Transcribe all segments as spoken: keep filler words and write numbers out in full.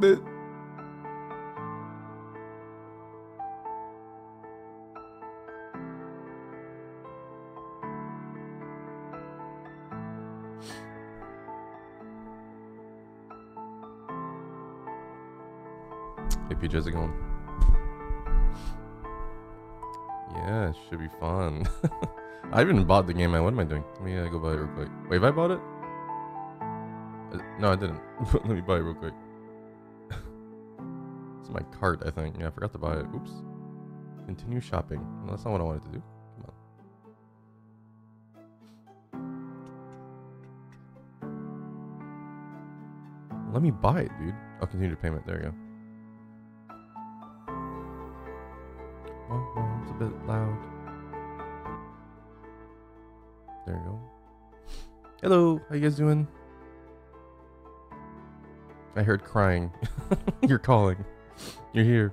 this. Hey, P J, how's it going? Yeah, it should be fun. I even bought the game, man. What am I doing? Let me uh, go buy it real quick. Wait, have I bought it? No, I didn't. Let me buy it real quick. It's my cart, I think. Yeah, I forgot to buy it. Oops. Continue shopping. No, that's not what I wanted to do. Come on. Let me buy it, dude. I'll continue to payment. There you go. Oh, oh, it's a bit loud. There you go. Hello, how you guys doing? I heard crying. You're calling. You're here.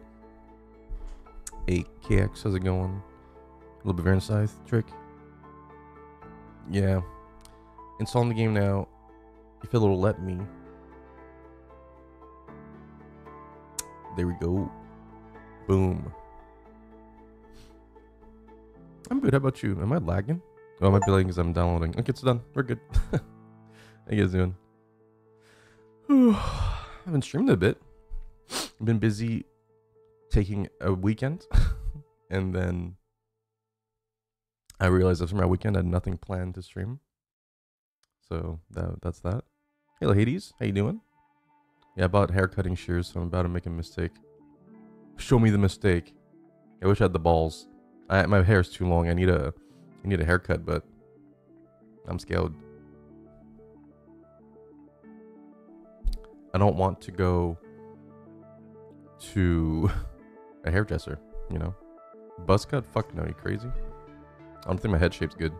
eight K X, how's it going? A little bit of scythe trick. Yeah. Installing the game now. If it'll let me. There we go. Boom. I'm good. How about you? Am I lagging? Oh, I might be lagging because I'm downloading. Okay, it's done. We're good. How you guys doing? I haven't streamed a bit. I've been busy taking a weekend, and then I realized after my weekend I had nothing planned to stream. So that that's that. Hello, Hades, how you doing? Yeah, I bought hair cutting shears, so I'm about to make a mistake. Show me the mistake. I wish I had the balls. I, my hair is too long. I need a I need a haircut, but I'm scared. I don't want to go to a hairdresser, you know? Buzz cut? Fuck no, you crazy? I don't think my head shape's good.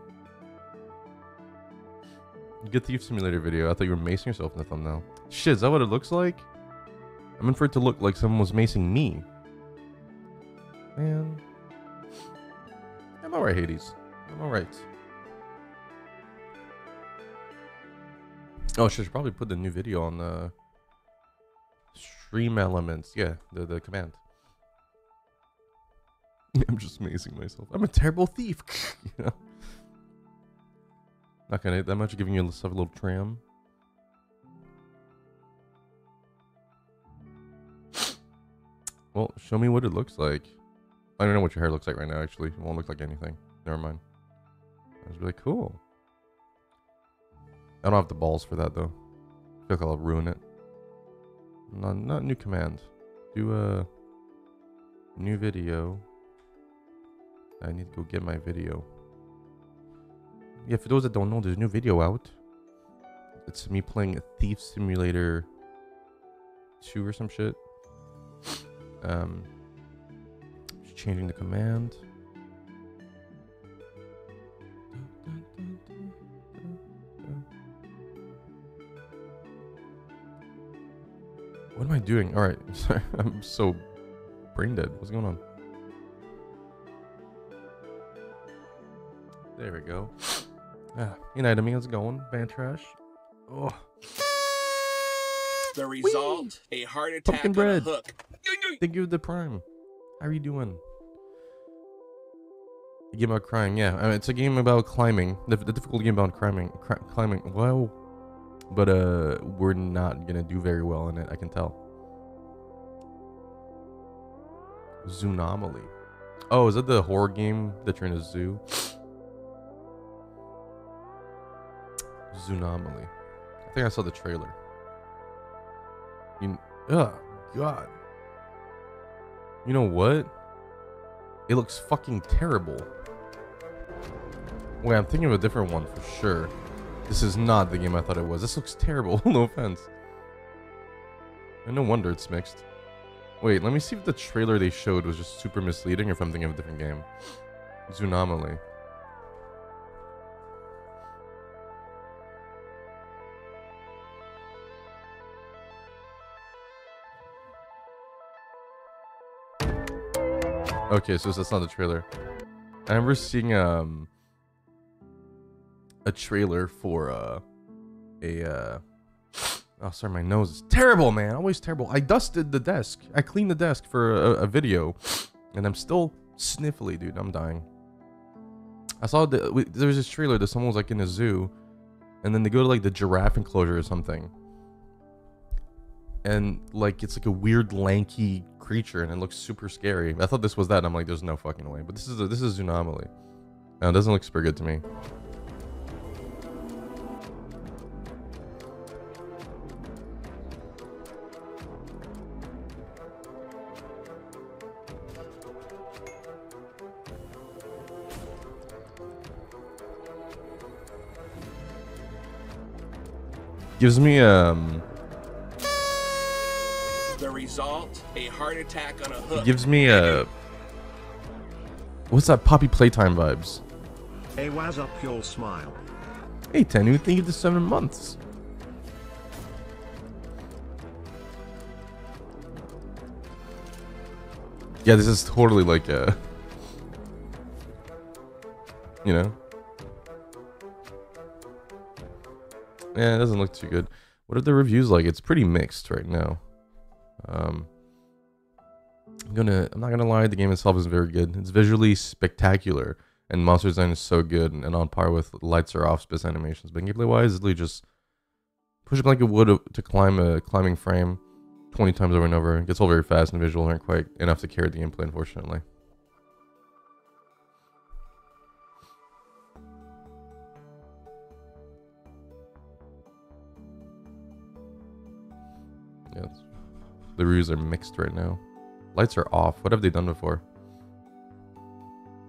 Good Thief Simulator video. I thought you were macing yourself in the thumbnail. Shit, is that what it looks like? I'm in for it to look like someone was macing me. Man. I'm alright, Hades. I'm alright. Oh, she should probably put the new video on the... Uh, Stream Elements, yeah, the, the command. I'm just amazing myself. I'm a terrible thief. You know? Not gonna hit that much, giving yourself a little tram. Well, show me what it looks like. I don't know what your hair looks like right now, actually. It won't look like anything. Never mind. I was really cool. I don't have the balls for that, though. I feel like I'll ruin it. Not, not new command. Do a new video. I need to go get my video. Yeah, for those that don't know, there's a new video out. It's me playing a Thief Simulator two or some shit. Um, just changing the command. What am I doing? All right, sorry, I'm so brain dead. What's going on? There we go. Ah, you know what I mean? How's it going, Van Trash? Oh. The result: Whee! A heart attack. Pumpkin bread. On a hook. Thank you, the Prime. How are you doing? A game about crying. Yeah, I mean, it's a game about climbing. The, the difficult game about climbing. Climbing. Whoa. But uh, we're not gonna do very well in it, I can tell. Zoonomaly. Oh, is that the horror game that you're in a zoo? Zoonomaly. I think I saw the trailer. You, oh God. You know what? It looks fucking terrible. Wait, I'm thinking of a different one for sure. This is not the game I thought it was. This looks terrible. No offense. And no wonder it's mixed. Wait, let me see if the trailer they showed was just super misleading or if I'm thinking of a different game. Zoonomaly. Okay, so that's not the trailer. I remember seeing, um... a trailer for uh, a uh, Oh, sorry, my nose is terrible, man. Always terrible. I dusted the desk. I cleaned the desk for a, a video, and I'm still sniffly, dude. I'm dying. I saw the, we, there was this trailer that someone was like in a zoo, and then they go to like the giraffe enclosure or something, and like it's like a weird lanky creature, and it looks super scary. I thought this was that. And I'm like, there's no fucking way. But this is a, this is Zoonomaly. No, it doesn't look super good to me. Gives me um. The result, a heart attack on a hook. Gives me a. What's that? Poppy Playtime vibes. Hey, what's up your smile? Hey, Tenu, thank you for seven months. Yeah, this is totally like a. You know. Yeah, it doesn't look too good. What are the reviews like? It's pretty mixed right now. Um, I'm gonna, I'm not gonna lie. The game itself is very good. It's visually spectacular, and monster design is so good and, and on par with Lights Are Off space animations. But gameplay-wise, it's literally just push up like it would to climb a climbing frame twenty times over and over. It gets all very fast, and visuals aren't quite enough to carry the gameplay, unfortunately. Yes. The reviews are mixed right now. Lights Are Off. What have they done before?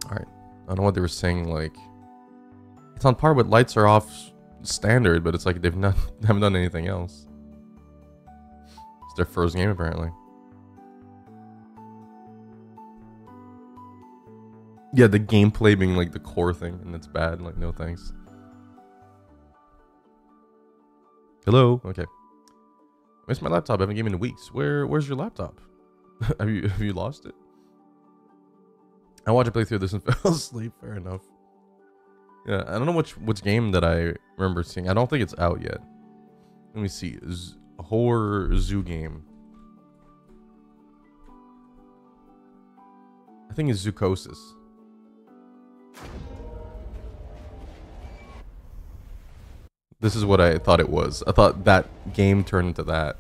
Alright. I don't know what they were saying, like... It's on par with Lights Are Off standard, but it's like they've not haven't done anything else. It's their first game, apparently. Yeah, the gameplay being like the core thing, and it's bad. Like, no thanks. Hello? Okay. I missed my laptop. I haven't gamed in weeks. Where, where's your laptop? have you, have you lost it? I watched a playthrough of this and fell asleep. Fair enough. Yeah, I don't know which which game that I remember seeing. I don't think it's out yet. Let me see. Z horror zoo game. I think it's Zookosis. This is what I thought it was. I thought that game turned into that.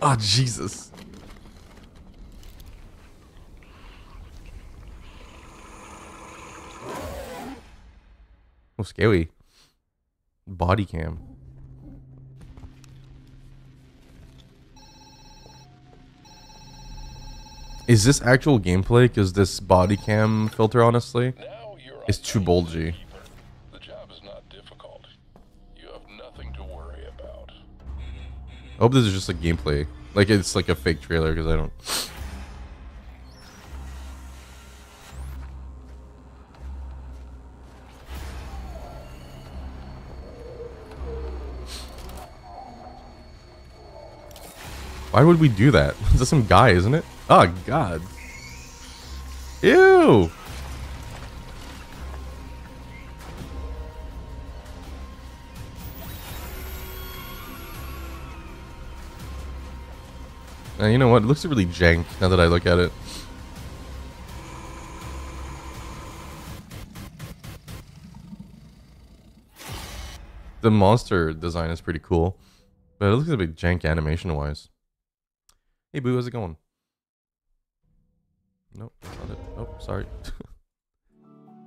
Oh, Jesus. Oh, scary. Body cam. Is this actual gameplay? Because this body cam filter, honestly, is too bulgy. The job is not difficult. You have nothing to worry about. I hope this is just like gameplay. Like it's like a fake trailer because I don't. Why would we do that? Is this some guy, isn't it? Oh, God. Ew. Uh, you know what? It looks really jank now that I look at it. The monster design is pretty cool, but it looks a bit jank animation-wise. Hey, Boo, how's it going? Nope, that's not it. Oh, sorry.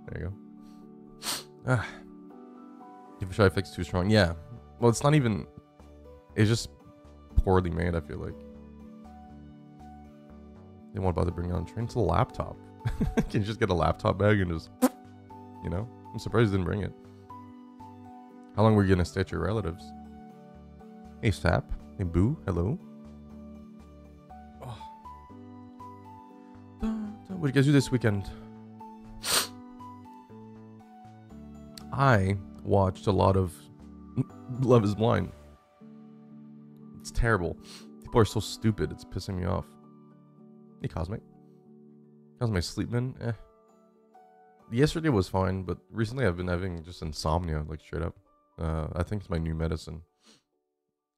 There you go. Ah. Give a try, fix too strong. Yeah. Well, it's not even... It's just poorly made, I feel like. They won't bother bringing on train to the laptop. Can you just get a laptop bag and just... You know? I'm surprised they didn't bring it. How long were you going to stay at your relatives? Hey, Sap. Hey, Boo. Hello. What did you guys do this weekend? I watched a lot of Love is Blind. It's terrible. People are so stupid. It's pissing me off. Hey, Cosmic. How's my sleep been? Eh. Yesterday was fine, but recently I've been having just insomnia, like straight up. Uh, I think it's my new medicine.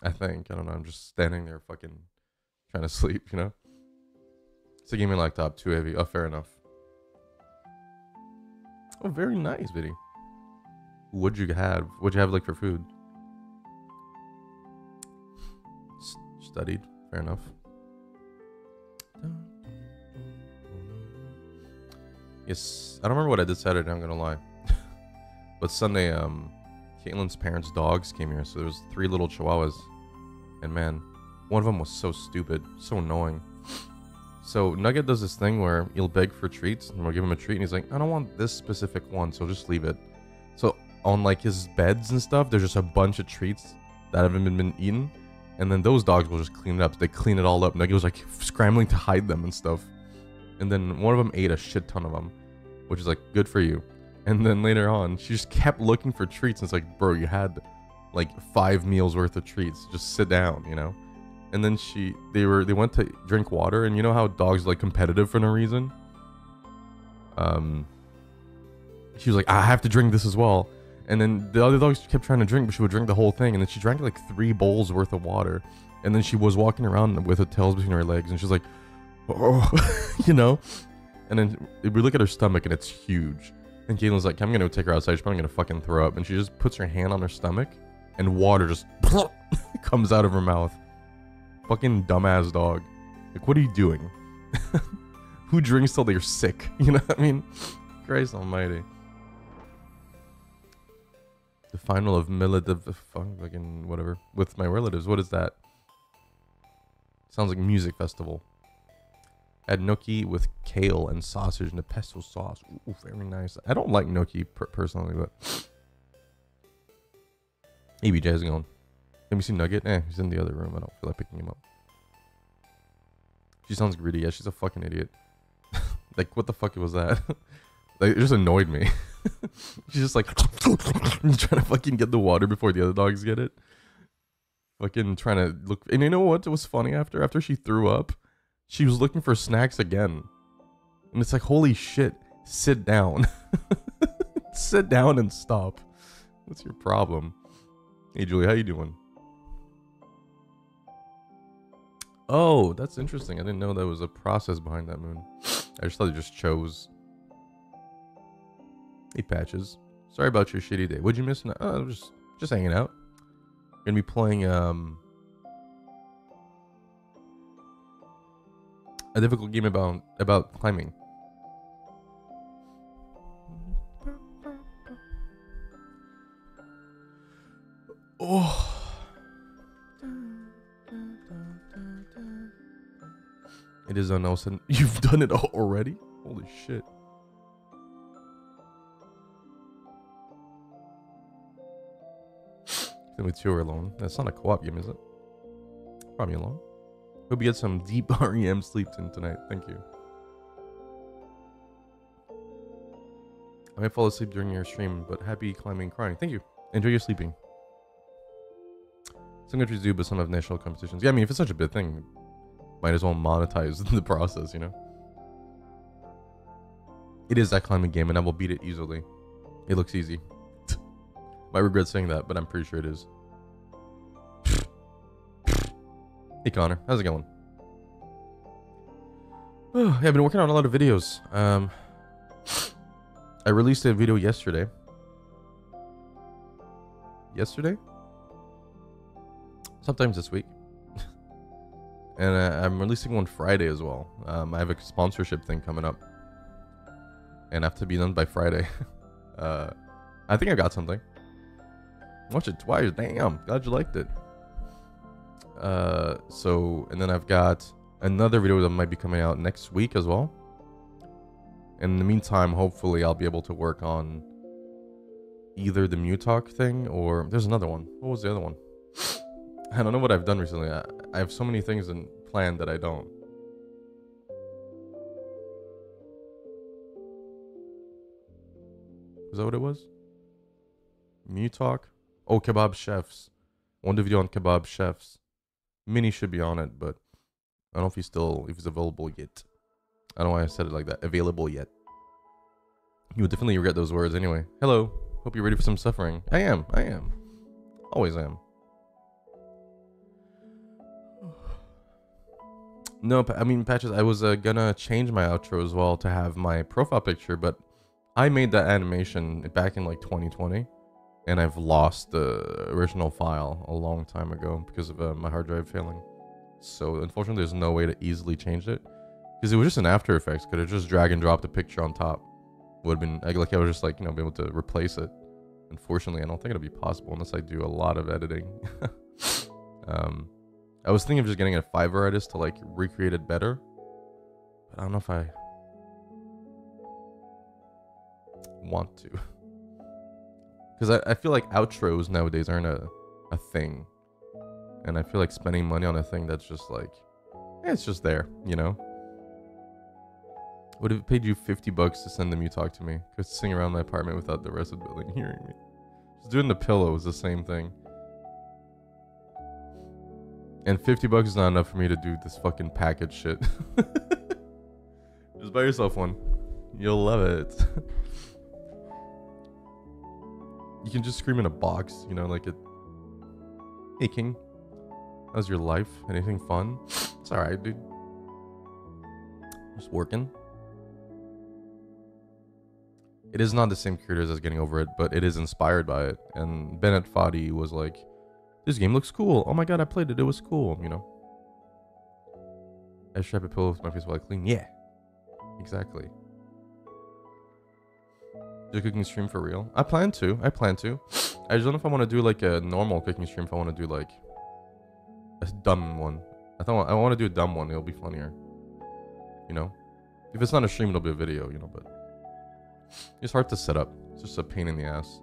I think. I don't know. I'm just standing there fucking trying to sleep, you know? It's a gaming laptop, too heavy. Oh, fair enough. Oh, very nice, Biddy. What'd you have? What'd you have, like, for food? S studied. Fair enough. Yes. I don't remember what I did Saturday, I'm gonna lie. But Sunday, um... Caitlin's parents' dogs came here, so there was three little chihuahuas. And man, one of them was so stupid, so annoying. So Nugget does this thing where he'll beg for treats, and we'll give him a treat, and he's like, I don't want this specific one, so just leave it. So on like his beds and stuff, there's just a bunch of treats that haven't been, been eaten, and then those dogs will just clean it up. They clean it all up. Nugget was like scrambling to hide them and stuff. And then one of them ate a shit ton of them, which is like, good for you. And then later on, she just kept looking for treats. And it's like, bro, you had like five meals worth of treats. Just sit down, you know? And then she, they were, they went to drink water. And you know how dogs are like competitive for no reason? Um, she was like, I have to drink this as well. And then the other dogs kept trying to drink, but she would drink the whole thing. And then she drank like three bowls worth of water. And then she was walking around with her tails between her legs. And she's like, oh, you know? And then we look at her stomach and it's huge. And Caitlin's like, I'm gonna take her outside. She's probably gonna fucking throw up. And she just puts her hand on her stomach, and water just comes out of her mouth. Fucking dumbass dog. Like, what are you doing? Who drinks till they're sick? You know what I mean? Christ almighty. The final of Militative fucking whatever. With my relatives. What is that? Sounds like music festival. Add gnocchi with kale and sausage and a pesto sauce. Ooh, very nice. I don't like gnocchi per personally, but... Hey, B J, how's it going? Let me see Nugget. Eh, he's in the other room. I don't feel like picking him up. She sounds greedy. Yeah, she's a fucking idiot. Like, what the fuck was that? Like, it just annoyed me. She's just like... trying to fucking get the water before the other dogs get it. Fucking trying to look... And you know what? It was funny after? After she threw up... She was looking for snacks again. And it's like, holy shit, sit down. Sit down and stop. What's your problem? Hey, Julie, how you doing? Oh, that's interesting. I didn't know there was a process behind that moon. I just thought they just chose. Hey, Patches. Sorry about your shitty day. What'd you miss? Oh, I'm just, just hanging out. Gonna be playing, um... A difficult game about about climbing. Oh. It is on all sudden. You've done it all already? Holy shit. Then we two are alone. That's not a co-op game, is it? Probably alone. Hope you get some deep R E M sleep in tonight. Thank you. I might fall asleep during your stream, but happy climbing, crying. Thank you. Enjoy your sleeping. Some countries do, but some have national competitions. Yeah, I mean, if it's such a big thing, might as well monetize the process, you know? It is that climbing game, and I will beat it easily. It looks easy. Might regret saying that, but I'm pretty sure it is. Hey Connor, how's it going? Oh, yeah, I've been working on a lot of videos. Um, I released a video yesterday. Yesterday? Sometimes this week. And uh, I'm releasing one Friday as well. Um, I have a sponsorship thing coming up. And I have to be done by Friday. uh, I think I got something. Watch it twice, damn. Glad you liked it. Uh, so, and then I've got another video that might be coming out next week as well. And in the meantime, hopefully I'll be able to work on either the Mutalk thing or there's another one. What was the other one? I don't know what I've done recently. I, I have so many things in plan that I don't. Is that what it was? Mutalk? Oh, Kebab Chefs. One video on Kebab Chefs. Mini should be on it, but I don't know if he's still, if he's available yet. I don't know why I said it like that. Available yet. You would definitely regret those words anyway. Hello. Hope you're ready for some suffering. I am. I am. Always am. No, I mean, Patches, I was uh, gonna change my outro as well to have my profile picture, but I made that animation back in like twenty twenty, and I've lost the original file a long time ago because of uh, my hard drive failing. So unfortunately, there's no way to easily change it because it was just an After Effects. Could have just drag and drop the picture on top. Would have been like I was just like, you know, be able to replace it. Unfortunately, I don't think it'll be possible unless I do a lot of editing. um. I was thinking of just getting a Fiverr artist to like recreate it better, but I don't know if I want to, because I, I feel like outros nowadays aren't a, a thing, and I feel like spending money on a thing that's just like, eh, it's just there, you know? Would have paid you fifty bucks to send the Mutalk to me, because sitting around my apartment without the rest of the building hearing me. Just doing the pillow is the same thing. And fifty bucks is not enough for me to do this fucking package shit. Just buy yourself one. You'll love it. You can just scream in a box, you know, like it. Hey, King. How's your life? Anything fun? It's alright, dude. Just working. It is not the same creators as Getting Over It, but it is inspired by it. And Bennett Foddy was like, this game looks cool. Oh my god, I played it. It was cool, you know. I strap a pillow with my face while I clean. Yeah, exactly. Do a cooking stream for real? I plan to. I plan to. I just don't know if I want to do like a normal cooking stream. If I want to do like a dumb one, I thought I want to do a dumb one. It'll be funnier, you know. If it's not a stream, it'll be a video, you know. But it's hard to set up. It's just a pain in the ass.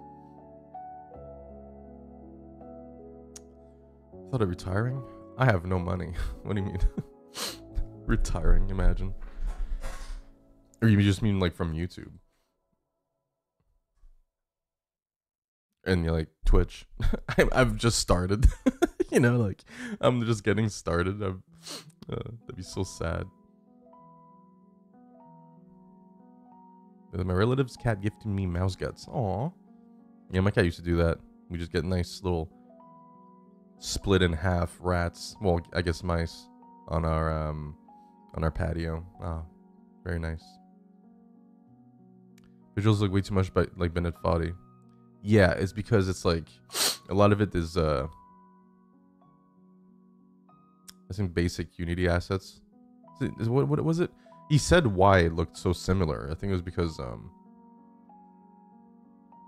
Thought of retiring? I have no money. What do you mean? Retiring, imagine. Or you just mean like from YouTube. And you're like, Twitch. I, I've just started. You know, like, I'm just getting started. I'm, uh, that'd be so sad. My relative's cat gifted me mouse guts. Aw. Yeah, my cat used to do that. We just get nice little... split in half rats, well, I guess mice on our um on our patio. Oh, very nice. Visuals look way too much but like Bennett Foddy. Yeah, it's because it's like a lot of it is uh I think basic Unity assets. Is it, is, what, what was it? He said why it looked so similar. I think it was because um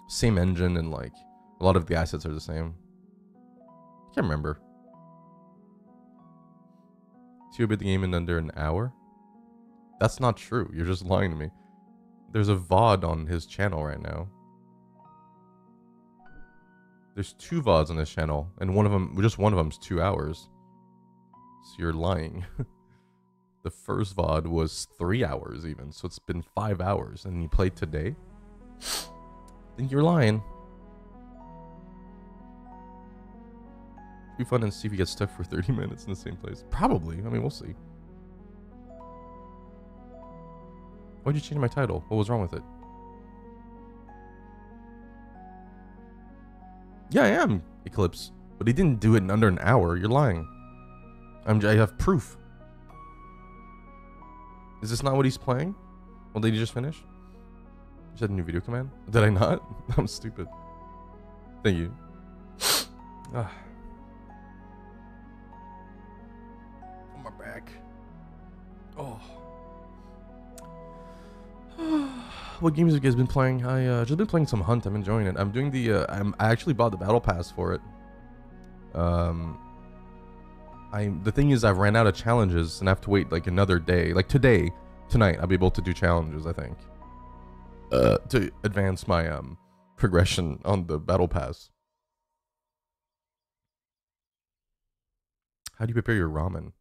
same engine and like a lot of the assets are the same. Can't remember. So you beat the game in under an hour? That's not true. You're just lying to me. There's a V O D on his channel right now. There's two V O Ds on his channel, and one of them, just one of them's two hours. So you're lying. The first V O D was three hours even, so it's been five hours, and you played today? I think you're lying. Be fun and see if you get stuck for thirty minutes in the same place. Probably. I mean, we'll see. Why'd you change my title? What was wrong with it? Yeah, I am Eclipse, but he didn't do it in under an hour. You're lying. I'm, I have proof. Is this not what he's playing? Well, did you just finish? Is that a new video command? Did I not? I'm stupid. Thank you. Ah. My back. Oh. What games have you guys been playing? I uh, just been playing some Hunt. I'm enjoying it. I'm doing the. Uh, I'm, I actually bought the battle pass for it. Um. I the thing is, I ran out of challenges and I have to wait like another day. Like today, tonight, I'll be able to do challenges. I think. Uh, to advance my um progression on the battle pass. How do you prepare your ramen?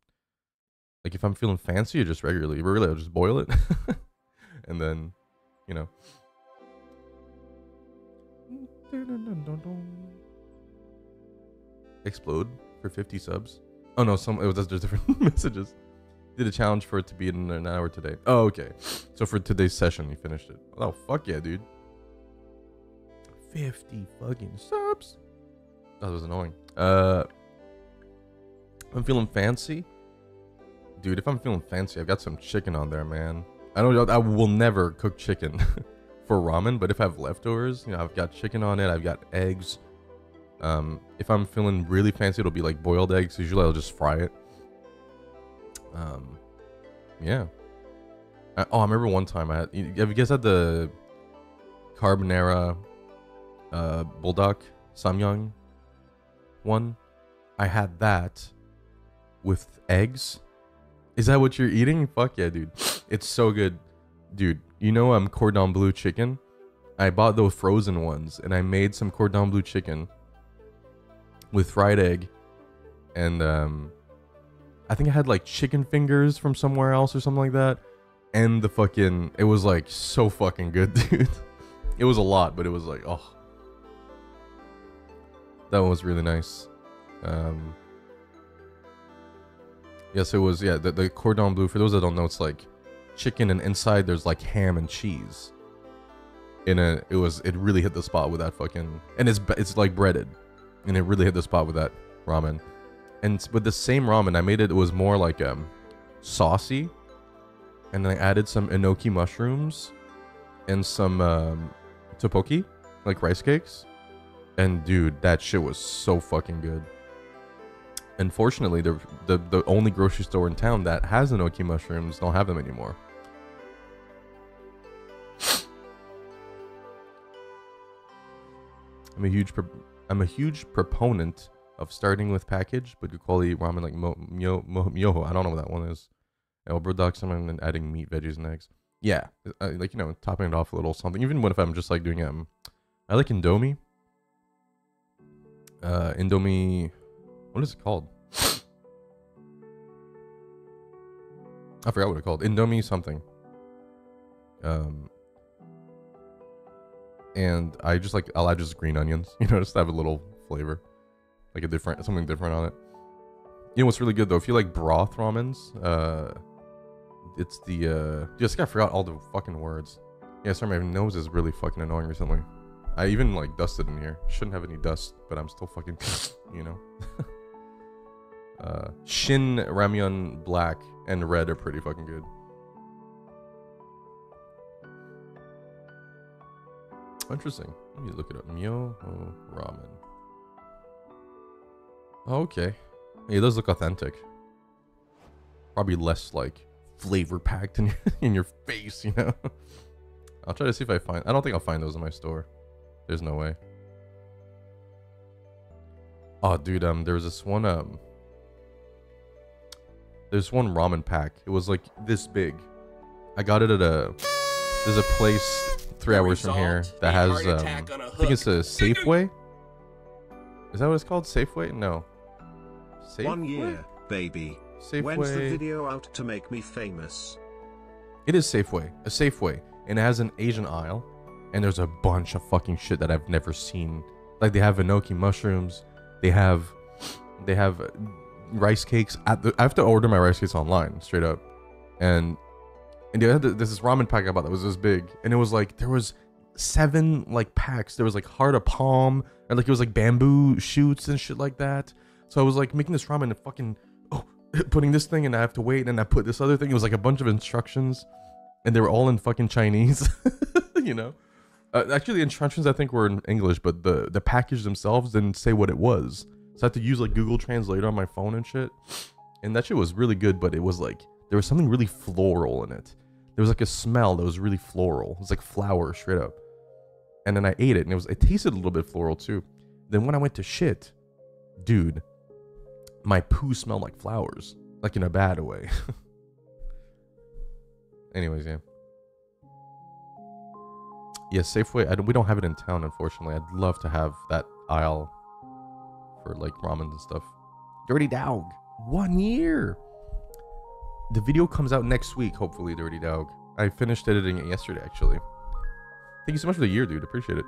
Like if I'm feeling fancy or just regularly, but really I'll just boil it. And then, you know. Explode for fifty subs. Oh no, some, it was, there's different messages. Did a challenge for it to be in an hour today. Oh, okay. So for today's session, he finished it. Oh, fuck yeah, dude. fifty fucking subs. That was annoying. Uh, I'm feeling fancy. Dude, if I'm feeling fancy, I've got some chicken on there, man. I don't. I will never cook chicken for ramen, but if I have leftovers, you know, I've got chicken on it. I've got eggs. Um, if I'm feeling really fancy, it'll be like boiled eggs. Usually, I'll just fry it. Um, yeah. I, oh, I remember one time I had, have you guys had the Carbonara, uh, Buldak, Samyang one? I had that with eggs. Is that what you're eating? Fuck yeah, dude. It's so good. Dude, you know I'm um, cordon bleu chicken? I bought those frozen ones and I made some cordon bleu chicken with fried egg and, um, I think I had like chicken fingers from somewhere else or something like that. And the fucking, it was like so fucking good, dude. It was a lot, but it was like, oh. That one was really nice. Um, yes, it was, yeah, the, the cordon bleu, for those that don't know, it's like chicken and inside there's like ham and cheese. And uh, it was, it really hit the spot with that fucking, and it's, it's like breaded. And it really hit the spot with that ramen. And with the same ramen, I made it, it was more like um, saucy. And then I added some enoki mushrooms and some um, tteokbokki, like rice cakes. And dude, that shit was so fucking good. Unfortunately, the, the, the only grocery store in town that has enoki mushrooms don't have them anymore. I'm a huge, pro I'm a huge proponent of starting with package, but good quality ramen like mo, myo, mo, myoho. I don't know what that one is. El Buldak, and then adding meat, veggies, and eggs. Yeah, I, like, you know, topping it off a little something. Even when if I'm just like doing um, I like Indomie. Uh, Indomie, what is it called? I forgot what it's called. Indomie something. Um, and I just like I'll add just green onions. You know, just to have a little flavor. Like a different, something different on it. You know what's really good though? If you like broth ramens, uh, it's the, uh, just I forgot all the fucking words. Yeah, sorry, my nose is really fucking annoying recently. I even like dusted in here. Shouldn't have any dust, but I'm still fucking, you know. uh, Shin Ramyun black and red are pretty fucking good. Interesting. Let me look it up. Myoho ramen. Okay. Yeah, it does look authentic. Probably less, like, flavor-packed in, in your face, you know? I'll try to see if I find... I don't think I'll find those in my store. There's no way. Oh, dude, um, there was this one, um... there's one ramen pack. It was, like, this big. I got it at a... There's a place three hours from here that has, um... I think it's a Safeway? Is that what it's called? Safeway? No. Safeway? One year, baby. Safeway. When's the video out to make me famous? It is Safeway. A Safeway. And it has an Asian aisle. And there's a bunch of fucking shit that I've never seen. Like they have enoki mushrooms. They have they have rice cakes. At the, I have to order my rice cakes online, straight up. And and they had the, there's this ramen pack I bought that was this big. And it was like, there was seven like packs. There was like heart of palm. And like it was like bamboo shoots and shit like that. So I was like making this ramen and fucking oh, putting this thing and I have to wait and I put this other thing. It was like a bunch of instructions and they were all in fucking Chinese, you know. Uh, actually, the instructions I think were in English, but the, the package themselves didn't say what it was. So I had to use like Google Translator on my phone and shit. And that shit was really good, but it was like, there was something really floral in it. There was like a smell that was really floral. It was like flour straight up. And then I ate it and it was, it tasted a little bit floral too. Then when I went to shit, dude, my poo smelled like flowers, like in a bad way. Anyways, yeah. Yeah, Safeway, I don't, we don't have it in town, unfortunately. I'd love to have that aisle for like ramen and stuff. Dirty Dog, one year. The video comes out next week, hopefully, Dirty Dog. I finished editing it yesterday, actually. Thank you so much for the year, dude. Appreciate it.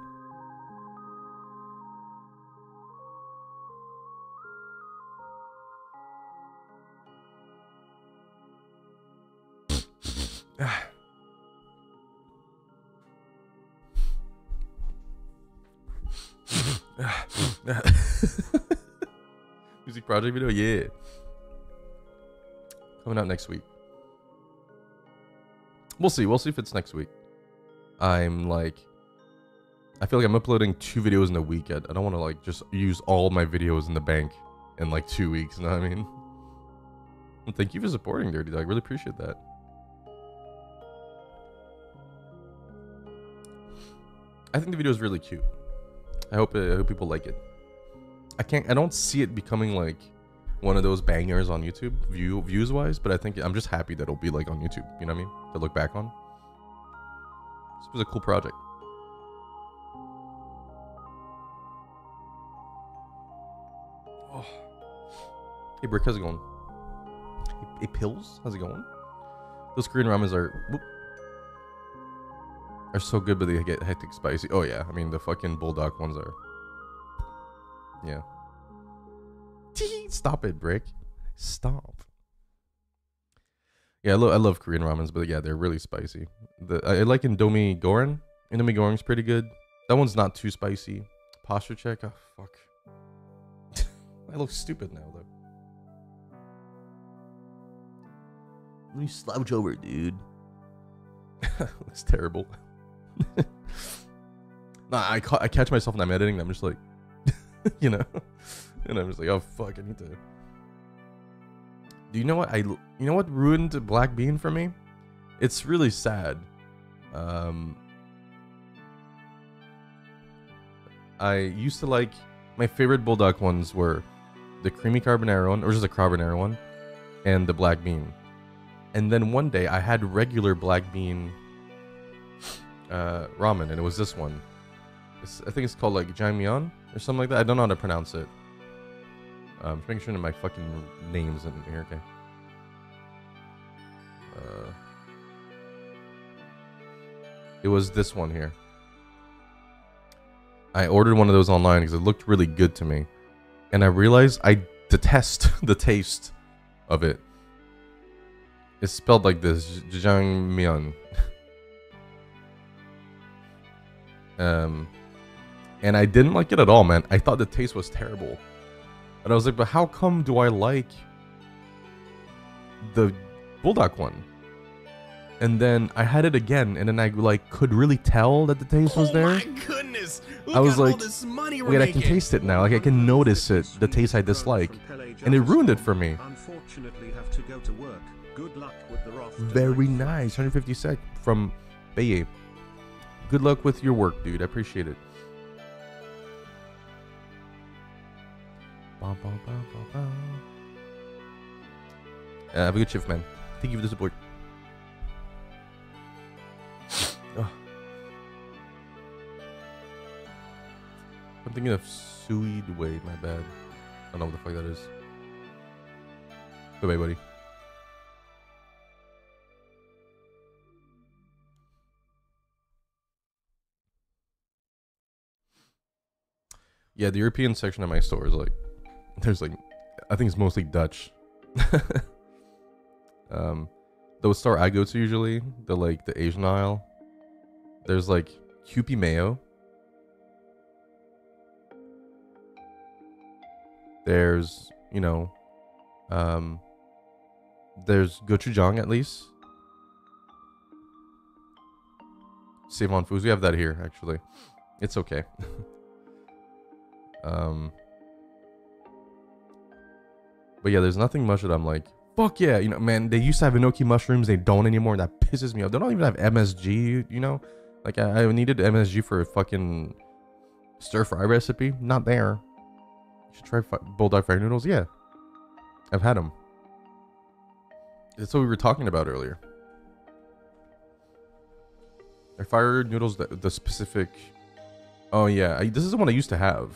Music project video, yeah. Coming out next week. We'll see. We'll see if it's next week. I'm like, I feel like I'm uploading two videos in a week. I don't want to like just use all my videos in the bank in like two weeks. You know what I mean? Well, thank you for supporting Dirty Dog. Really appreciate that. I think the video is really cute. I hope, it, I hope people like it. I can't. I don't see it becoming like one of those bangers on YouTube view views wise, but I think I'm just happy that it'll be like on YouTube. You know what I mean? To look back on. This was a cool project. Oh. Hey Brick, how's it going? Hey, hey Pills, how's it going? Those Korean ramens are whoop, are so good, but they get hectic spicy. Oh yeah, I mean the fucking Buldak ones are. Yeah. Stop it, Brick. Stop. Yeah, I, lo I love Korean ramens, but yeah, they're really spicy. The I like Indomie Goren. Indomie Goren's pretty good. That one's not too spicy. Posture check. Oh, fuck. I look stupid now, though. Let me slouch over, dude. Looks terrible. Nah, I, ca I catch myself when I'm editing, and I'm just like, you know? And I'm just like, oh, fuck, I need to... Do you know what I... You know what ruined black bean for me? It's really sad. Um... I used to like... My favorite Buldak ones were the creamy carbonara one, or just the carbonara one, and the black bean. And then one day, I had regular black bean uh, ramen, and it was this one. It's, I think it's called, like, Jajangmyeon, or something like that. I don't know how to pronounce it. I'm um, just making sure that my fucking name's in here, okay. Uh, it was this one here. I ordered one of those online because it looked really good to me. And I realized I detest the taste of it. It's spelled like this, Jajangmyeon. um, and I didn't like it at all, man. I thought the taste was terrible. And I was like, but how come do I like the Buldak one? And then I had it again, and then I like could really tell that the taste was there. Oh my goodness! I was like, wait, I can taste it now. Like I can notice it, the taste I dislike, and it ruined it for me. Very nice, one hundred fifty sec from Baye. Good luck with your work, dude. I appreciate it. Uh, have a good shift, man. Thank you for the support. Oh. I'm thinking of Suidway, my bad. I don't know what the fuck that is. Goodbye, buddy. Yeah, the European section of my store is like, there's like, I think it's mostly Dutch. um, the store I go to usually, the like the Asian aisle, there's like Kewpie mayo. There's, you know, um, there's gochujang at least. Save on Foods, we have that here actually. It's okay. Um, but yeah, there's nothing much that I'm like, fuck yeah, you know, man, they used to have enoki mushrooms, they don't anymore, and that pisses me off. They don't even have M S G, you know? Like, I, I needed M S G for a fucking stir-fry recipe. Not there. You should try Buldak fried noodles? Yeah. I've had them. That's what we were talking about earlier. I fired noodles, the, the specific... Oh yeah, I, this is the one I used to have.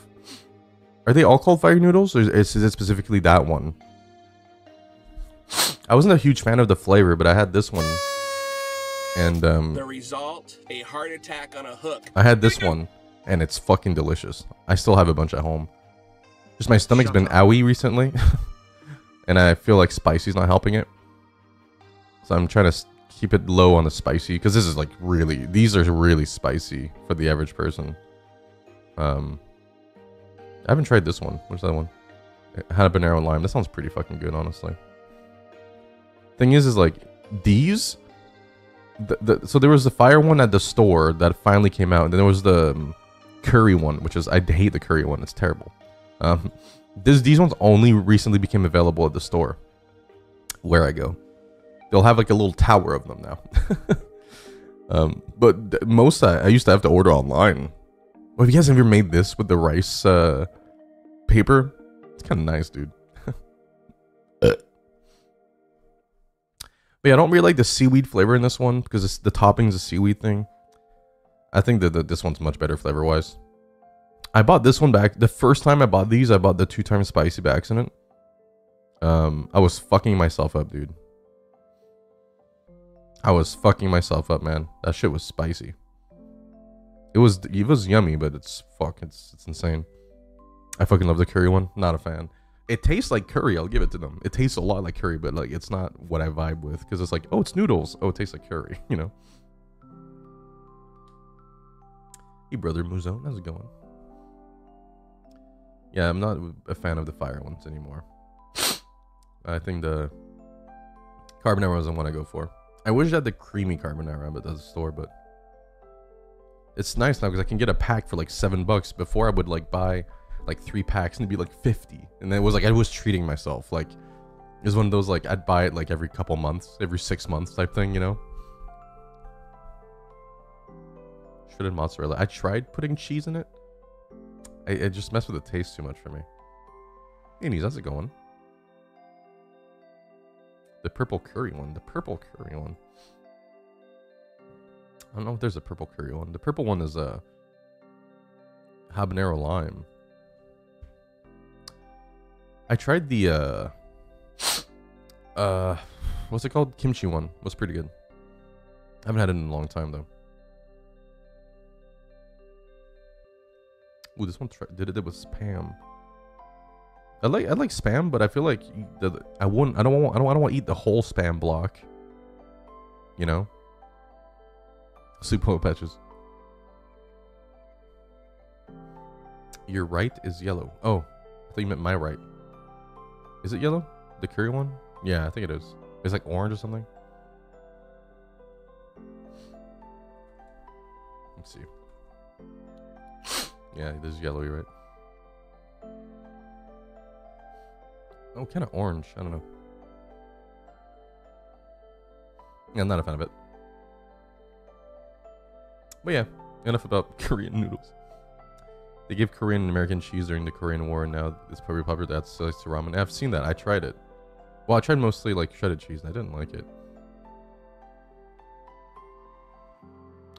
Are they all called fire noodles, or is it specifically that one? I wasn't a huge fan of the flavor, but I had this one. And, um... the result, a heart attack on a hook. I had this one, and it's fucking delicious. I still have a bunch at home. Just my stomach's Shut been up. owie recently. And I feel like spicy's not helping it. So I'm trying to keep it low on the spicy, because this is like really, these are really spicy for the average person. Um, I haven't tried this one. What's that one? Habanero and lime. That sounds pretty fucking good, honestly. Thing is, is like these. The, the, so there was the fire one at the store that finally came out, and then there was the um, curry one, which is, I hate the curry one. It's terrible. Um, this these ones only recently became available at the store where I go. They'll have like a little tower of them now. um, but most I, I used to have to order online. Well, have you guys ever made this with the rice uh, paper? It's kind of nice, dude. But yeah, I don't really like the seaweed flavor in this one because it's, the topping's a seaweed thing. I think that the, this one's much better flavor-wise. I bought this one back. The first time I bought these, I bought the two-time spicy by accident. Um, I was fucking myself up, dude. I was fucking myself up, man. That shit was spicy. It was, it was yummy, but it's fuck, it's it's insane. I fucking love the curry one. Not a fan. It tastes like curry. I'll give it to them. It tastes a lot like curry, but like it's not what I vibe with because it's like, oh, it's noodles. Oh, it tastes like curry. You know. Hey, brother Muzone, how's it going? Yeah, I'm not a fan of the fire ones anymore. I think the carbonara is the one I go for. I wish I had the creamy carbonara, but that's the store. But it's nice now because I can get a pack for like seven bucks. Before I would like buy like three packs and it'd be like fifty, and it was like I was treating myself. Like it was one of those like I'd buy it like every couple months, every six months type thing, you know. Shredded mozzarella. I tried putting cheese in it. I, it just messed with the taste too much for me. Anyways, how's it going? The purple curry one. The purple curry one. I don't know if there's a purple curry one. The purple one is a uh, habanero lime. I tried the uh, uh, what's it called? Kimchi one. It was pretty good. I haven't had it in a long time though. Ooh, this one tried, did it, it was spam. I like I like spam, but I feel like the, I wouldn't. I don't want. I don't. I don't want to eat the whole spam block. You know. Sweet potato patches. Your right is yellow. Oh, I thought you meant my right. Is it yellow? The curry one? Yeah, I think it is. It's like orange or something. Let's see. Yeah, this is yellow. You're right. Oh, kind of orange. I don't know. Yeah, I'm not a fan of it. But yeah, enough about Korean noodles. They gave Korean and American cheese during the Korean War, and now it's probably popular to add slices to ramen. I've seen that. I tried it. Well, I tried mostly like shredded cheese, and I didn't like it.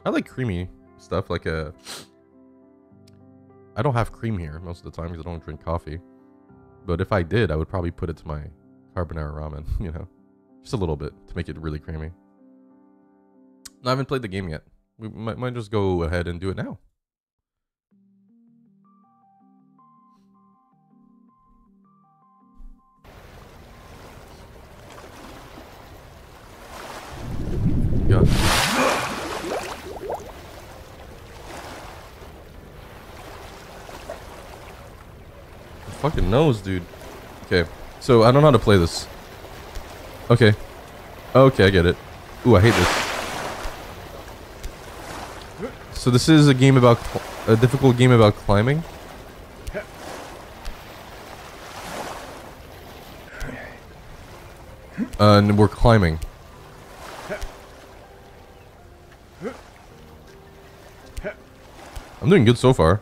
I like creamy stuff. Like a, I don't have cream here most of the time because I don't drink coffee. But if I did, I would probably put it to my carbonara ramen, you know, just a little bit to make it really creamy. No, I haven't played the game yet. We might, might just go ahead and do it now. Yeah. Fucking nose, dude. Okay, so I don't know how to play this. Okay. Okay, I get it. Ooh, I hate this. So this is a game about... A difficult game about climbing. Uh, and we're climbing. I'm doing good so far.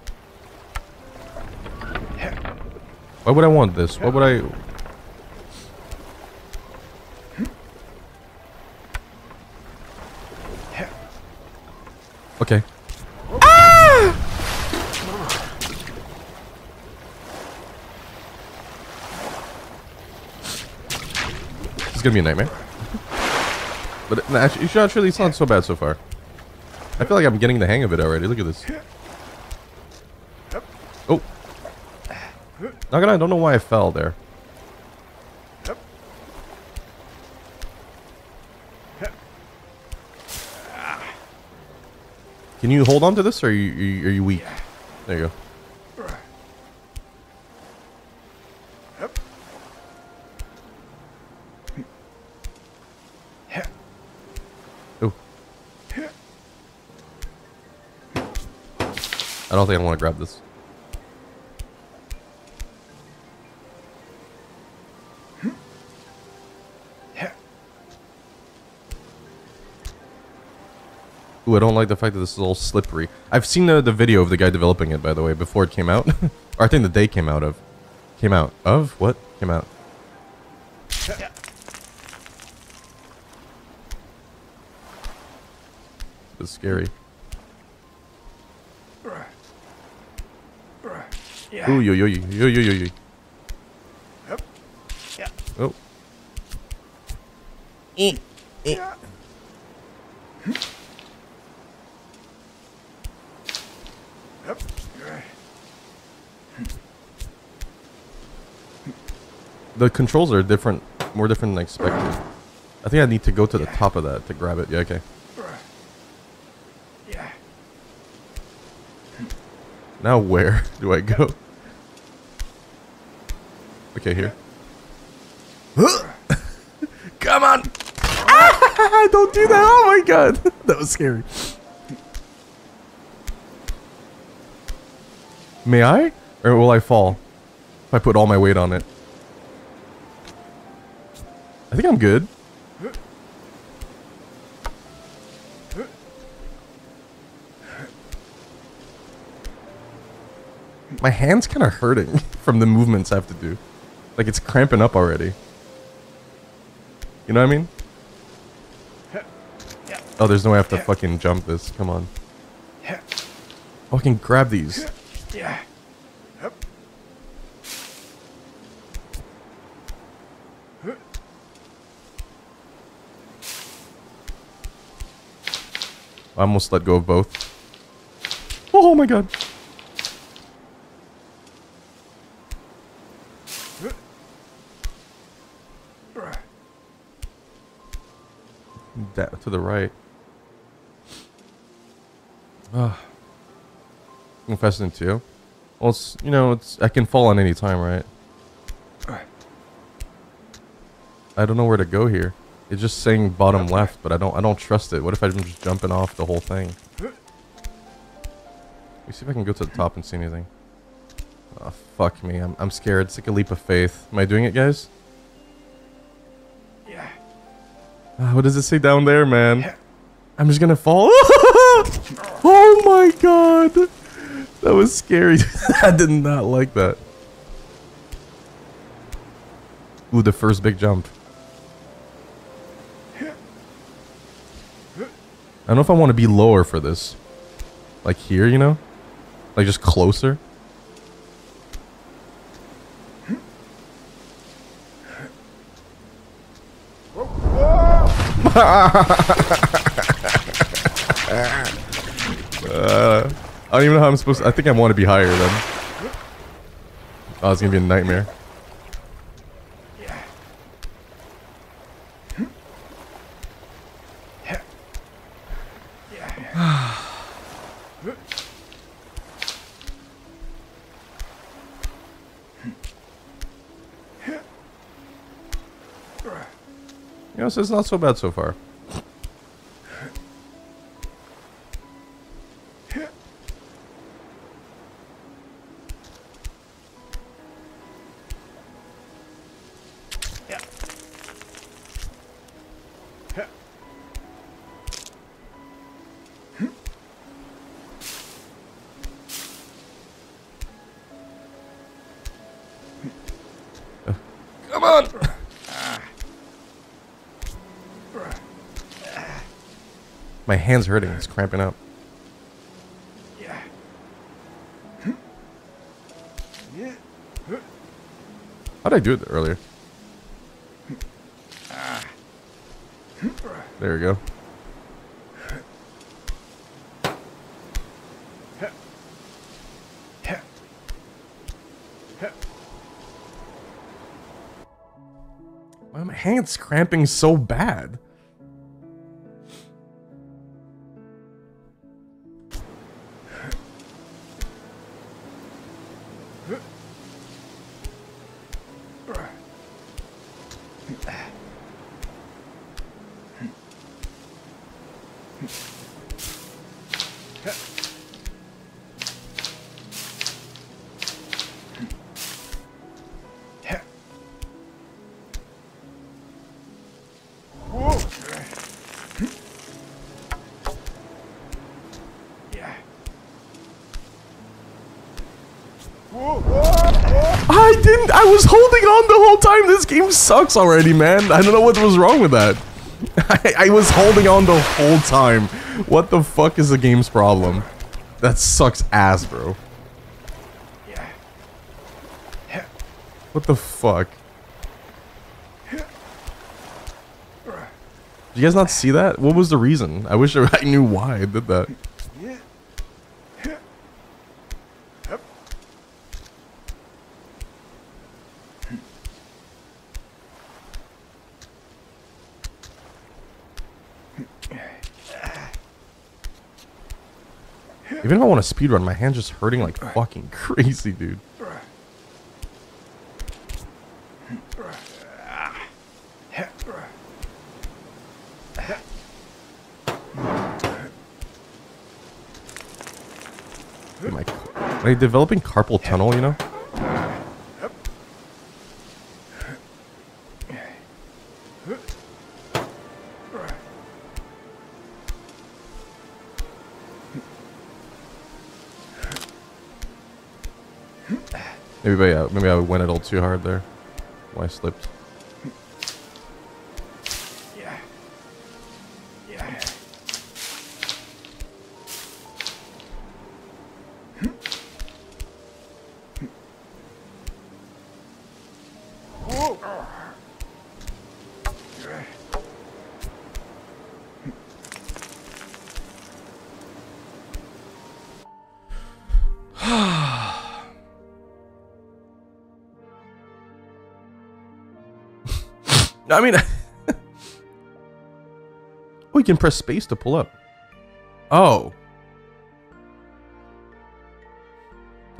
Why would I want this? Why would I... Okay. Ah! It's gonna be a nightmare. But it, no, actually, actually, it's not so bad so far. I feel like I'm getting the hang of it already. Look at this. Oh. Not gonna, I don't know why I fell there. Can you hold on to this, or are you, are you weak? There you go. Oh. I don't think I want to grab this. Ooh, I don't like the fact that this is all slippery. I've seen the, the video of the guy developing it, by the way, before it came out. Or I think the day came out of. Came out of? What? Came out. Yeah. It's scary. Yeah. Ooh, yo, yo, yo, yo, yo, yo, yo. Yep. Yeah. Oh. Eh, eh. Yeah. The controls are different, more different than expected. I think I need to go to the top of that to grab it. Yeah, okay. Yeah. Now where do I go? Okay, here. Come on! Ah, don't do that! Oh my god! That was scary. May I? Or will I fall? If I put all my weight on it. I think I'm good. My hand's kind of hurting from the movements I have to do. Like, it's cramping up already. You know what I mean? Oh, there's no way I have to fucking jump this. Come on. Oh, I can grab these. Yeah. I almost let go of both. Oh my god. That to the right. Ah. I'm fastening too. Well, it's, you know, it's I can fall on any time, right? I don't know where to go here. It's just saying bottom left, but I don't I don't trust it. What if I'm just jumping off the whole thing? Let me see if I can go to the top and see anything. Oh, fuck me. I'm, I'm scared. It's like a leap of faith. Am I doing it, guys? Yeah. Uh, what does it say down there, man? I'm just gonna fall. Oh my god. That was scary. I did not like that. Ooh, the first big jump. I don't know if I want to be lower for this. Like here, you know? Like just closer. uh, I don't even know how I'm supposed to. I think I want to be higher then. Oh, it's going to be a nightmare. You know, so it's not so bad so far. My hand's hurting. It's cramping up. Yeah. How'd I do it earlier? There we go. My hand's cramping so bad. I was holding on the whole time. This game sucks already, man. I don't know what was wrong with that. I, I was holding on the whole time. What the fuck is the game's problem? That sucks ass, bro. What the fuck? Did you guys not see that? What was the reason? I wish I knew why I did that. Even if I want to speedrun, my hand's just hurting like fucking crazy, dude. Am I, am I developing carpal tunnel, you know? Maybe I, maybe I went a little too hard there. Why I slipped. Yeah. Yeah. I mean, oh, you can press space to pull up. Oh.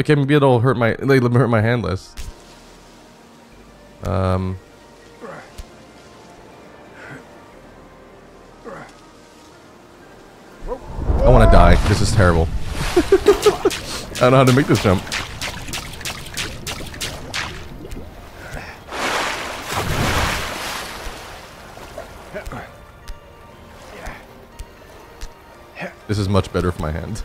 Okay, maybe it'll hurt my, like, let me hurt my hand less. Um. I want to die. This is terrible. I don't know how to make this jump. This is much better for my hand.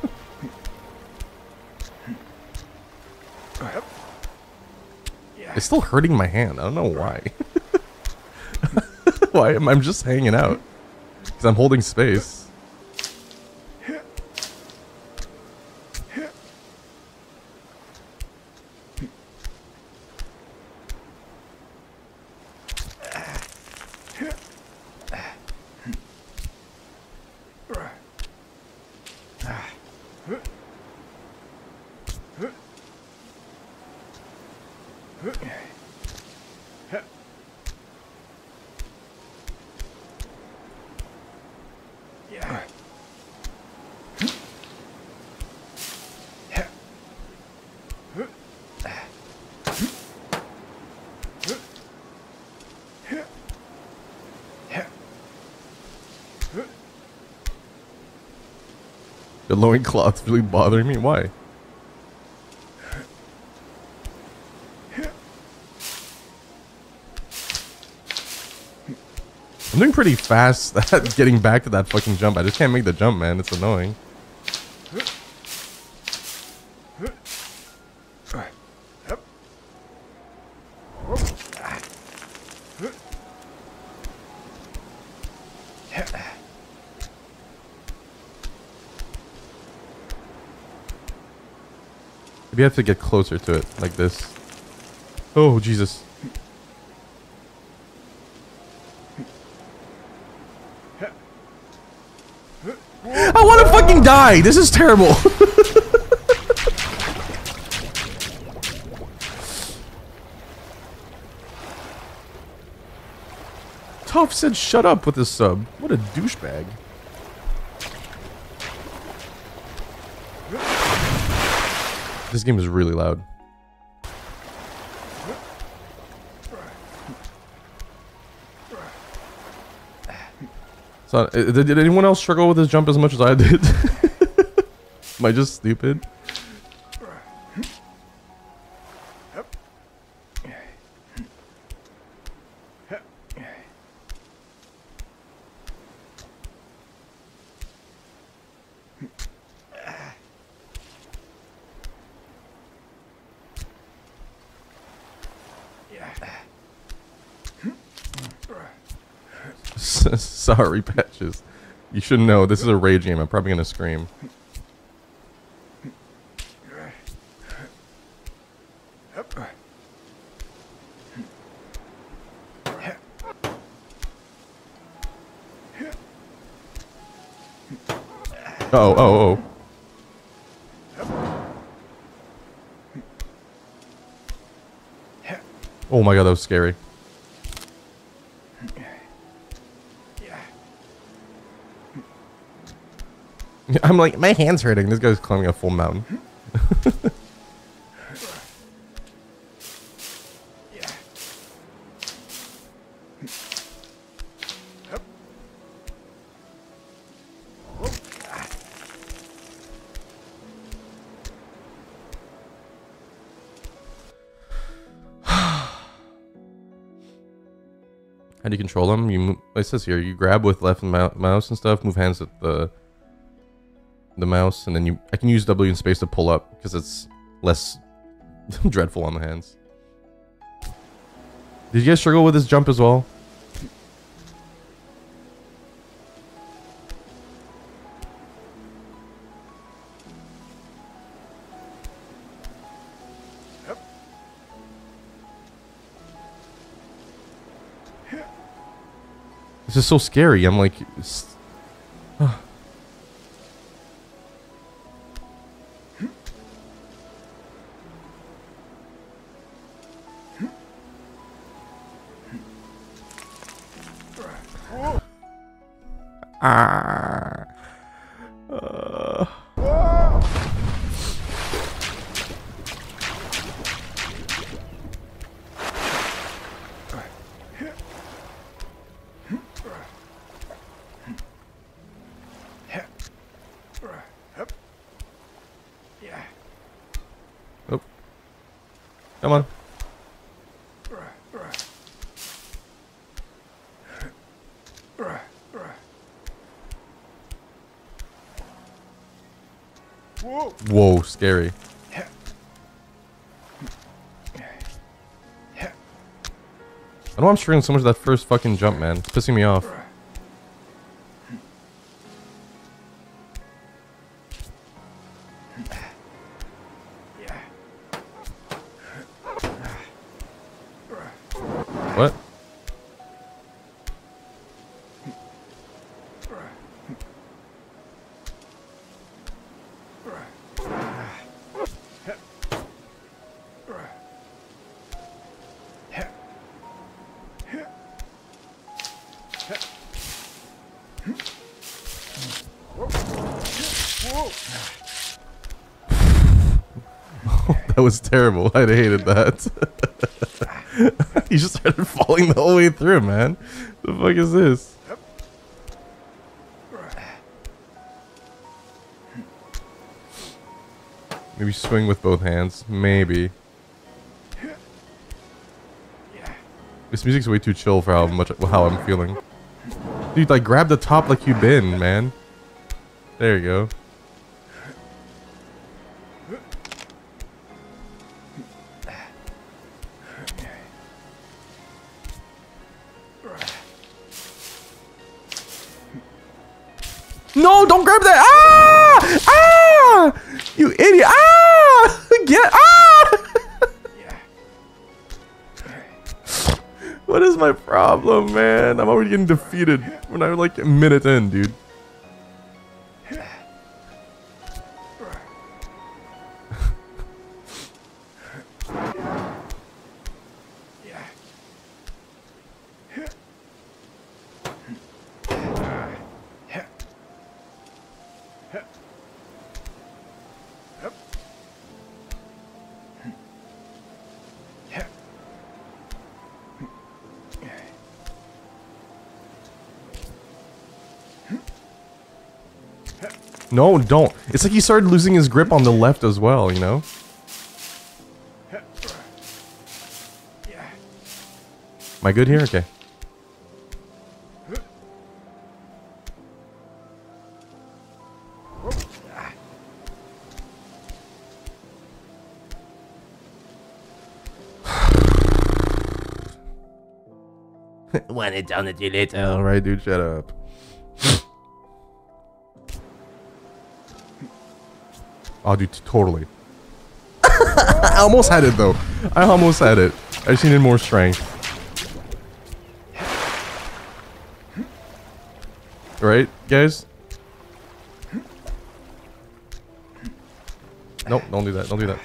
It's still hurting my hand. I don't know why. Why? I'm just hanging out. Because I'm holding space. The loincloth's really bothering me. Why? I'm doing pretty fast at getting back to that fucking jump. I just can't make the jump, man. It's annoying. Maybe I have to get closer to it, like this. Oh, Jesus. I want to fucking die! This is terrible! Toph said shut up with this sub. What a douchebag. This game is really loud. Not, did, did anyone else struggle with this jump as much as I did? Am I just stupid? Sorry, Patches. You should know, this is a rage game. I'm probably going to scream. Uh-oh, oh, oh. Oh my god, that was scary. I'm like, my hand's hurting. This guy's climbing a full mountain. How do you control them? You, it says here, you grab with left mouse and stuff, move hands at the... the mouse, and then you I can use W and space to pull up because it's less dreadful on the hands. Did you guys struggle with this jump as well? This is so scary. I'm like Ah. Uh. Oh. Come on. Whoa, scary. I know I'm struggling so much with that first fucking jump, man. It's pissing me off. What? Was terrible. I hated that. You just started falling the whole way through, man. The fuck is this? Maybe swing with both hands. Maybe. This music's way too chill for how much how I'm feeling. Dude, like grab the top like you've been, man. There you go. No, don't grab that! Ah! Ah! You idiot! Ah! Get! Ah! What is my problem, man? I'm already getting defeated when I'm like a minute in, dude. No, don't. It's like he started losing his grip on the left as well, you know? Am I good here? Okay. When it's on the you later. Alright, dude, shut up. Oh, dude, totally. I almost had it, though. I almost had it. I just needed more strength. Right, guys? Nope, don't do that. Don't do that.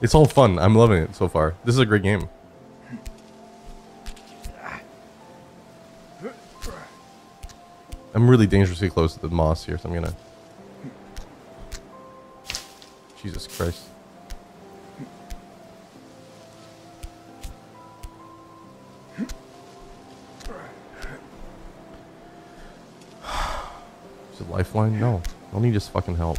It's all fun. I'm loving it so far. This is a great game. I'm really dangerously close to the moss here, so I'm gonna... Jesus Christ. Is it lifeline? No. I'll need his fucking help.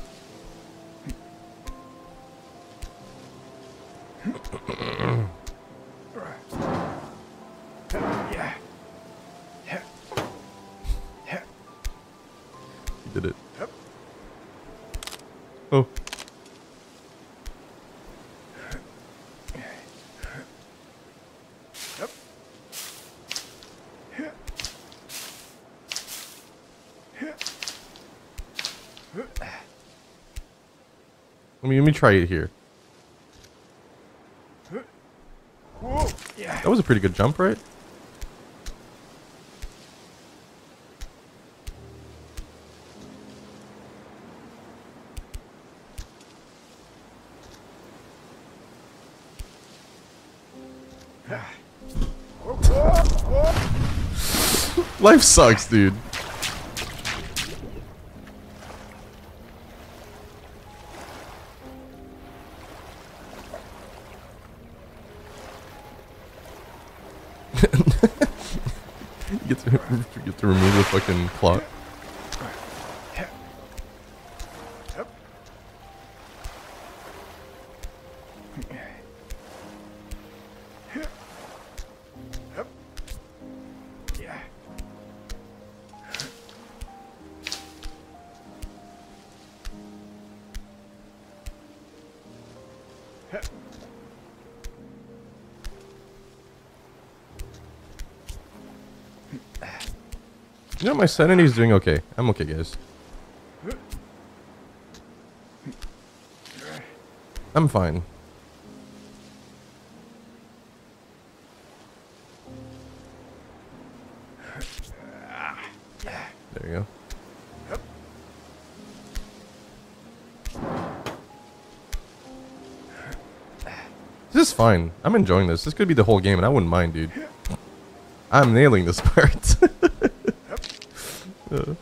Let me try it here. That was a pretty good jump, right? Life sucks, dude. To remove the fucking plot. My sanity's doing okay. I'm okay, guys. I'm fine. There you go. This is fine. I'm enjoying this. This could be the whole game, and I wouldn't mind, dude. I'm nailing this part. Uh.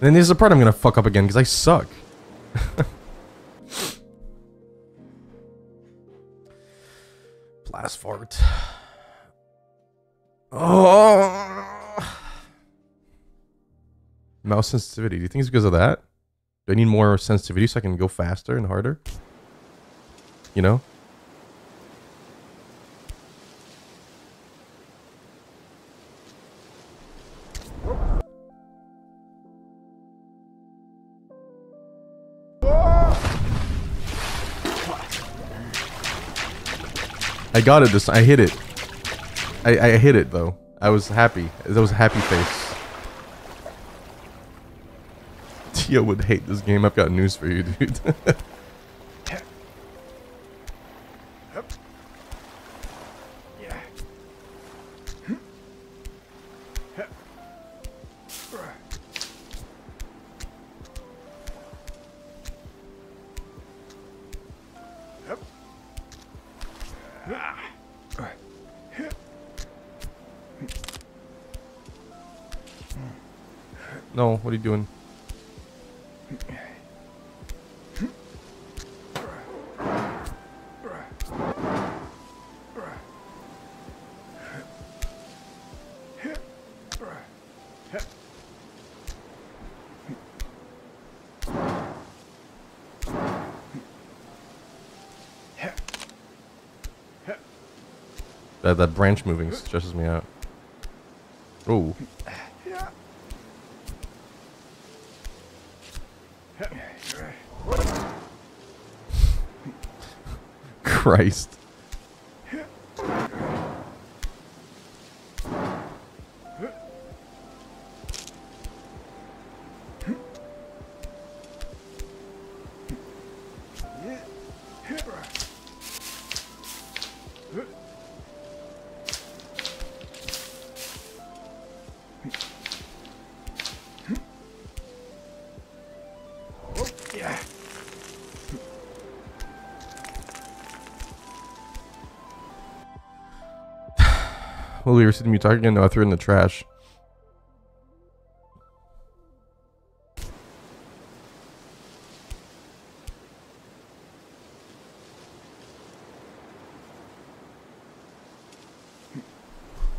Then there's the part I'm gonna fuck up again because I suck. Blast fart. Oh, mouse sensitivity. Do you think it's because of that? Do I need more sensitivity so I can go faster and harder? You know? I got it this time. I hit it. I, I hit it though. I was happy. That was a happy face. Tia would hate this game. I've got news for you, dude. No, what are you doing? That, that branch moving stresses me out. Oh. Christ. We were sitting Mutalk again. No, I threw it in the trash.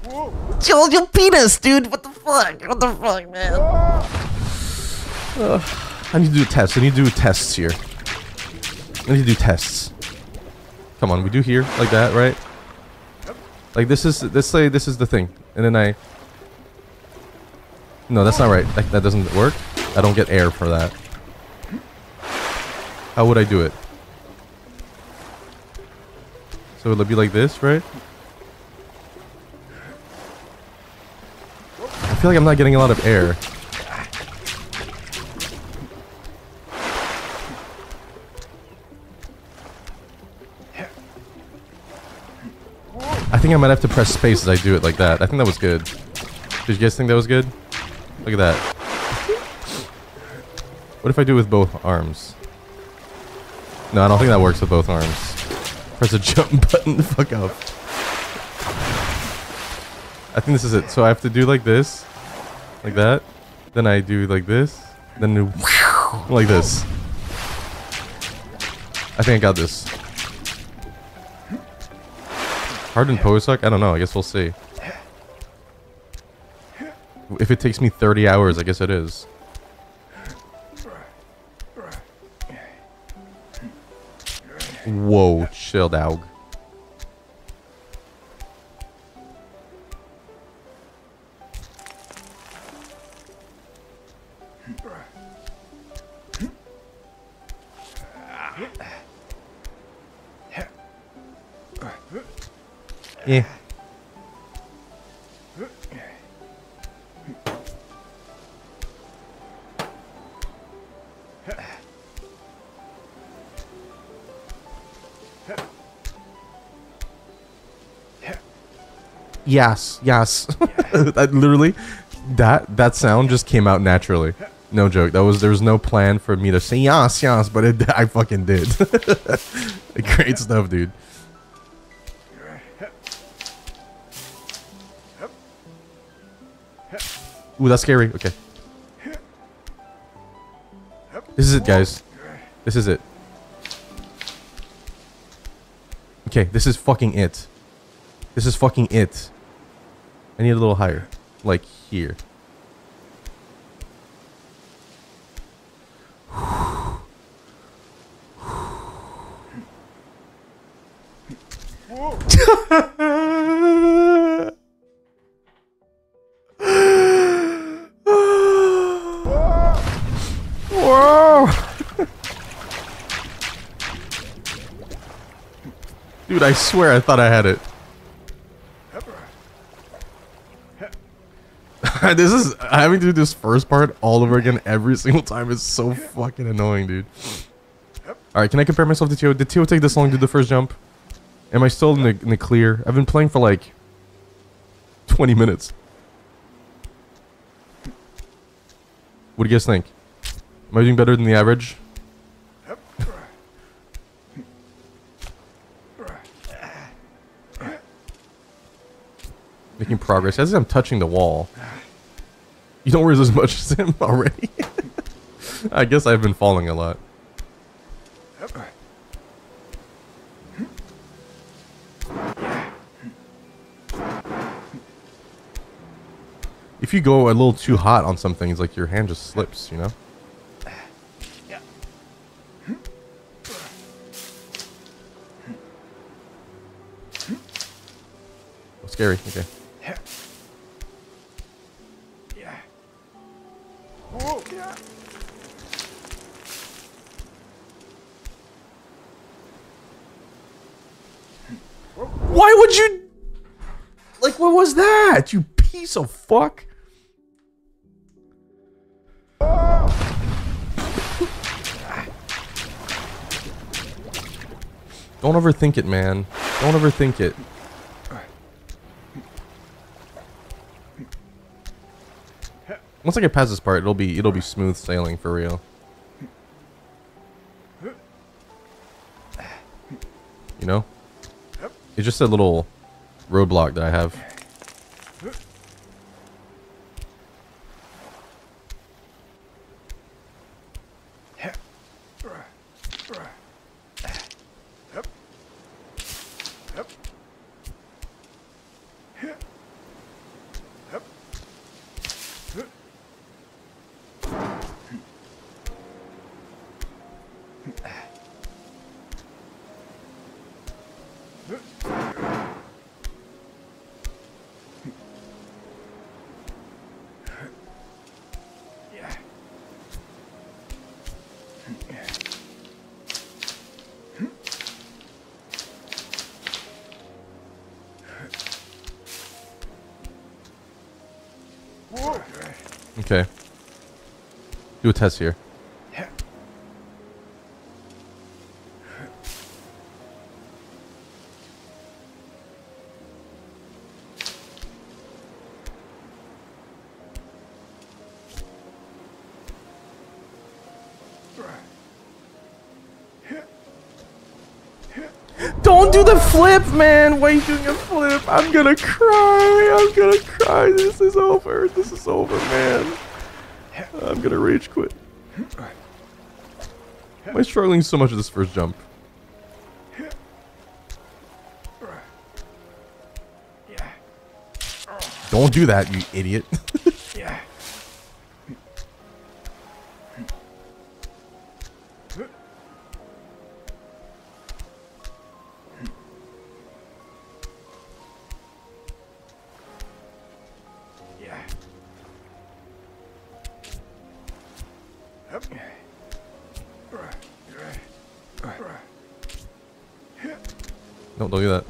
Whoa. Joel, your penis, dude. What the fuck? What the fuck, man? Uh, I need to do tests. I need to do tests here. I need to do tests. Come on, we do here like that, right? Like this is, let's say this is the thing, and then I... No, that's not right. That, that doesn't work. I don't get air for that. How would I do it? So it'll be like this, right? I feel like I'm not getting a lot of air. I think I might have to press space as I do it like that. I think that was good. Did you guys think that was good? Look at that. What if I do it with both arms? No, I don't think that works with both arms. Press a jump button. Fuck up. I think this is it. So I have to do like this. Like that. Then I do like this. Then like this. I think I got this. Hardened pose suck? I don't know. I guess we'll see. If it takes me thirty hours, I guess it is. Whoa, chill, dog. Yeah. Yes, yes. That literally, that that sound just came out naturally. No joke. That was there was no plan for me to say yes, yes, but it, I fucking did. Great stuff, dude. Ooh, that's scary. Okay. This is it, guys. This is it. Okay, this is fucking it. This is fucking it. I need a little higher. Like here. Dude, I swear I thought I had it. This is having to do this first part all over again every single time is so fucking annoying, dude. Alright, can I compare myself to Tio? Did Tio take this long to do the first jump? Am I still in the, in the clear? I've been playing for like twenty minutes. What do you guys think? Am I doing better than the average? Making progress. As I'm touching the wall. You don't resist as much as him already? I guess I've been falling a lot. If you go a little too hot on some things, like your hand just slips, you know? Oh, scary, okay. Why would you? Like, what was that? You piece of fuck. Don't overthink it, man. Don't overthink it. Once I get past this part, it'll be it'll be smooth sailing for real. You know? It's just a little roadblock that I have. Okay. Do a test here. Don't do the flip, man! Why are you doing a flip? I'm gonna cry! I'm gonna cry! This is over! This is over, man! I'm gonna rage quit. Why am I struggling so much at this first jump? Don't do that, you idiot. Don't do that.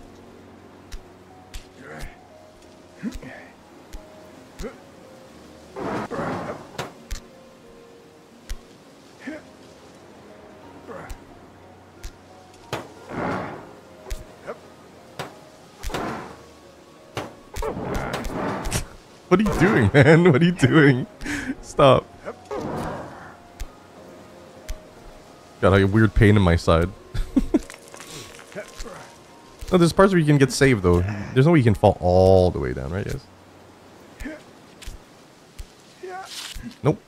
What are you doing, man? What are you doing? Stop. Got a weird pain in my side. No, there's parts where you can get saved though. There's no way you can fall all the way down, right? Yes. Nope.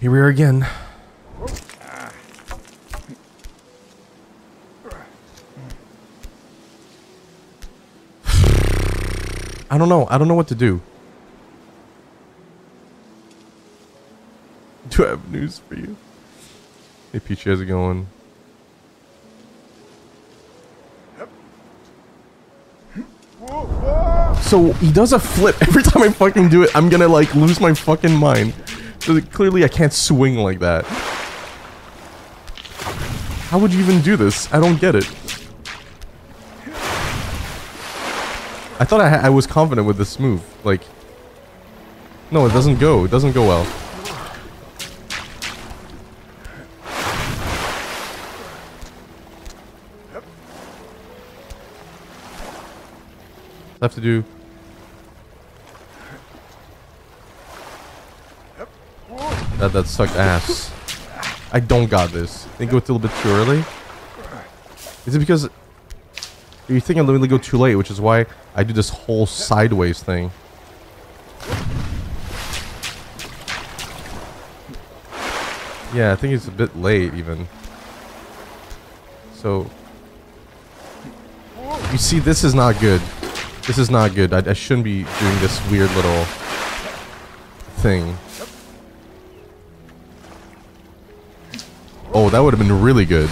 Here we are again. I don't know. I don't know what to do. Do I have news for you? Hey, Peachy, how's it going? So he does a flip every time I fucking do it. I'm gonna like lose my fucking mind. So clearly I can't swing like that. How would you even do this? I don't get it. I thought I, ha I was confident with this move, like... No, it doesn't go. It doesn't go well. I have to do... That, that sucked ass. I don't got this. They go a little bit too early. Is it because you think I'm going to go too late, which is why I do this whole sideways thing. Yeah, I think it's a bit late even. So you see, this is not good. This is not good. I, I shouldn't be doing this weird little thing. Oh, that would have been really good.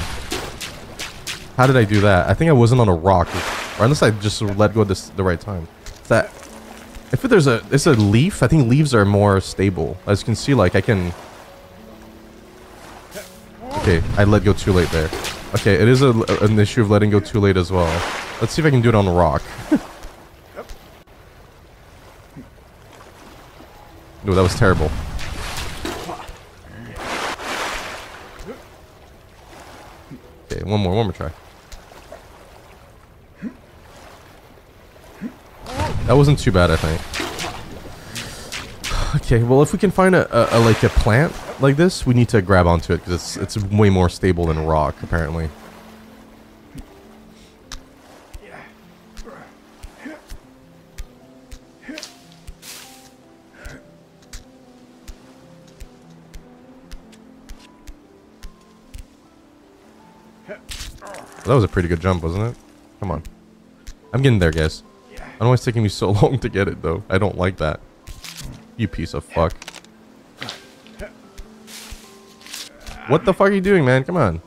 How did I do that? I think I wasn't on a rock, or unless I just let go at this the right time. It's that if there's a it's a leaf. I think leaves are more stable. As you can see, like I can. Okay, I let go too late there. Okay, it is a, an issue of letting go too late as well. Let's see if I can do it on a rock. No, that was terrible. Okay, one more, one more try. That wasn't too bad, I think. Okay, well, if we can find a, a, a like a plant like this, we need to grab onto it because it's it's way more stable than rock, apparently. That was a pretty good jump, wasn't it? Come on. I'm getting there, guys. I don't know why it's taking me so long to get it, though. I don't like that. You piece of fuck. What the fuck are you doing, man? Come on.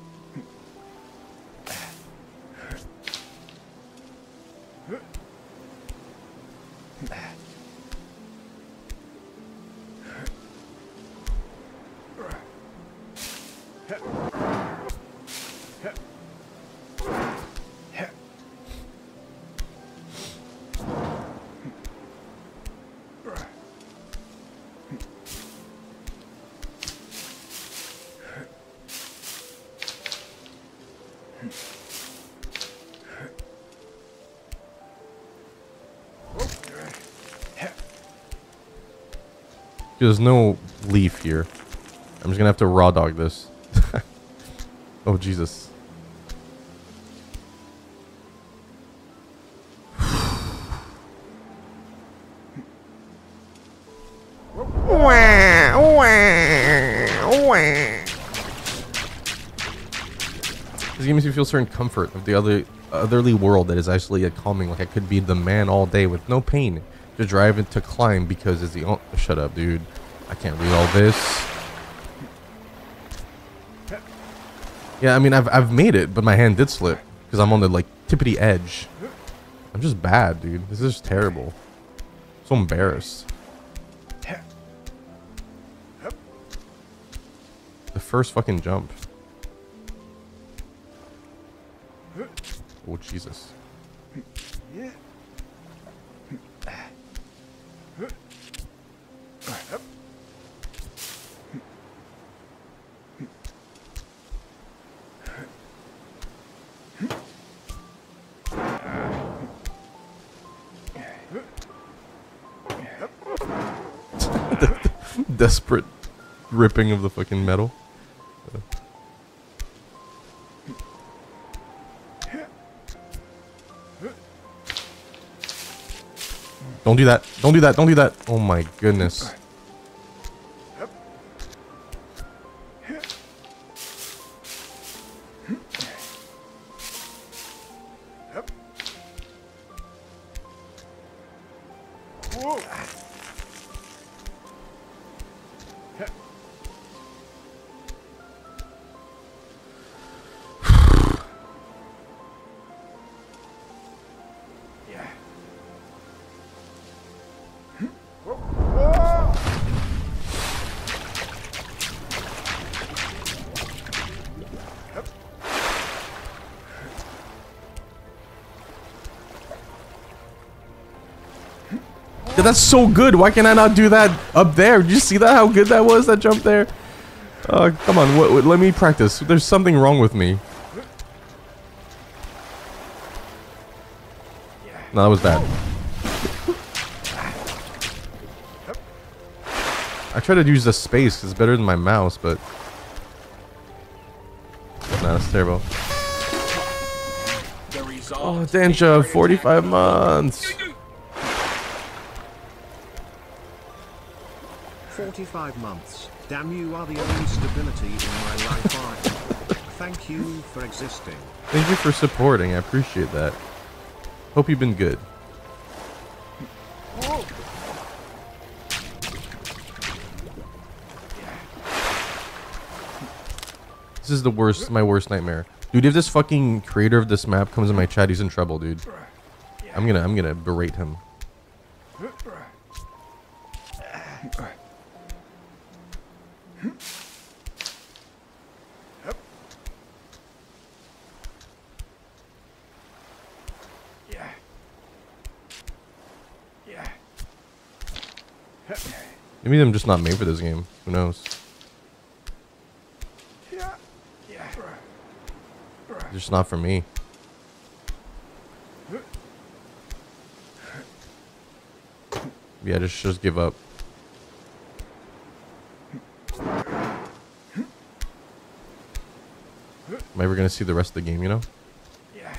There's no leaf here. I'm just gonna have to raw dog this. Oh, Jesus. This game makes me feel certain comfort of the other otherly world that is actually yet calming. Like I could be the man all day with no pain. To drive and to climb because it's the only... Shut up, dude. I can't read all this. Yeah, I mean, I've, I've made it, but my hand did slip. Because I'm on the, like, tippity edge. I'm just bad, dude. This is terrible. I'm so embarrassed. The first fucking jump. Oh, Jesus. Desperate ripping of the fucking metal. Don't do that. Don't do that. Don't do that. Oh my goodness. That's so good. Why can I not do that up there? Did you see that? How good that was, that jump there? Uh, come on. What, what, let me practice. There's something wrong with me. No, that was bad. I try to use the space. It's better than my mouse, but... Nah, that's terrible. Oh, Danja, forty-five months. forty-five months. Damn, you are the only stability in my life. Thank you for existing. Thank you for supporting. I appreciate that. Hope you've been good. Whoa. This is the worst, my worst nightmare. Dude, if this fucking creator of this map comes in my chat, he's in trouble, dude. I'm gonna, I'm gonna berate him. Maybe I'm just not made for this game. Who knows? Just not for me. Yeah, just just give up. Am I ever gonna see the rest of the game, you know? Yeah.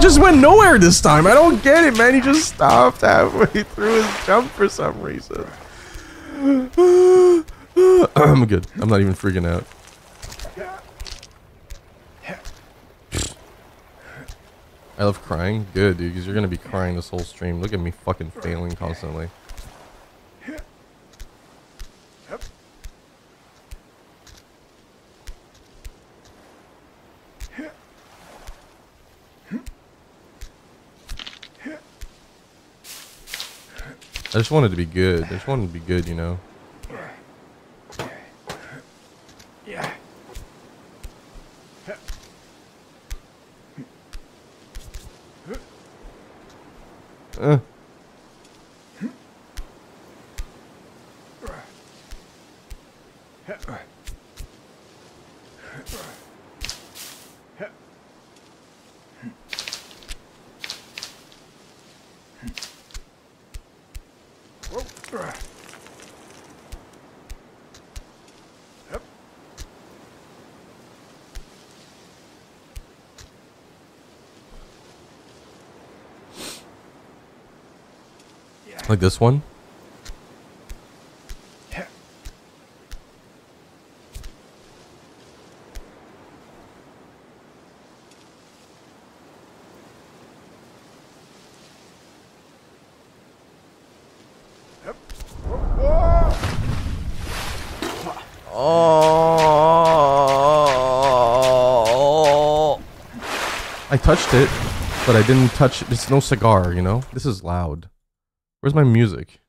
Just went nowhere this time. I don't get it, man. He just stopped halfway through his jump for some reason. I'm good. I'm not even freaking out. I love crying. Good, dude, because you're gonna be crying this whole stream. Look at me fucking failing constantly. I just wanted to be good. I just wanted to be good, you know. Yeah. Uh. Like this one? Yeah. Oh. I touched it, but I didn't touch it. It's no cigar, you know? This is loud. Where's my music?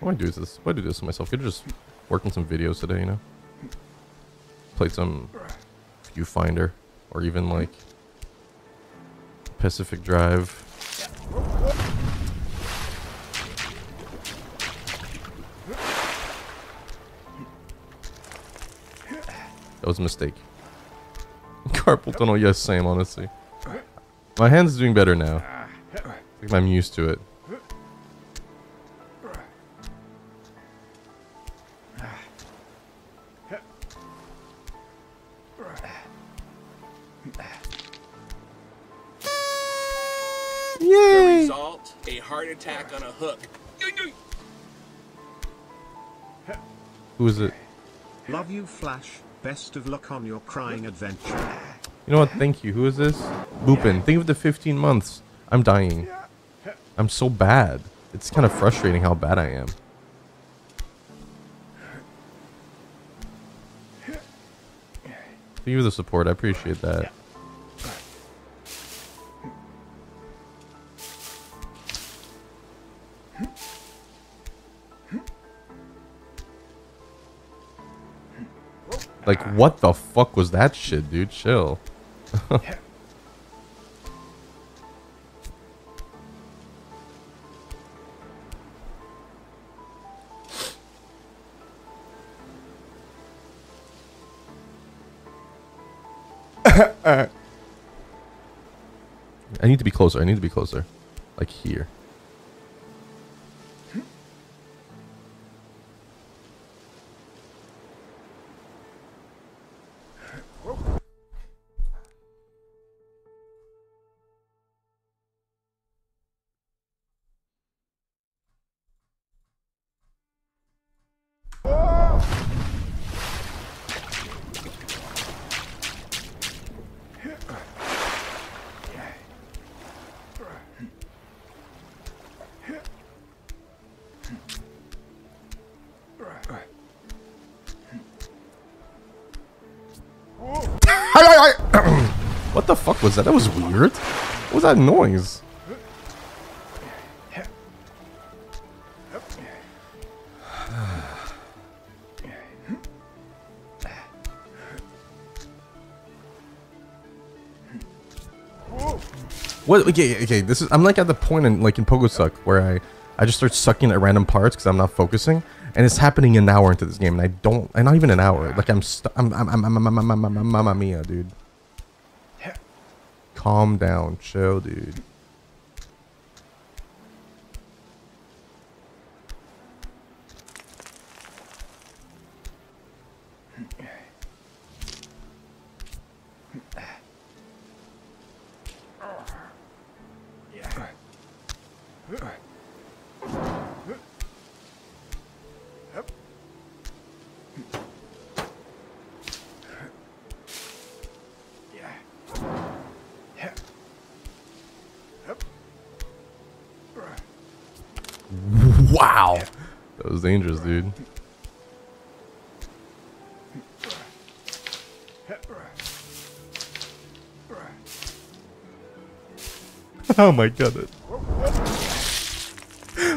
Why do this? Why do this to myself? Could just work on some videos today, you know? Play some Viewfinder, or even like Pacific Drive. That was a mistake. Carpal tunnel, yes, same, honestly. My hand's doing better now. Like I'm used to it. Yay! The result, a heart attack on a hook. Who is it? Love you, Flash. Best of luck on your crying adventure. You know what? Thank you. Who is this? Boopin. Think of the fifteen months. I'm dying. I'm so bad. It's kind of frustrating how bad I am. Thank you for the support. I appreciate that. Yeah. Like, what the fuck was that shit, dude? Chill. Yeah. I need to be closer. I need to be closer. Like here. Was that? That was weird. What was that noise? What? Okay, okay. This is. I'm like at the point in like in Pogosuck where I, I just start sucking at random parts because I'm not focusing, and it's happening an hour into this game, and I don't. And not even an hour. Like I'm. Stu I'm. I'm. I'm. I'm. I'm. I'm. I'm. I'm. I'm. Mamma mia, dude. Calm down, chill, dude. Dangerous, dude. Oh my god.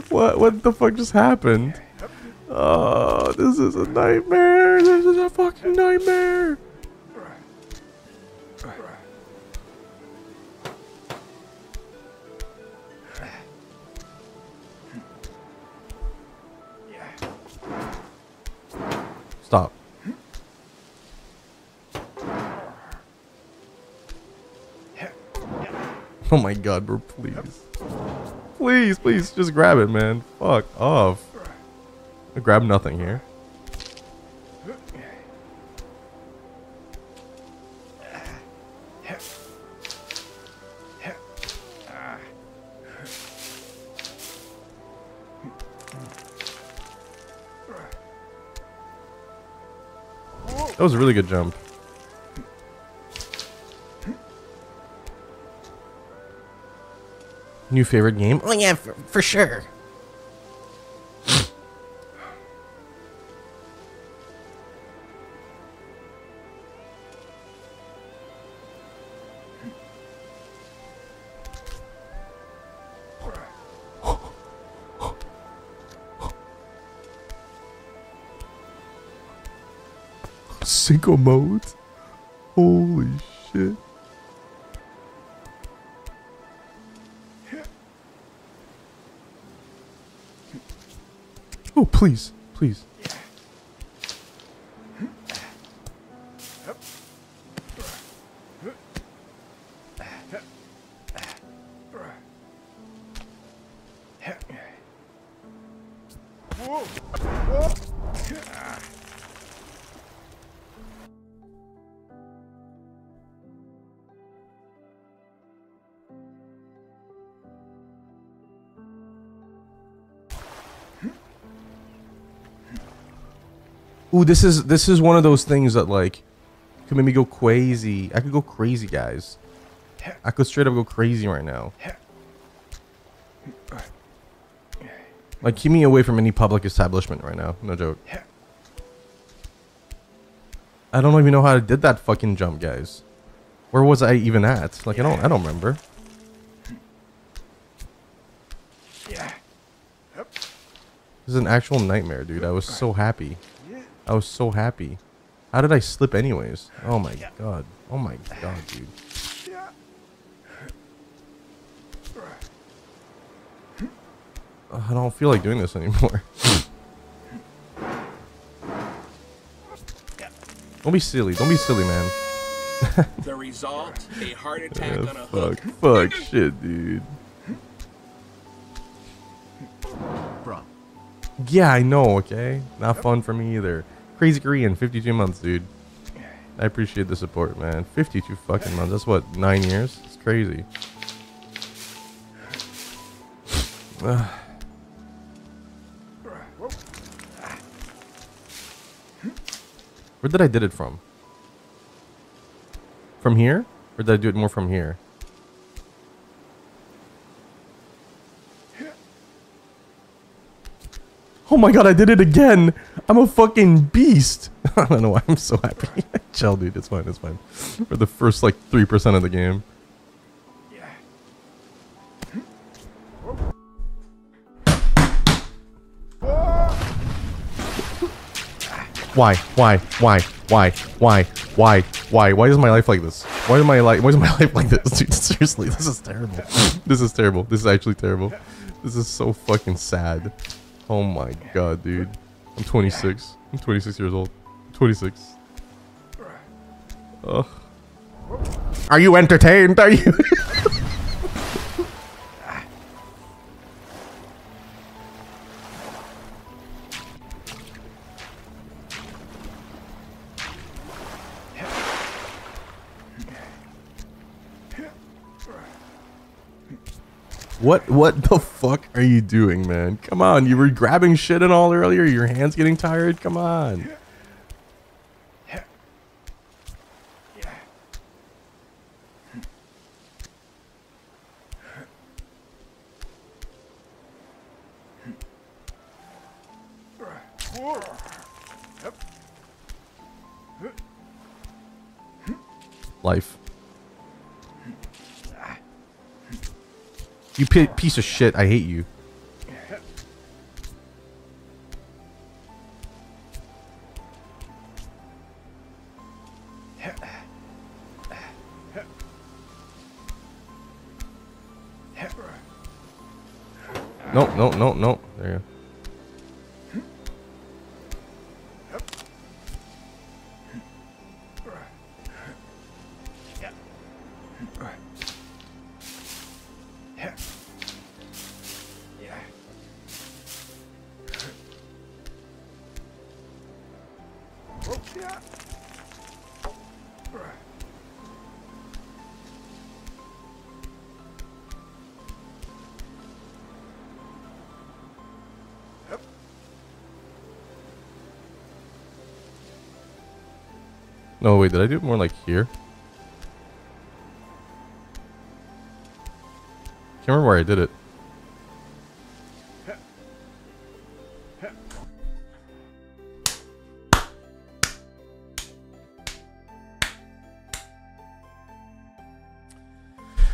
What what the fuck just happened? Oh, this is a nightmare. This is a fucking nightmare. Oh my god, bro, please. Please, please, just grab it, man. Fuck off. I grab nothing here. That was a really good jump. New favorite game? Oh yeah, for, for sure. Single mode? Holy shit. Oh, please, please. Ooh, this is this is one of those things that like could make me go crazy. I could go crazy, guys. I could straight up go crazy right now. Like, keep me away from any public establishment right now. No joke. I don't even know how I did that fucking jump, guys. Where was I even at? Like, yeah. I don't, I don't remember. Yeah. Yep. This is an actual nightmare, dude. I was so happy. I was so happy. How did I slip anyways? Oh my yeah. god. Oh my god, dude. I don't feel like doing this anymore. Don't be silly. Don't be silly, man. The result, a heart attack yeah, on a fuck, hook. Fuck shit, dude. Bro. Yeah, I know, okay? Not fun for me either. Crazy Korean, fifty-two months, dude. I appreciate the support, man. fifty-two fucking months. That's what, nine years? It's crazy. Ugh. Where did I did it from? From here? Or did I do it more from here? Oh my god, I did it again! I'm a fucking beast! I don't know why I'm so happy. Chill, dude. It's fine. It's fine. For the first, like, three percent of the game. Why? Why? Why? Why? Why? Why? Why? Why is my life like this? Why is my life? Why is my life like this? Dude, seriously, this is terrible. This is terrible. This is actually terrible. This is so fucking sad. Oh my god, dude. I'm twenty-six. I'm twenty-six years old. twenty-six. Ugh. Are you entertained? Are you? What what the fuck are you doing, man? Come on, you were grabbing shit and all earlier. Your hands getting tired. Come on. Life. You piece of shit, I hate you. No, no, no, no. There you go. No, wait, did I do it more like here? Can't remember where I did it.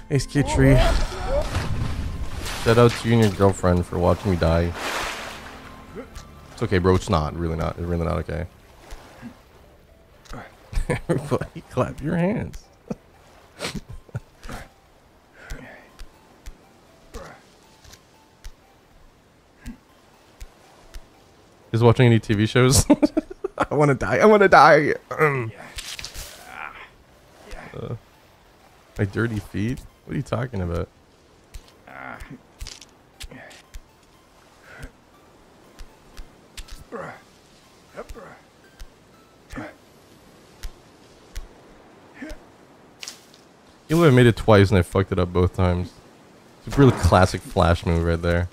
Ace Kid Tree. Shout out to you and your girlfriend for watching me die. It's okay, bro. It's not. Really not. It's really not okay. Everybody clap your hands. Is watching any T V shows? I want to die. I want to die. uh, my dirty feet? What are you talking about? You would have made it twice and I fucked it up both times. It's a really classic Flash move right there.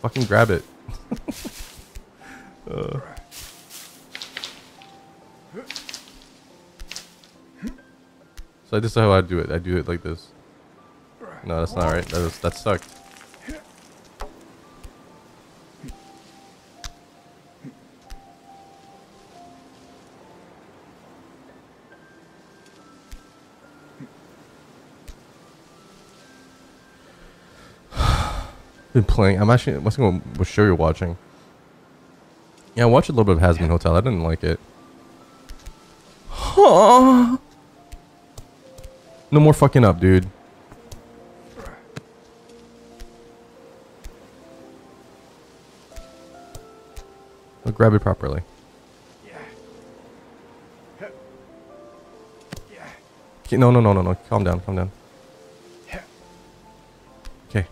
Fucking grab it. uh. So this is how I do it. I do it like this. No, that's not right. That is, that sucked. Been playing. I'm actually. What's going? What show you're watching? Yeah, I watched a little bit of Hazbin Hotel. I didn't like it. Huh. No more fucking up, dude. I'll grab it properly. Okay, no, no, no, no, no. Calm down. Calm down. Okay.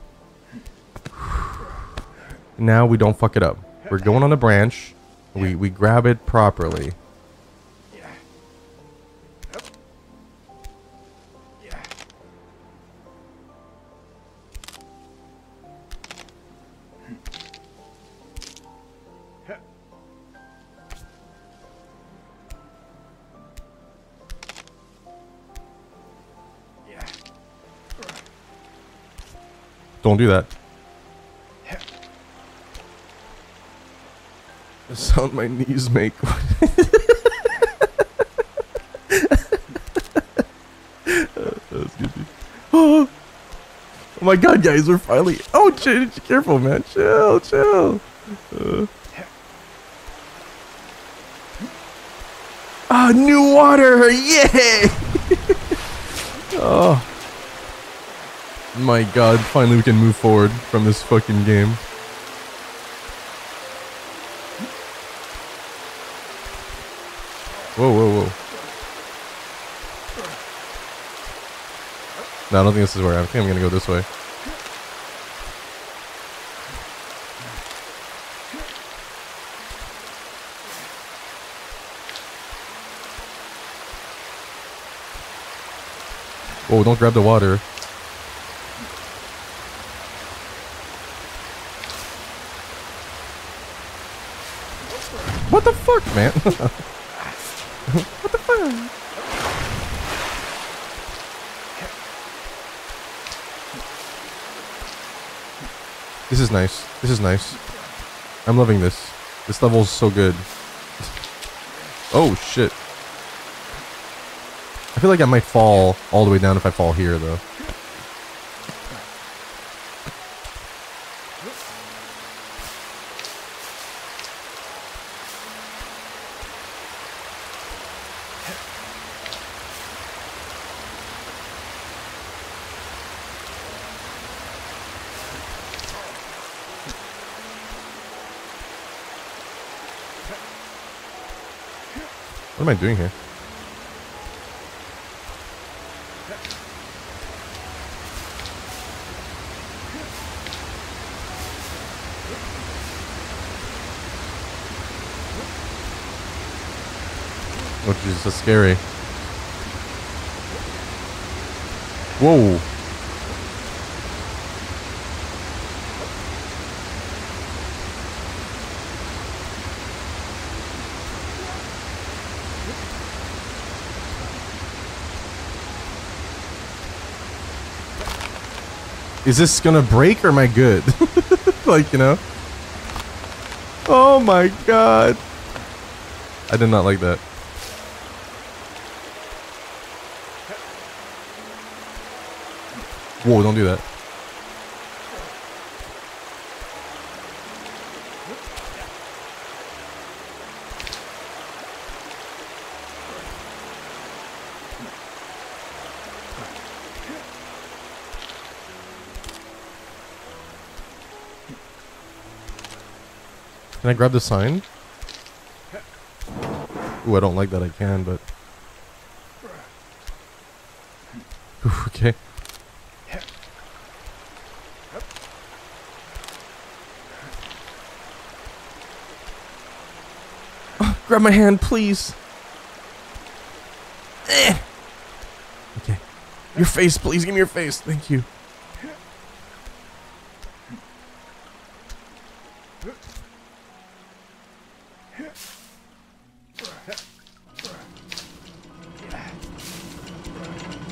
Now we don't fuck it up. We're going on a branch. We we grab it properly. Don't do that. The sound my knees make. Oh my god, guys, we're finally. Oh, chill, careful, man. Chill, chill. Uh. Ah, new water. Yay! Oh. My god, finally we can move forward from this fucking game. Whoa, whoa, whoa. No, I don't think this is where I am. I think I'm gonna go this way. Whoa, don't grab the water. What the fuck, man? What the fuck? This is nice. This is nice. I'm loving this. This level is so good. Oh, shit. I feel like I might fall all the way down if I fall here, though. What am I doing here? Oh Jesus, that's scary. Whoa. Is this gonna break or am I good? Like, you know? Oh my god. I did not like that. Whoa, don't do that. Can I grab the sign? Ooh, I don't like that I can, but... Ooh, okay. Oh, grab my hand, please! Eh. Okay. Your face, please! Give me your face! Thank you.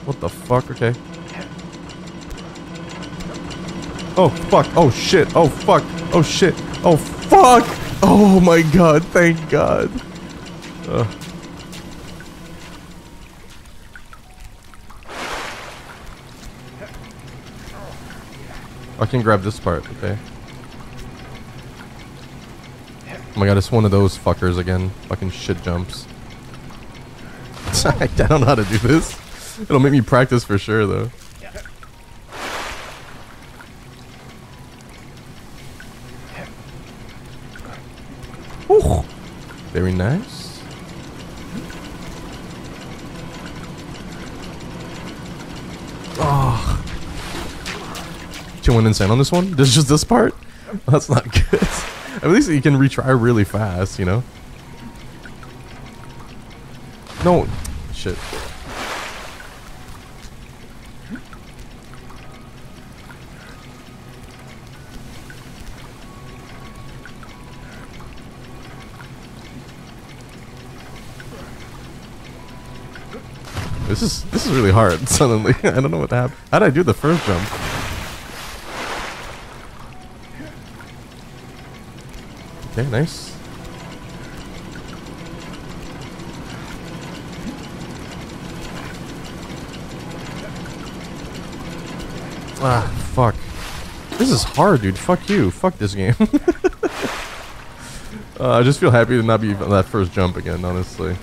What the fuck? Okay. Oh fuck. Oh shit. Oh fuck. Oh shit. Oh fuck. Oh my god. Thank god. Uh. I can grab this part. Okay. Oh my god, it's one of those fuckers again. Fucking shit jumps. I don't know how to do this. It'll make me practice for sure, though. Ooh, very nice. Oh. You went insane on this one? There's just this part? That's not good. At least you can retry really fast, you know? No. Shit. This is this is really hard suddenly. I don't know what happened. How did I do the first jump? Okay, nice. Ah, fuck. This is hard, dude. Fuck you. Fuck this game. uh, I just feel happy to not be on that first jump again, honestly.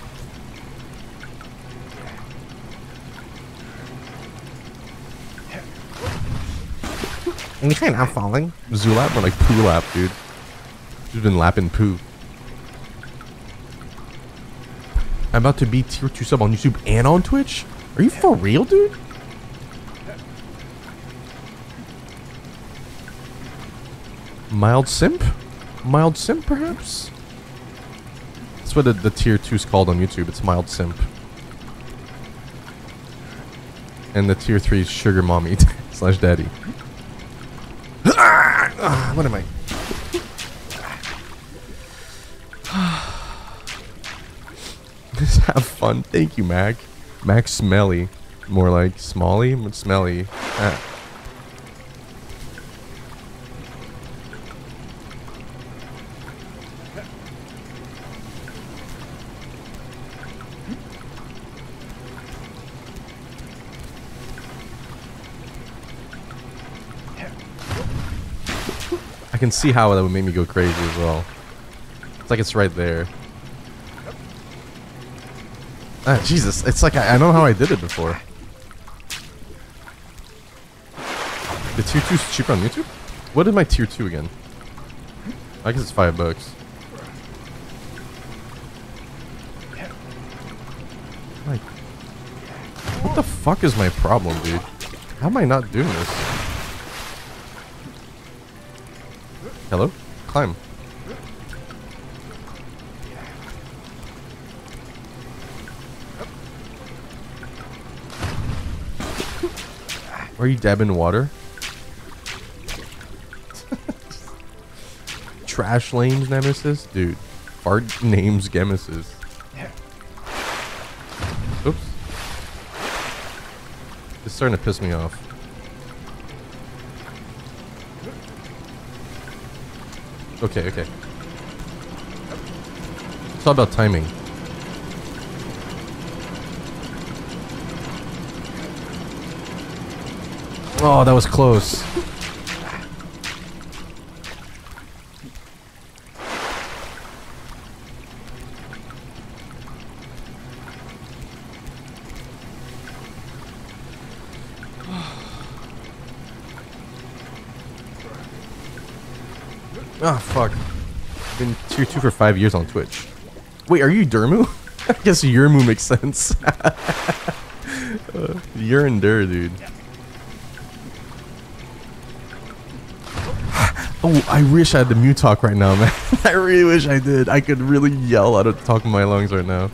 I'm kind of falling. Zulap or like poo lap, dude. You've been lapping poo. I'm about to be tier two sub on YouTube and on Twitch? Are you for real, dude? Mild simp? Mild simp, perhaps? That's what the, the tier two is called on YouTube. It's mild simp. And the tier three is sugar mommy slash daddy. Ah, what am I? Just have fun. Thank you, Mac. Mac Smelly. More like Smally, but Smelly. Ah. I can see how that would make me go crazy as well. It's like it's right there. Ah, Jesus. It's like I, I don't know how I did it before. The tier two is cheaper on YouTube? What is my tier two again? I guess it's five bucks. Like, what the fuck is my problem, dude? How am I not doing this? Hello? Climb. Are you dabbing water? Trash lanes nemesis? Dude. Fart names gemesis. Oops. It's starting to piss me off. Okay, okay. It's all about timing. Oh, that was close. Ah, oh, fuck. I've been tier two for five years on Twitch. Wait, are you Dermu? I guess Yermu makes sense. uh, you're in there, dude. Oh, I wish I had the Mutalk right now, man. I really wish I did. I could really yell out of the top of my lungs right now.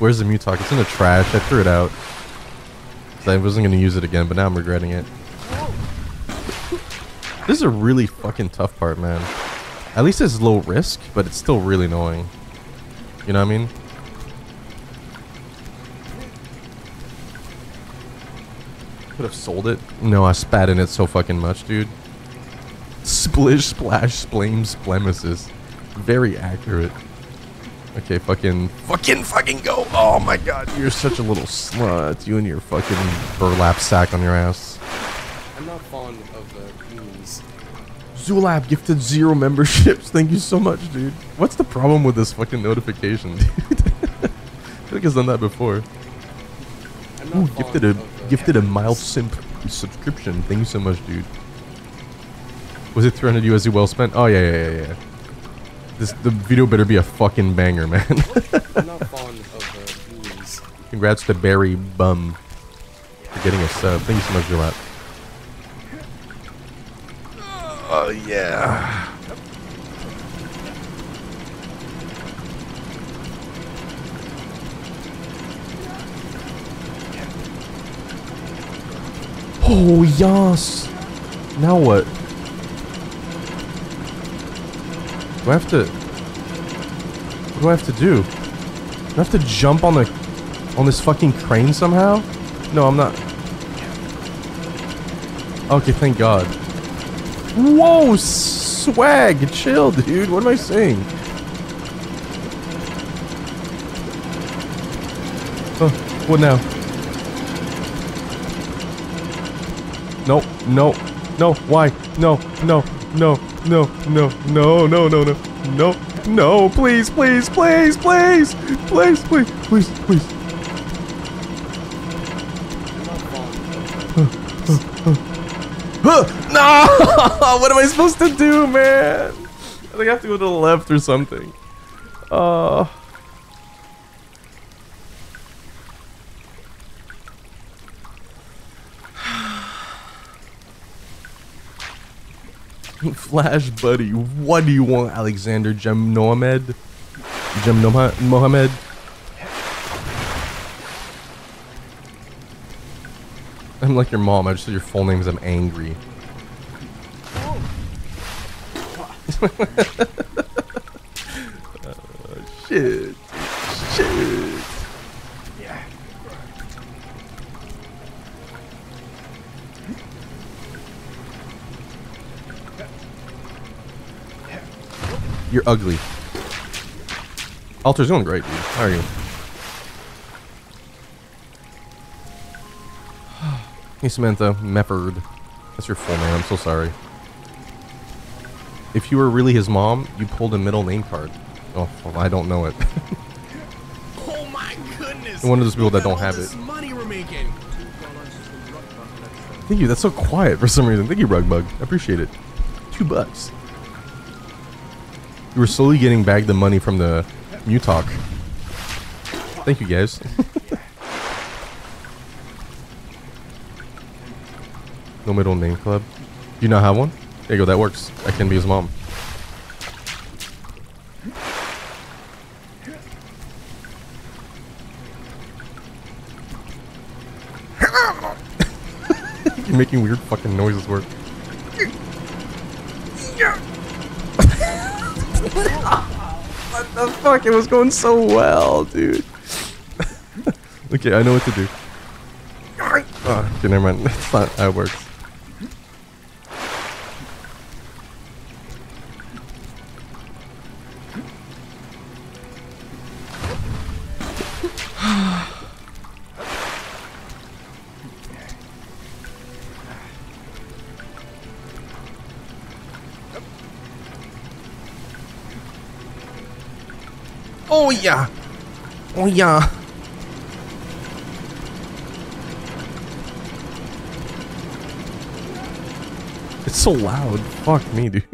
Where's the Mutalk? It's in the trash. I threw it out. I wasn't going to use it again, but now I'm regretting it. This is a really fucking tough part, man. At least it's low risk, but it's still really annoying. You know what I mean? Could have sold it. No, I spat in it so fucking much, dude. Splish, splash, splame, splemises. Very accurate. Okay, fucking, fucking, fucking go! Oh my god, you're such a little slut. You and your fucking burlap sack on your ass. I'm not fond of the memes. Zulab gifted zero memberships. Thank you so much, dude. What's the problem with this fucking notification, dude? I think I've done that before. Ooh, gifted a gifted a mild simp subscription. Thank you so much, dude. Was it three hundred U S D well spent? Oh yeah, yeah, yeah, yeah. This the video better be a fucking banger, man. I'm not fond of the memes. Congrats to Barry Bum for getting a sub. Thank you so much, Jorat. Oh yeah. Oh, yes! Now what? Do I have to... What do I have to do? Do I have to jump on the... on this fucking crane somehow? No, I'm not. Okay, thank God. Whoa! Swag! Chill, dude! What am I saying? Oh, what now? No, no, no, why? No, no, no, no, no, no, no, no, no, no, no, please, please, please, please, please, please, please, please. No! What am I supposed to do, man? I think I have to go to the left or something. Uh... Flash buddy, what do you want, Alexander Jem Mohamed? Jem Mohamed? I'm like your mom, I just said your full name is I'm angry. Oh. Oh, shit. Shit. Yeah. You're ugly. Alter's doing great, dude. How are you? Hey, Samantha. Mefford. That's your full name. I'm so sorry. If you were really his mom, you pulled a middle name card. Oh, well, I don't know it. Oh my goodness! One of those people that don't have it. Money we're making. Thank you. That's so quiet for some reason. Thank you, Rugbug. I appreciate it. Two bucks. We were slowly getting back the money from the Mutalk. Thank you, guys. No middle name club. Do you not have one? There you go, that works. I can be his mom. You're making weird fucking noises work. What the fuck? It was going so well, dude. Okay, I know what to do. Oh, okay, never mind. That's not how it works. Oh yeah! Oh yeah! It's so loud. Fuck me, dude.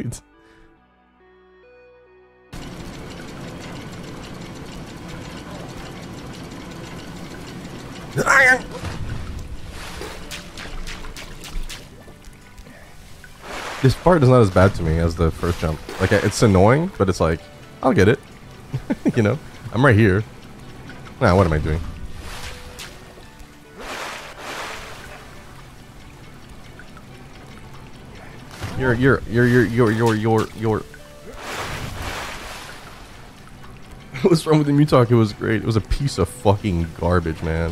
This part is not as bad to me as the first jump. Like, it's annoying, but it's like, I'll get it. You know, I'm right here. Nah, what am I doing? You're, you're, you're, you're, you're, you're, you're, you're. What's wrong with the Mutalk? It was great. It was a piece of fucking garbage, man.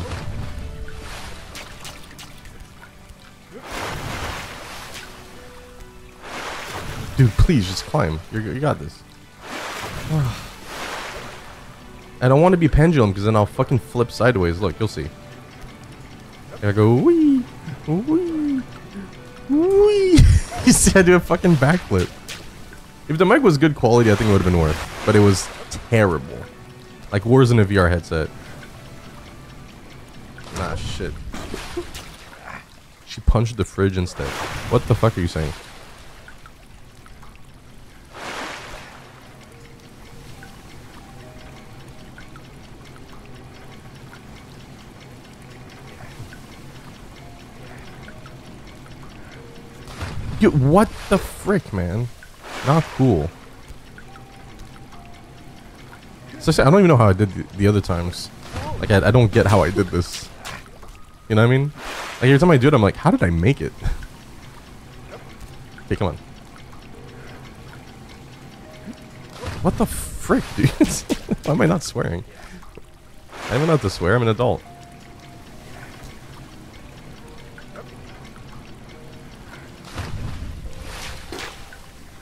Dude, please just climb. You're, you got this. I don't want to be pendulum because then I'll fucking flip sideways. Look, you'll see. I go wee, wee, wee. You see, I do a fucking backflip. If the mic was good quality, I think it would have been worth. But it was terrible. Like worse than a V R headset. Nah, shit. She punched the fridge instead. What the fuck are you saying? Dude, what the frick, man? Not cool. So I don't even know how I did the, the other times. Like, I, I don't get how I did this. You know what I mean? Like, every time I do it, I'm like, how did I make it? Okay, come on. What the frick, dude? Why am I not swearing? I don't know how to swear. I'm an adult.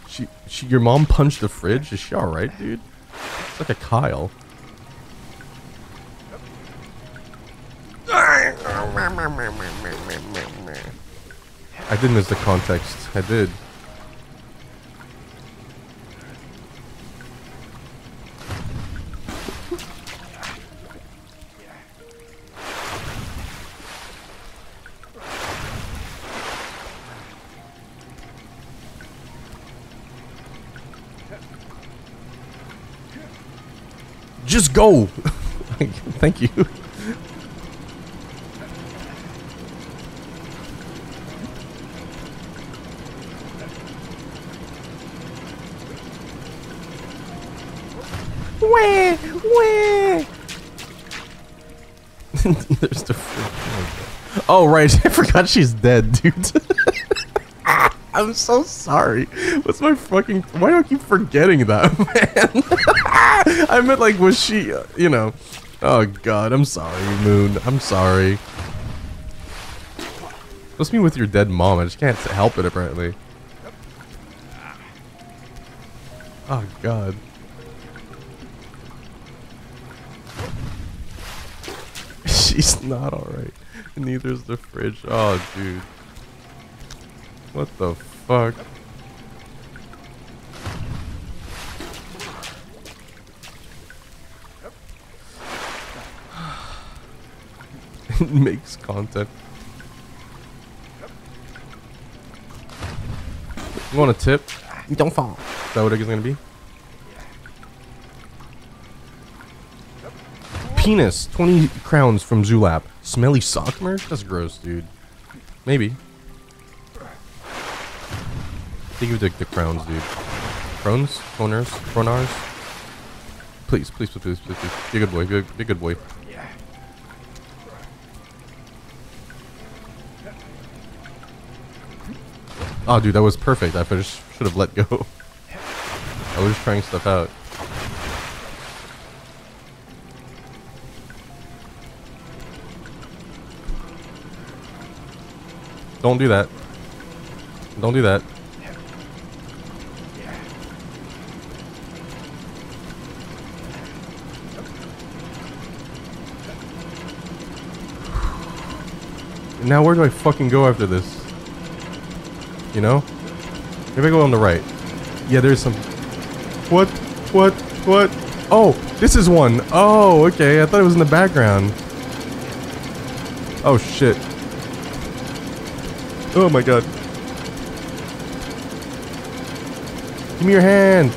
She, your mom punched the fridge? Is she alright, dude? It's like a Kyle. I did miss the context. I did. Just go! Thank you. Where? Where? There's the freak. Oh, right. I forgot she's dead, dude. I'm so sorry. What's my fucking... Why do I keep forgetting that, man? I meant, like, was she, uh, you know... Oh, God, I'm sorry, Moon. I'm sorry. What's me with your dead mom? I just can't help it, apparently. Oh, God. She's not alright. Neither is the fridge. Oh, dude. What the fuck? Makes content. You want a tip? Don't fall. Is that what it's gonna be? Penis, twenty crowns from Zulap. Smelly sock merch? That's gross, dude. Maybe. They give the, the crowns, dude. Crones? Croners? Cronars? Please, please, please, please, please, please. Be a good boy. Be a, be a good boy. Oh, dude, that was perfect. I just should have let go. I was just trying stuff out. Don't do that. Don't do that. Now where do I fucking go after this? You know? Maybe I go on the right. Yeah, there's some... What? What? What? Oh! This is one! Oh, okay. I thought it was in the background. Oh, shit. Oh, my God. Give me your hand!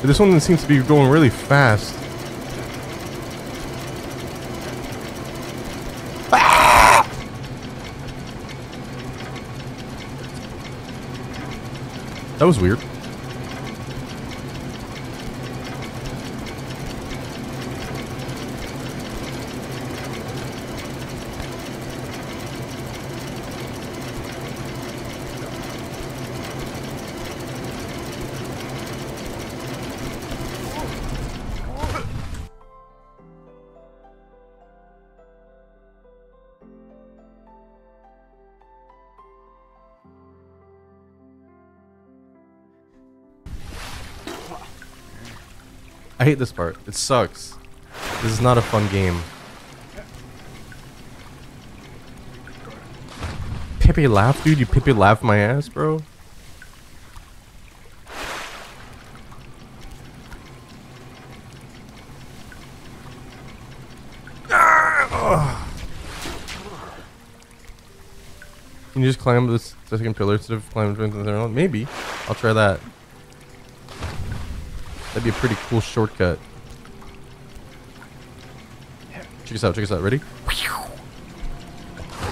This one seems to be going really fast. Ah! That was weird. I hate this part. It sucks. This is not a fun game. Pippi laugh, dude. You Pippi laugh my ass, bro. Can you just climb this second pillar instead of climbing the other one? Maybe. I'll try that. That'd be a pretty cool shortcut. Check us out, check us out. Ready?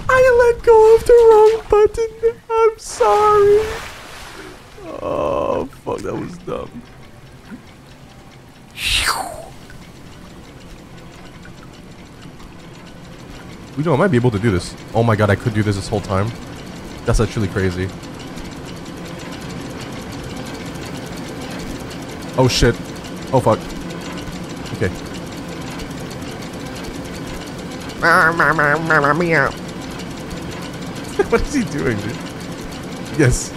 I let go of the wrong button. I'm sorry. Oh, fuck. That was dumb. We know I might be able to do this. Oh my god, I could do this this whole time. That's actually crazy. Oh shit. Oh fuck. Okay. What is he doing, dude? Yes.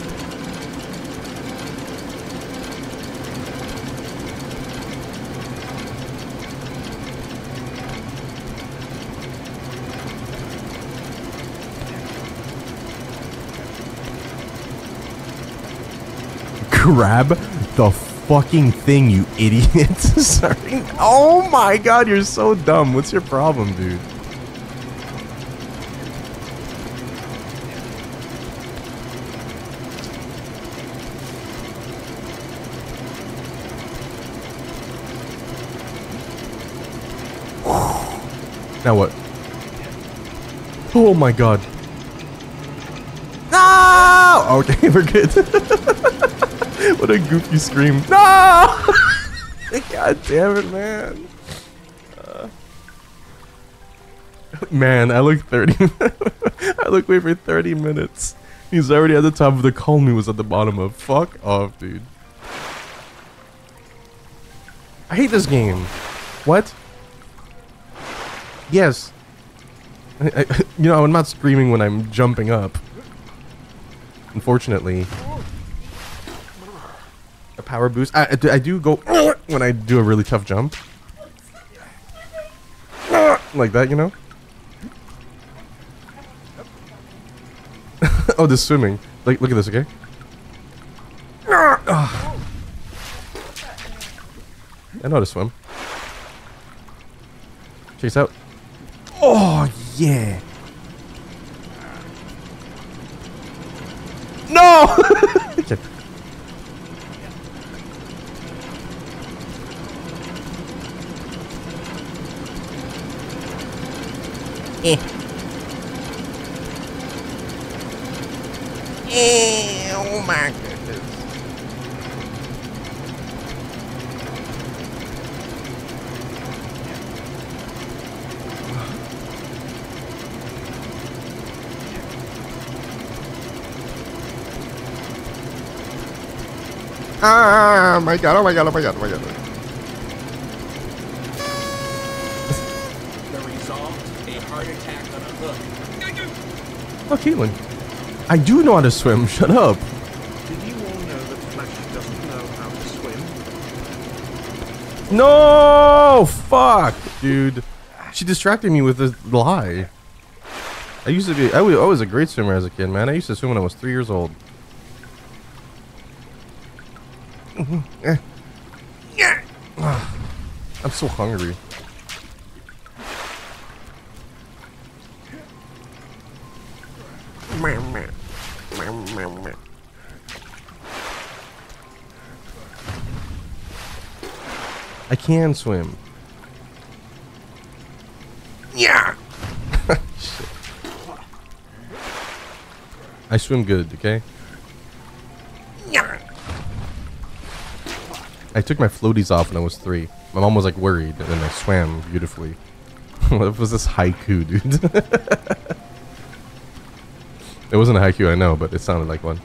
Grab the fucking thing, you idiot. Sorry. Oh my god, you're so dumb. What's your problem, dude? Now what? Oh my god. No! Okay, we're good. What a goofy scream. No! God damn it, man. Uh, man, I looked thirty. I looked away for thirty minutes. He's already at the top of the column he was at the bottom of. Fuck off, dude. I hate this game. What? Yes. I, I, you know, I'm not screaming when I'm jumping up. Unfortunately. A power boost. I, I do go when I do a really tough jump. Like that, you know? Oh, the swimming. Like, look at this, okay? I know how to swim. Chase out. Oh, yeah. No! Okay. Eh. Eh, oh my goodness. Ah, my god, oh my god, oh my god, oh my god. Fuck Caitlin. I do know how to swim, shut up. Did you all know that Flash doesn't know how to swim? No, fuck, dude. She distracted me with a lie. I used to be, I was a great swimmer as a kid, man. I used to swim when I was three years old. I'm so hungry. I can swim. Yeah. Shit. I swim good, okay? Yeah. I took my floaties off when I was three. My mom was like worried, and then I swam beautifully. What was this haiku, dude? It wasn't a haiku, I know, but it sounded like one.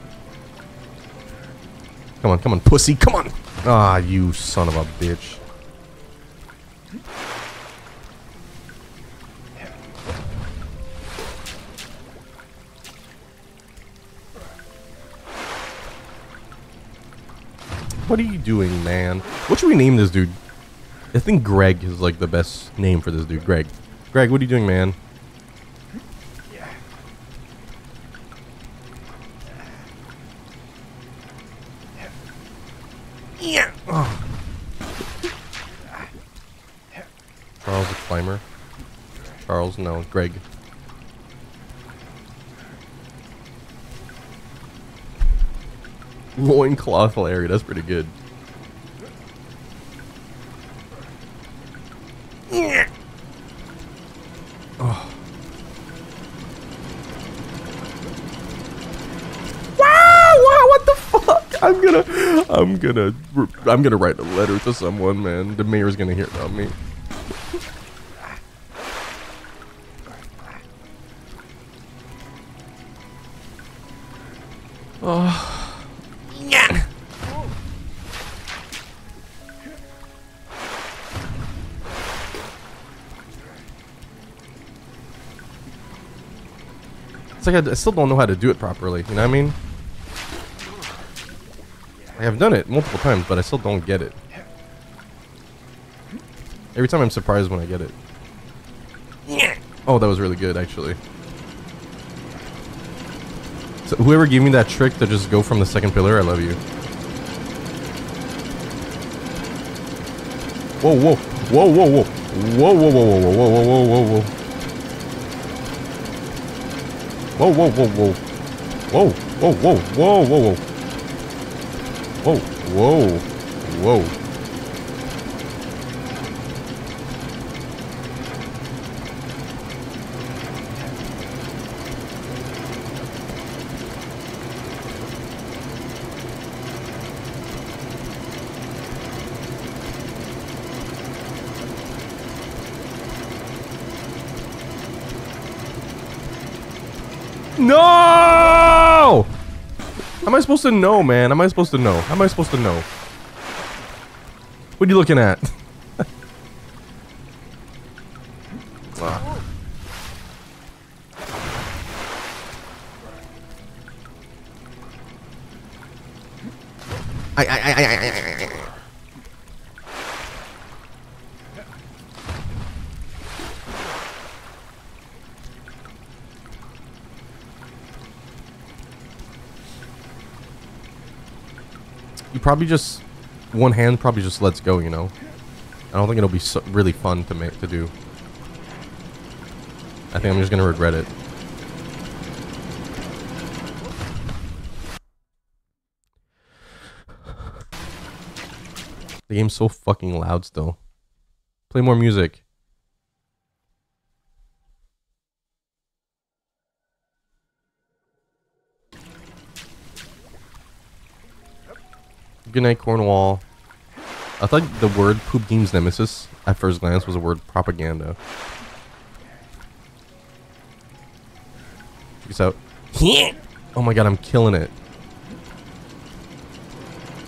Come on, come on, pussy, come on! Ah, you son of a bitch. What are you doing, man? What should we name this dude? I think Greg is like the best name for this dude. Greg. Greg, what are you doing, man? Yeah. Yeah. Oh. Charles the climber. Charles, no, Greg. Loincloth Larry, that's pretty good. Yeah. Oh. Wow! Wow! What the fuck? I'm gonna, I'm gonna, I'm gonna write a letter to someone, man. The mayor's gonna hear about me. Oh. Like I, I still don't know how to do it properly, you know what I mean? I have done it multiple times, but I still don't get it. Every time I'm surprised when I get it. Oh, that was really good, actually. So whoever gave me that trick to just go from the second pillar, I love you. Whoa, whoa, whoa, whoa, whoa, whoa, whoa, whoa, whoa, whoa, whoa, whoa, whoa, whoa. Whoa, whoa, whoa, whoa. Whoa, whoa, whoa, whoa, whoa, whoa. Whoa, whoa, No! How am I supposed to know, man? How am I supposed to know? How am I supposed to know? What are you looking at? Ah. I, I, I, I, I, I. Probably just one hand probably just lets go, you know. I don't think it'll be so really fun to make to do. I think I'm just gonna regret it. The game's so fucking loud still. Play more music. Good night, Cornwall. I thought the word Poop Deem's Nemesis at first glance was a word propaganda. Check this out. Oh my god, I'm killing it.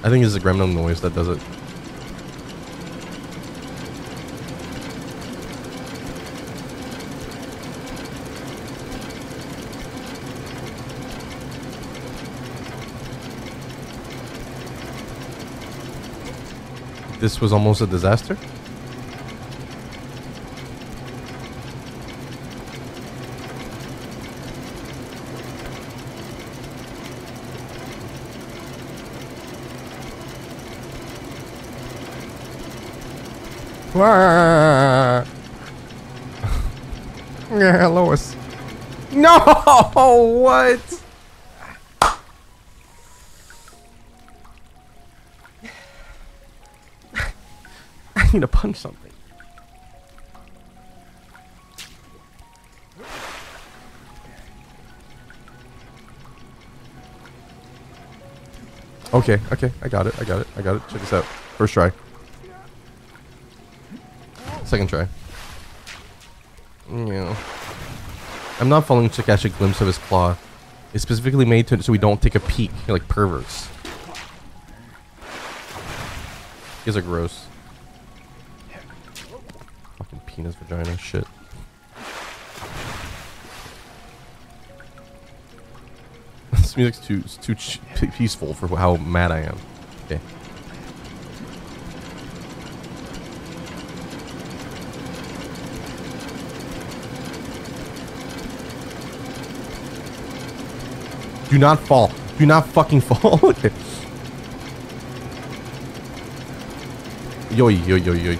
I think it's the gremlin noise that does it. This was almost a disaster. Yeah, Lois. No, what? I need to punch something. Okay, okay, I got it, I got it, I got it. Check this out. First try. Second try. Yeah. I'm not following Chikashi glimpse of his claw. It's specifically made to so we don't take a peek. You're like perverts. These are gross. His vagina shit. This music's too it's too ch peaceful for how mad I am. Okay. Do not fall. Do not fucking fall. Okay. Yo, yo, yo, yo.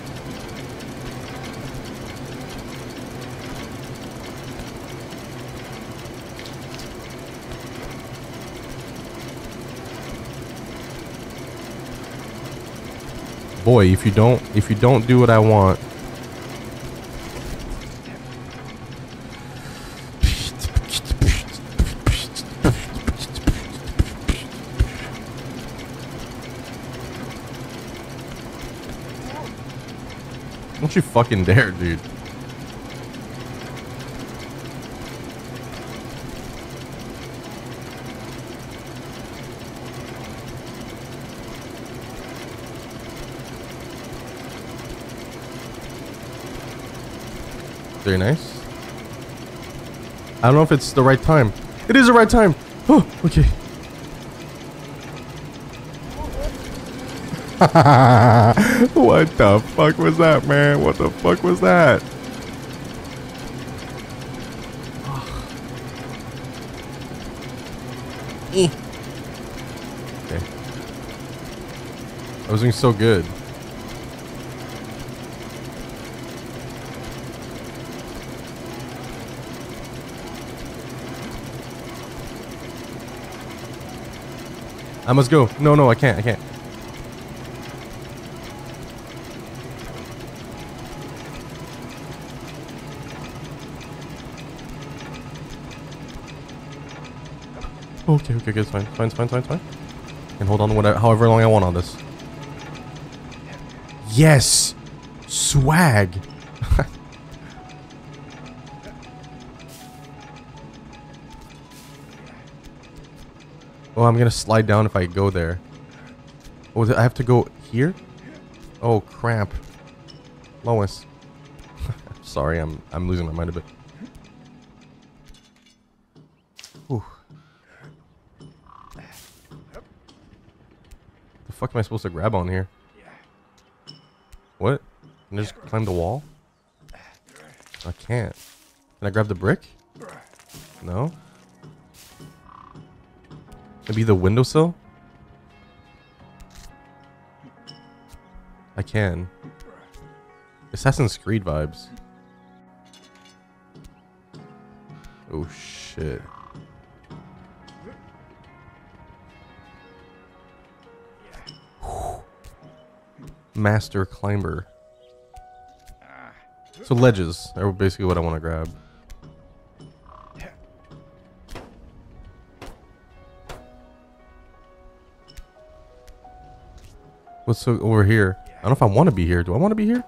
Boy, if you don't, if you don't do what I want. Don't you fucking dare, dude. Very nice. I don't know if it's the right time. It is the right time. Oh, okay. What the fuck was that, man? What the fuck was that? Okay. I was doing so good. I must go. No, no, I can't. I can't. Okay, okay, okay. It's fine. Fine, fine, fine, fine. And hold on whatever, however long I want on this. Yes! Swag! Oh, I'm gonna slide down if I go there. Oh, I have to go here? Oh, crap. Lois. Sorry, I'm I'm losing my mind a bit. Whew. The fuck am I supposed to grab on here? What? Can I just climb the wall? I can't. Can I grab the brick? No? Maybe the windowsill? I can. Assassin's Creed vibes. Oh shit. Whew. Master climber. So ledges are basically what I want to grab. What's over here? I don't know if I want to be here. Do I want to be here?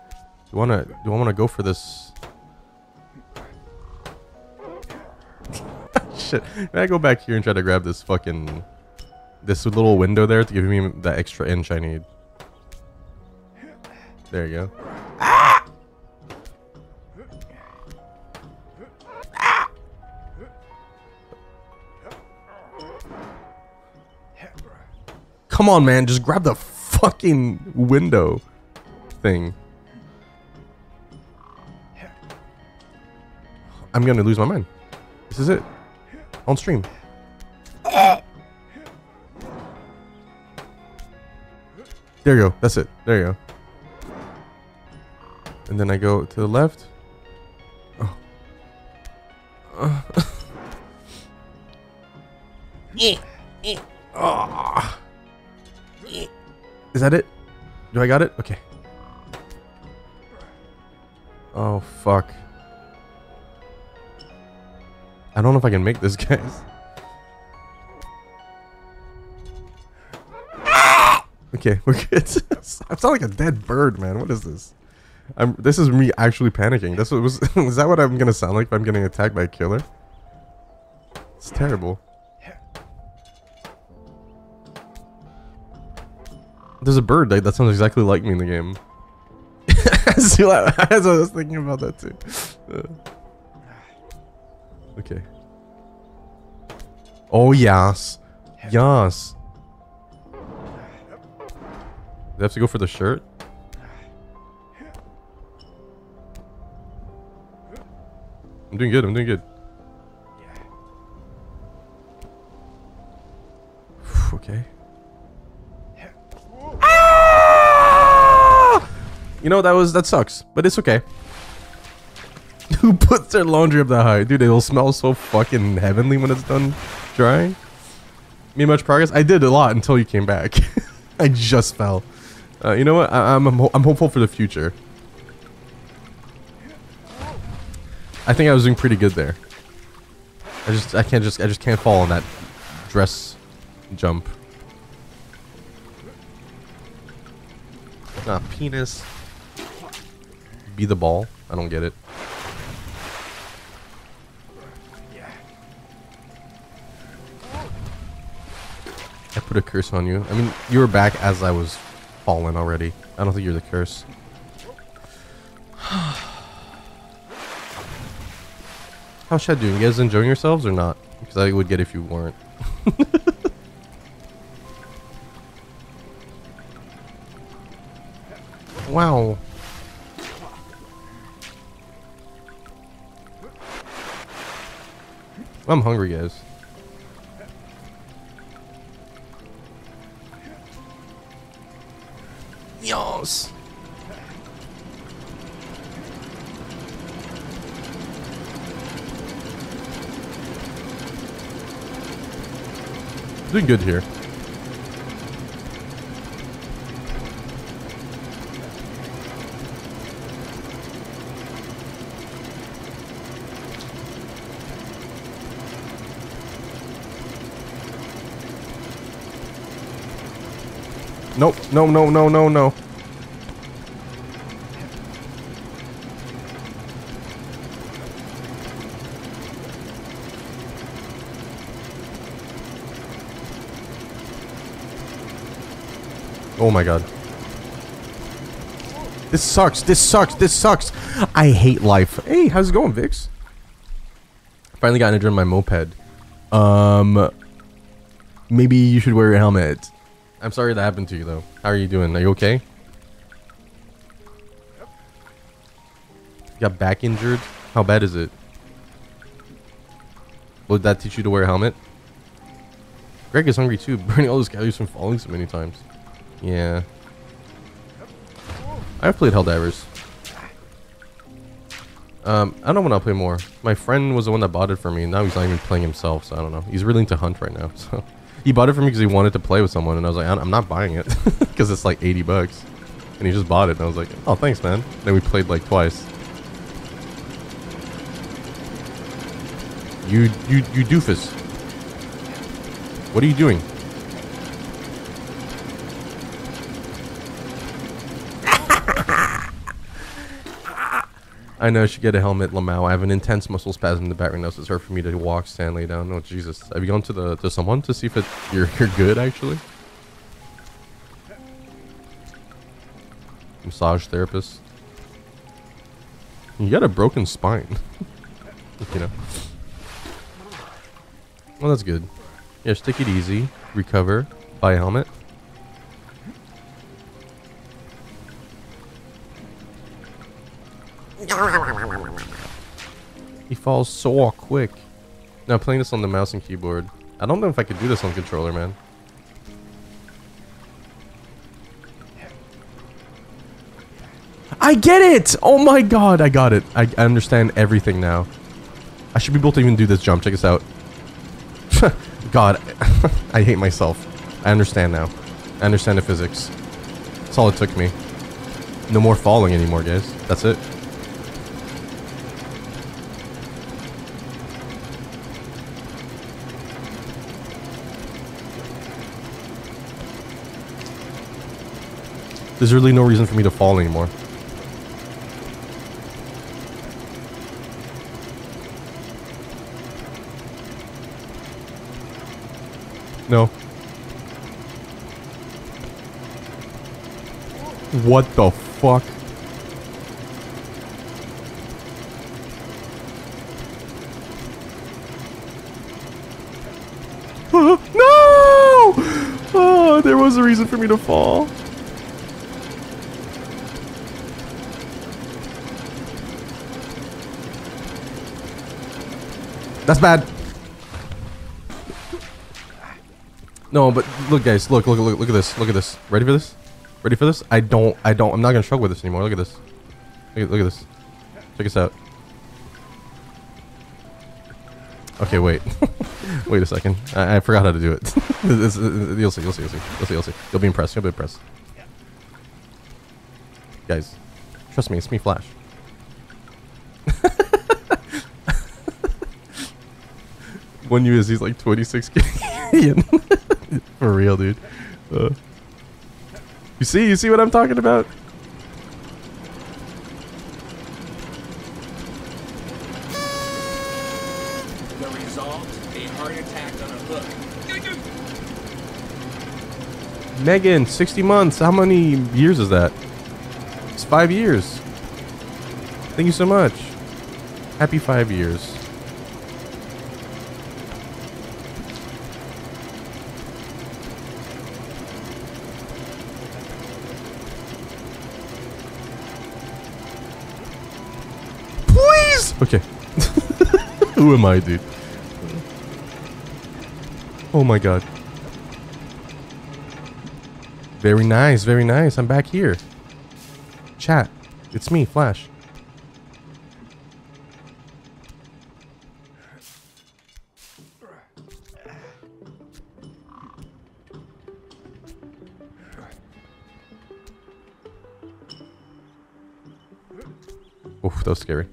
Do I want to? Do I want to go for this? Shit! Can I go back here and try to grab this fucking, this little window there to give me that extra inch I need? There you go. Ah! Ah! Come on, man! Just grab the fucking window thing. I'm gonna lose my mind. This is it. On stream. There you go. That's it. There you go. And then I go to the left. Oh. Uh. Oh. Is that it? Do I got it? Okay. Oh, fuck. I don't know if I can make this, guys. Okay, we're good. I sound like a dead bird, man. What is this? I'm, this is me actually panicking. That's what was. Is that what I'm going to sound like if I'm getting attacked by a killer? It's terrible. There's a bird that, that sounds exactly like me in the game. As I was thinking about that too. Uh. Okay. Oh yes, yes. Do I have to go for the shirt? I'm doing good. I'm doing good. You know, that was that sucks, but it's okay. Who puts their laundry up that high? Dude, it'll smell so fucking heavenly when it's done drying. Made much progress? I did a lot until you came back. I just fell. Uh, you know what? I I'm, I'm, I'm hopeful for the future. I think I was doing pretty good there. I just, I can't just, I just can't fall on that dress jump. Ah, penis. Be the ball. I don't get it. I put a curse on you. I mean, you were back as I was fallen already. I don't think you're the curse. How's Chad doing? You guys enjoying yourselves or not? Because I would get if you weren't. Wow. I'm hungry, guys. Yos. Doing good here. Nope, no, no, no, no, no. Oh my god. This sucks, this sucks, this sucks. I hate life. Hey, how's it going, Vix? Finally got an adrenaline on my moped. Um, maybe you should wear your helmet. I'm sorry that happened to you, though. How are you doing? Are you okay? Yep. You got back injured? How bad is it? Well, did that teach you to wear a helmet? Greg is hungry, too. Burning all those calories from falling so many times. Yeah. I've played Helldivers. Um, I don't want to play more. My friend was the one that bought it for me, and now he's not even playing himself, so I don't know. He's really into Hunt right now, so... He bought it for me because he wanted to play with someone, and I was like, I'm not buying it because it's like eighty bucks. And he just bought it, and I was like, oh, thanks, man. And then we played like twice. You, you, you doofus. What are you doing? I know I should get a helmet, Lamau. I have an intense muscle spasm in the back right now, so it's hard for me to walk, stand, lay down. Oh, Jesus. Have you gone to the to someone to see if it, you're, you're good, actually? Massage therapist. You got a broken spine. You know. Well, that's good. Yeah, just take it easy. Recover. Buy a helmet. He falls so quick. Now I'm playing this on the mouse and keyboard. I don't know if I could do this on controller, man. I get it! Oh my god, I got it. I, I understand everything now. I should be able to even do this jump. Check this out. God, I hate myself. I understand now. I understand the physics. That's all it took me. No more falling anymore, guys. That's it. There's really no reason for me to fall anymore. No. What the fuck? No! Oh, there was a reason for me to fall. That's bad. No, but look, guys, look, look, look, look at this, look at this. Ready for this? Ready for this? I don't, I don't, I'm not going to struggle with this anymore. Look at this. Look at, look at this. Check this out. Okay, wait. Wait a second. I, I forgot how to do it. This, you'll see, you'll see, you'll see, you'll see, you'll see. You'll be impressed, you'll be impressed. Guys, trust me, it's me, Flash. One U S he's like twenty-six K. For real, dude. Uh, you see, you see what I'm talking about? Megan, sixty months. How many years is that? It's five years. Thank you so much. Happy five years. Please! Okay. Who am I, dude? Oh my god. Very nice, very nice. I'm back here. Chat, it's me, Flash. Oof, that was scary.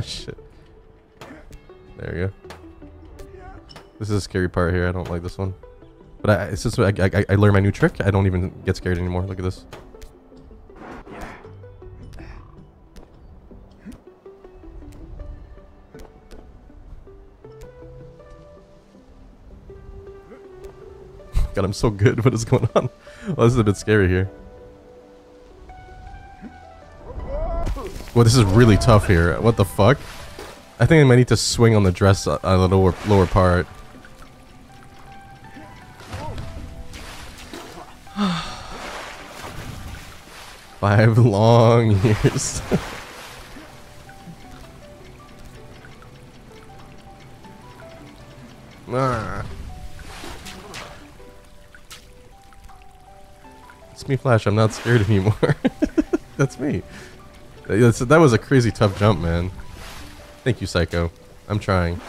Shit. There we go. This is a scary part here. I don't like this one. But I, it's just I, I, I learned my new trick. I don't even get scared anymore. Look at this. God, I'm so good. What is going on? Well, this is a bit scary here. Well, this is really tough here. What the fuck? I think I might need to swing on the dress on the lower, lower part. Five long years. Ah. It's me, Flash. I'm not scared anymore. That's me. That was a crazy tough jump, man. Thank you, Psycho. I'm trying.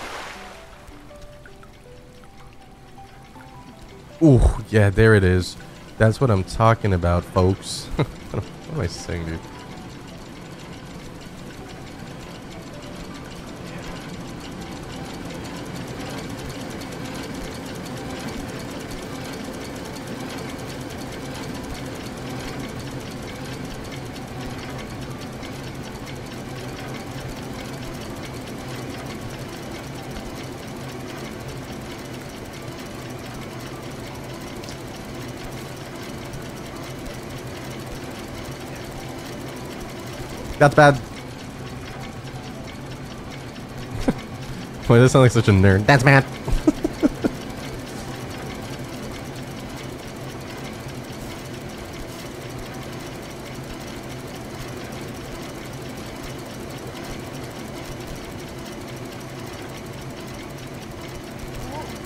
Ooh, yeah, there it is. That's what I'm talking about, folks. What am I saying, dude? That's bad. Why does that sound like such a nerd? That's bad.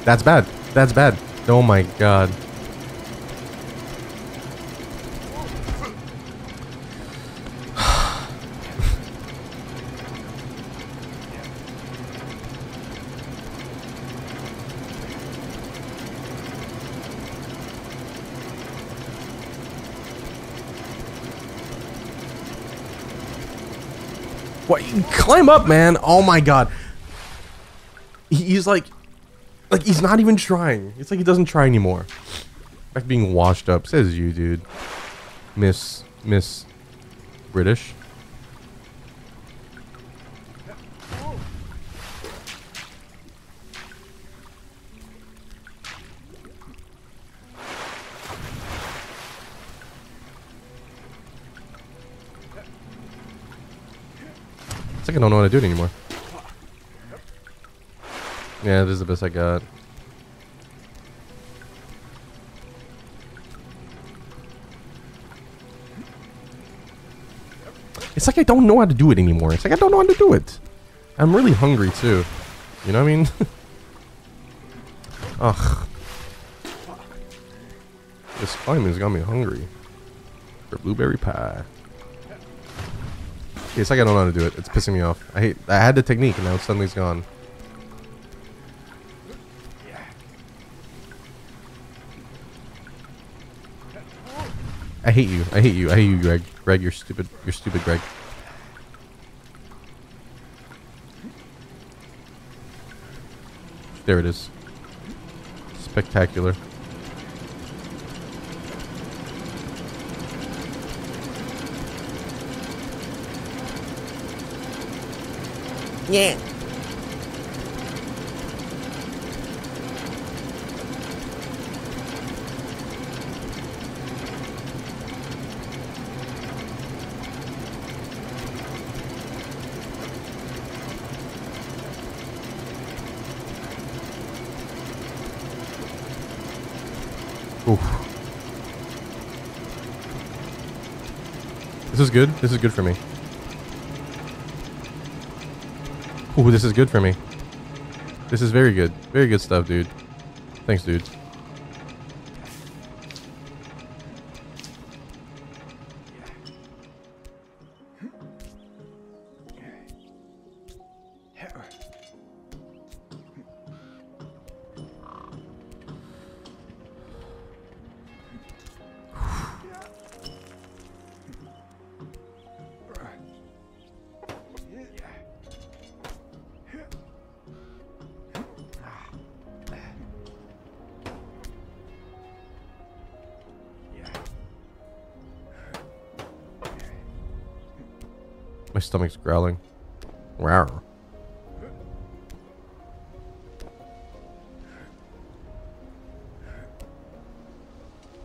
That's bad. That's bad. Oh my god. Climb up, man. Oh my god. He's like, like he's not even trying. It's like he doesn't try anymore. Like being washed up. Says you, dude. Miss, Miss British. I don't know how to do it anymore. Yeah, this is the best I got. It's like I don't know how to do it anymore. It's like I don't know how to do it. I'm really hungry too. You know what I mean? Ugh. This climbing's got me hungry. For blueberry pie. Okay, it's like I don't know how to do it. It's pissing me off. I hate. I had the technique and now suddenly it's gone. I hate you. I hate you. I hate you, Greg. Greg, you're stupid. You're stupid, Greg. There it is. Spectacular. Yeah. This is good. This is good for me. Ooh, this is good for me. This is very good. Very good stuff, dude. Thanks, dude. Stomach's growling. Wow.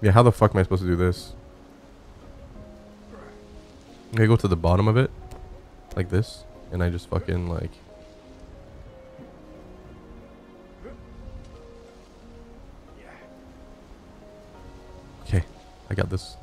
Yeah, how the fuck am I supposed to do this? I go to the bottom of it, like this, and I just fucking like. Okay, I got this.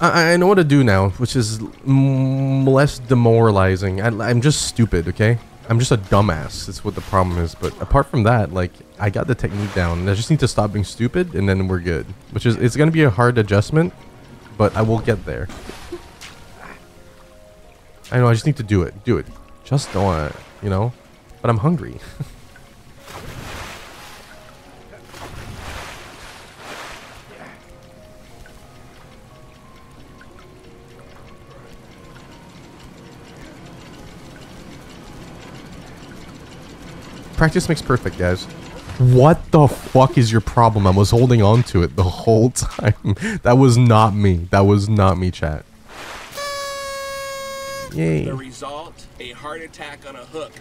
I know what to do now, which is m less demoralizing. I, I'm just stupid, okay? I'm just a dumbass. That's what the problem is. But apart from that, like, I got the technique down. And I just need to stop being stupid, and then we're good. Which is, it's going to be a hard adjustment, but I will get there. I know, I just need to do it. Do it. Just don't, you know? But I'm hungry. Practice makes perfect, guys. What the fuck is your problem? I was holding on to it the whole time. That was not me. That was not me, chat. Yay. The result, a heart attack on a hook.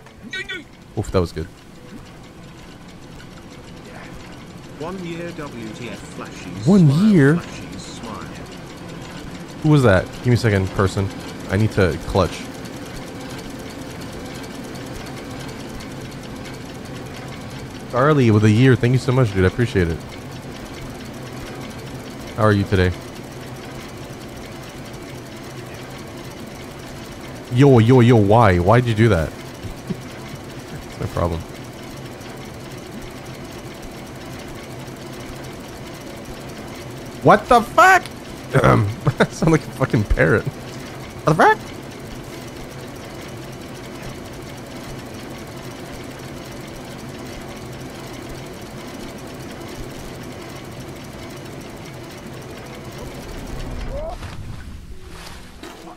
Oof, that was good. One year W T F flashes. One year? Who was that? Give me a second, person. I need to clutch. Early with a year. Thank you so much, dude. I appreciate it. How are you today? Yo, yo, yo, why? Why'd you do that? That's my problem. What the fuck? I sound like a fucking parrot. What the fuck?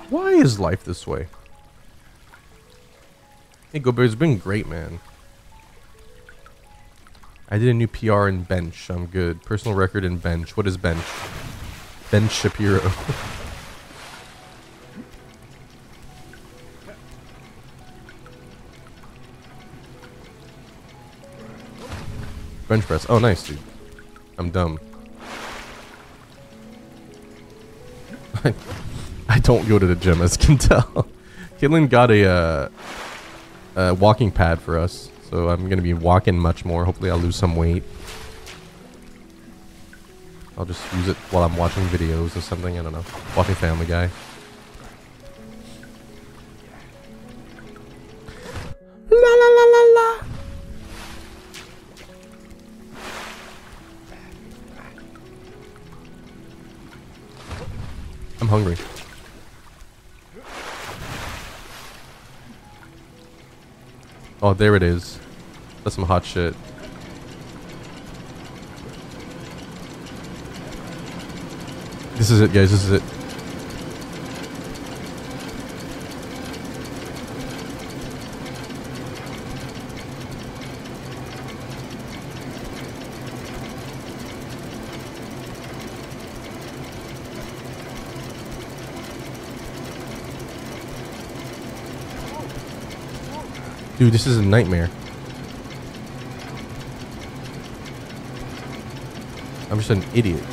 Why is life this way? Hey, GoBear, it's been great, man. I did a new P R in bench. I'm good. Personal record in bench. What is bench? Ben Shapiro. Bench press. Oh, nice, dude. I'm dumb. I don't go to the gym, as you can tell. Caitlin got a, uh, a walking pad for us, so I'm going to be walking much more. Hopefully I'll lose some weight. I'll just use it while I'm watching videos or something. I don't know. Watching Family Guy. La la la la la. I'm hungry. Oh, there it is. That's some hot shit. This is it, guys. This is it. Dude, this is a nightmare. I'm just an idiot.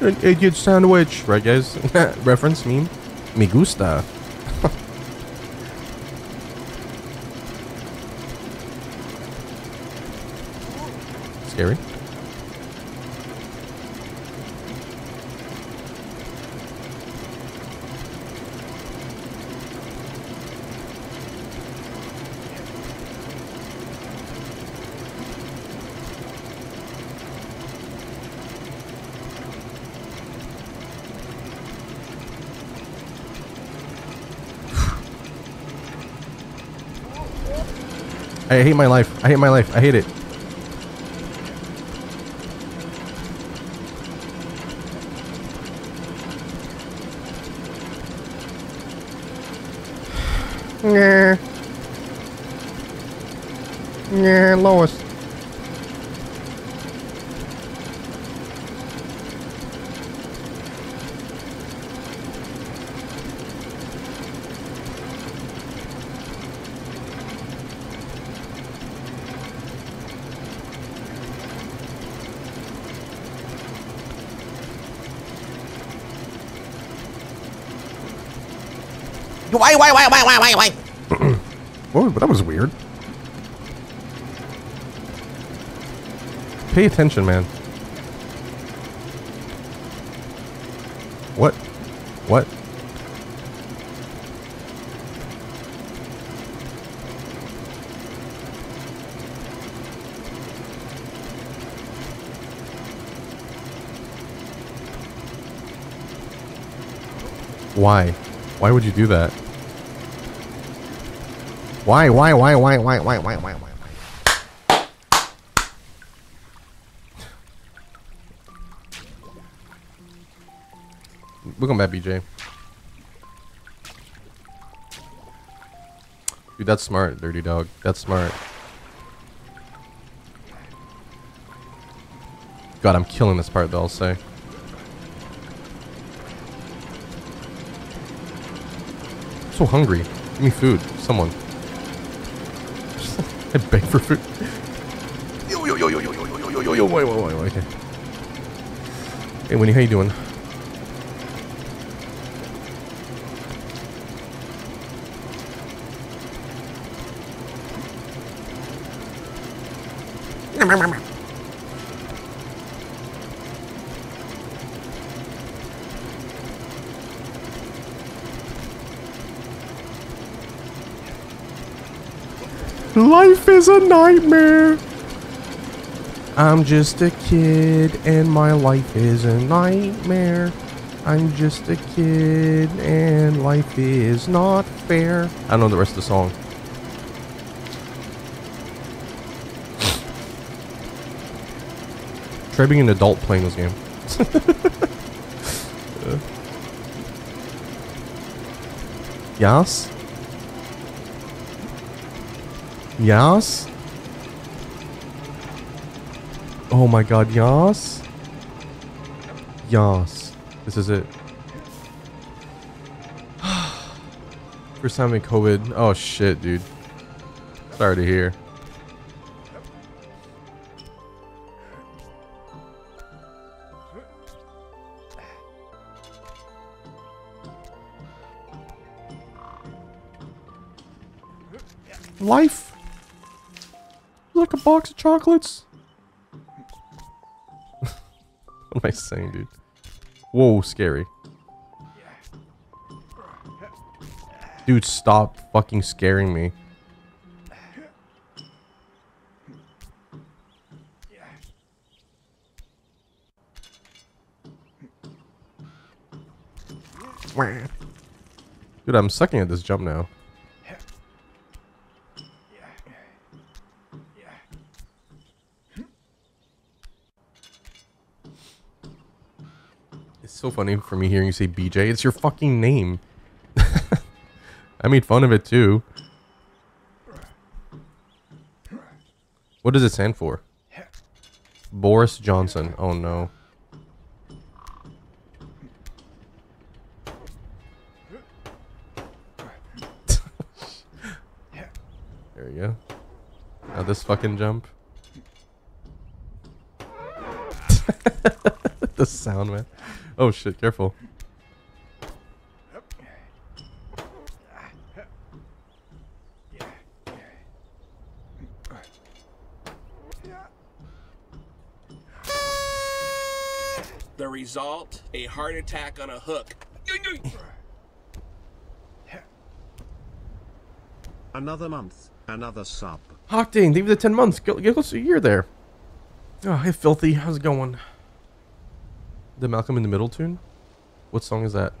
An idiot sandwich. Right, guys? Reference meme? Me gusta. Scary. I hate my life. I hate my life. I hate it. Nah. Nah, Lois. Why, why, why, why, why, why, why? Oh, that was weird. Pay attention, man. What? What? Why? Why would you do that? Why, why, why, why, why, why, why, why, why, why? Welcome back, B J. Dude, that's smart, Dirty Dog. That's smart. God, I'm killing this part, though, I'll say. I'm so hungry. Give me food. Someone. I beg for food. Yo yo yo yo yo yo yo yo yo yo. Wait wait wait wait. Okay. Hey Winnie, how you doing? Life is a nightmare. I'm just a kid and my life is a nightmare. I'm just a kid and life is not fair. I don't know the rest of the song. Try being an adult playing this game. uh. Yes? Yas? Oh my god, Yas? Yas. This is it. First time in COVID. Oh shit, dude. Sorry to hear. life. Like a box of chocolates. What am I saying, dude? Whoa, scary. Dude, stop fucking scaring me. Dude, I'm sucking at this jump now. It's so funny for me hearing you say B J. It's your fucking name. I made fun of it too. What does it stand for? Boris Johnson. Oh no. There you go. Now this fucking jump. The sound, man. Oh shit, careful. The result, a heart attack on a hook. Another month, another sub. Hawk Dane, leave the ten months. Get, get close to a year there. Oh, hey, Filthy. How's it going? The Malcolm in the Middle tune? What song is that?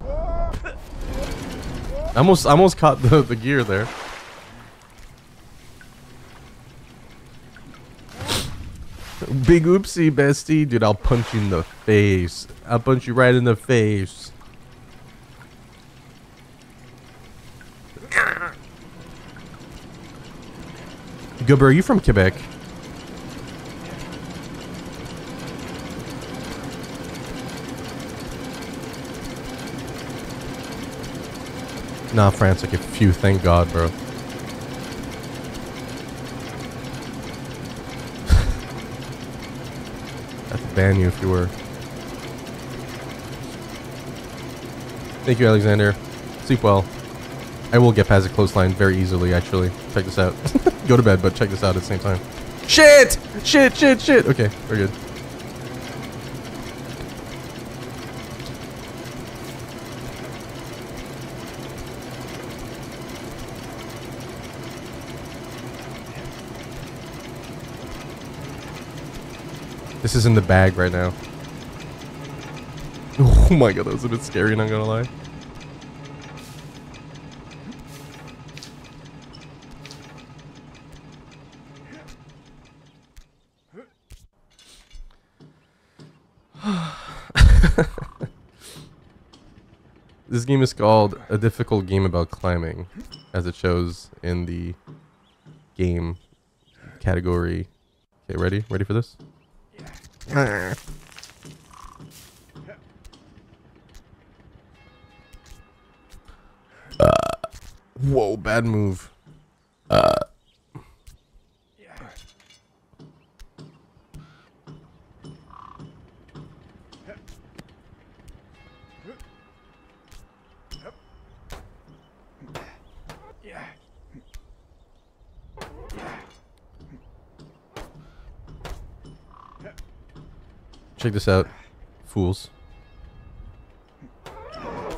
I almost, I almost caught the, the gear there. Big oopsie, bestie. Dude, I'll punch you in the face. I'll punch you right in the face. Goober, are you from Quebec? Nah, France, like a few. Thank God, bro. I'd ban you if you were. Thank you, Alexander. Sleep well. I will get past the clothesline very easily, actually. Check this out. Go to bed, but check this out at the same time. Shit! Shit, shit, shit! Okay, we're good. This is in the bag right now. Oh my god, that was a bit scary, not gonna lie. This game is called A Difficult Game About Climbing, as it shows in the game category. Okay, ready? Ready for this? Arr. Uh, whoa, bad move. Uh. Yeah. Check this out, fools.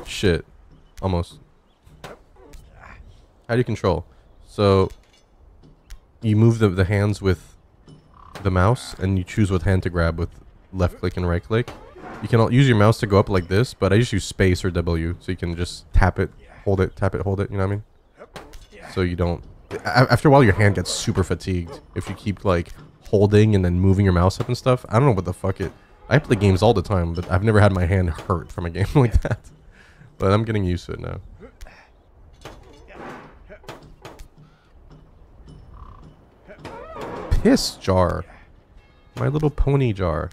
Shit. Almost. How do you control? So, you move the, the hands with the mouse, and you choose what hand to grab with left click and right click. You can use your mouse to go up like this, but I just use space or W, so you can just tap it, hold it, tap it, hold it, you know what I mean? So you don't... After a while, your hand gets super fatigued if you keep, like, holding and then moving your mouse up and stuff. I don't know what the fuck it... I play games all the time, but I've never had my hand hurt from a game like that. But I'm getting used to it now. Piss jar. My Little Pony jar.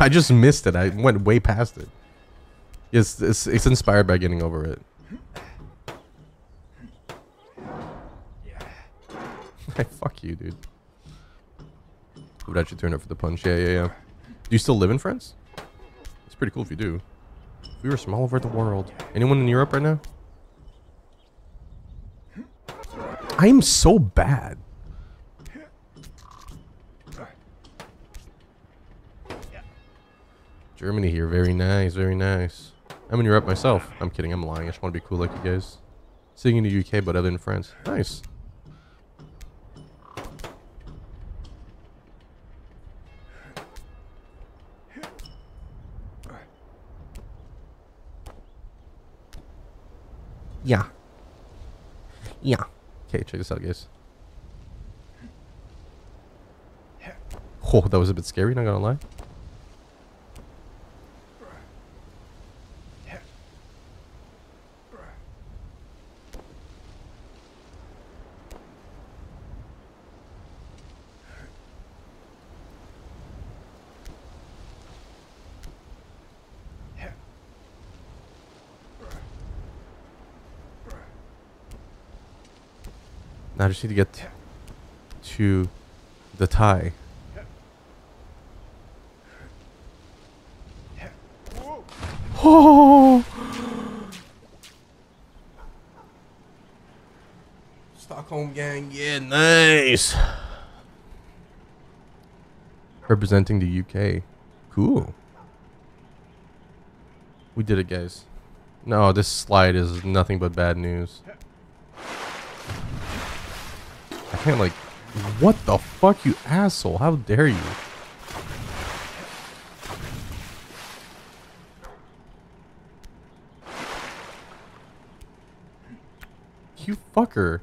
I just missed it. I went way past it. Yes, it's, it's inspired by Getting Over It. Hey, fuck you, dude. Would actually turn up for the punch. Yeah, yeah, yeah. Do you still live in France? It's pretty cool if you do. We were from all over the world. Anyone in Europe right now? I am so bad. Germany here. Very nice, very nice. I'm in Europe myself. I'm kidding. I'm lying. I just want to be cool like you guys. Sitting in the U K, but other than France. Nice. Yeah. Yeah. Okay, check this out, guys. Oh, that was a bit scary, not gonna lie. I just need to get to the tie. Oh! Stockholm gang, yeah, nice. Representing the U K, cool. We did it, guys. No, this slide is nothing but bad news. I can't, like, what the fuck, you asshole? How dare you? You fucker.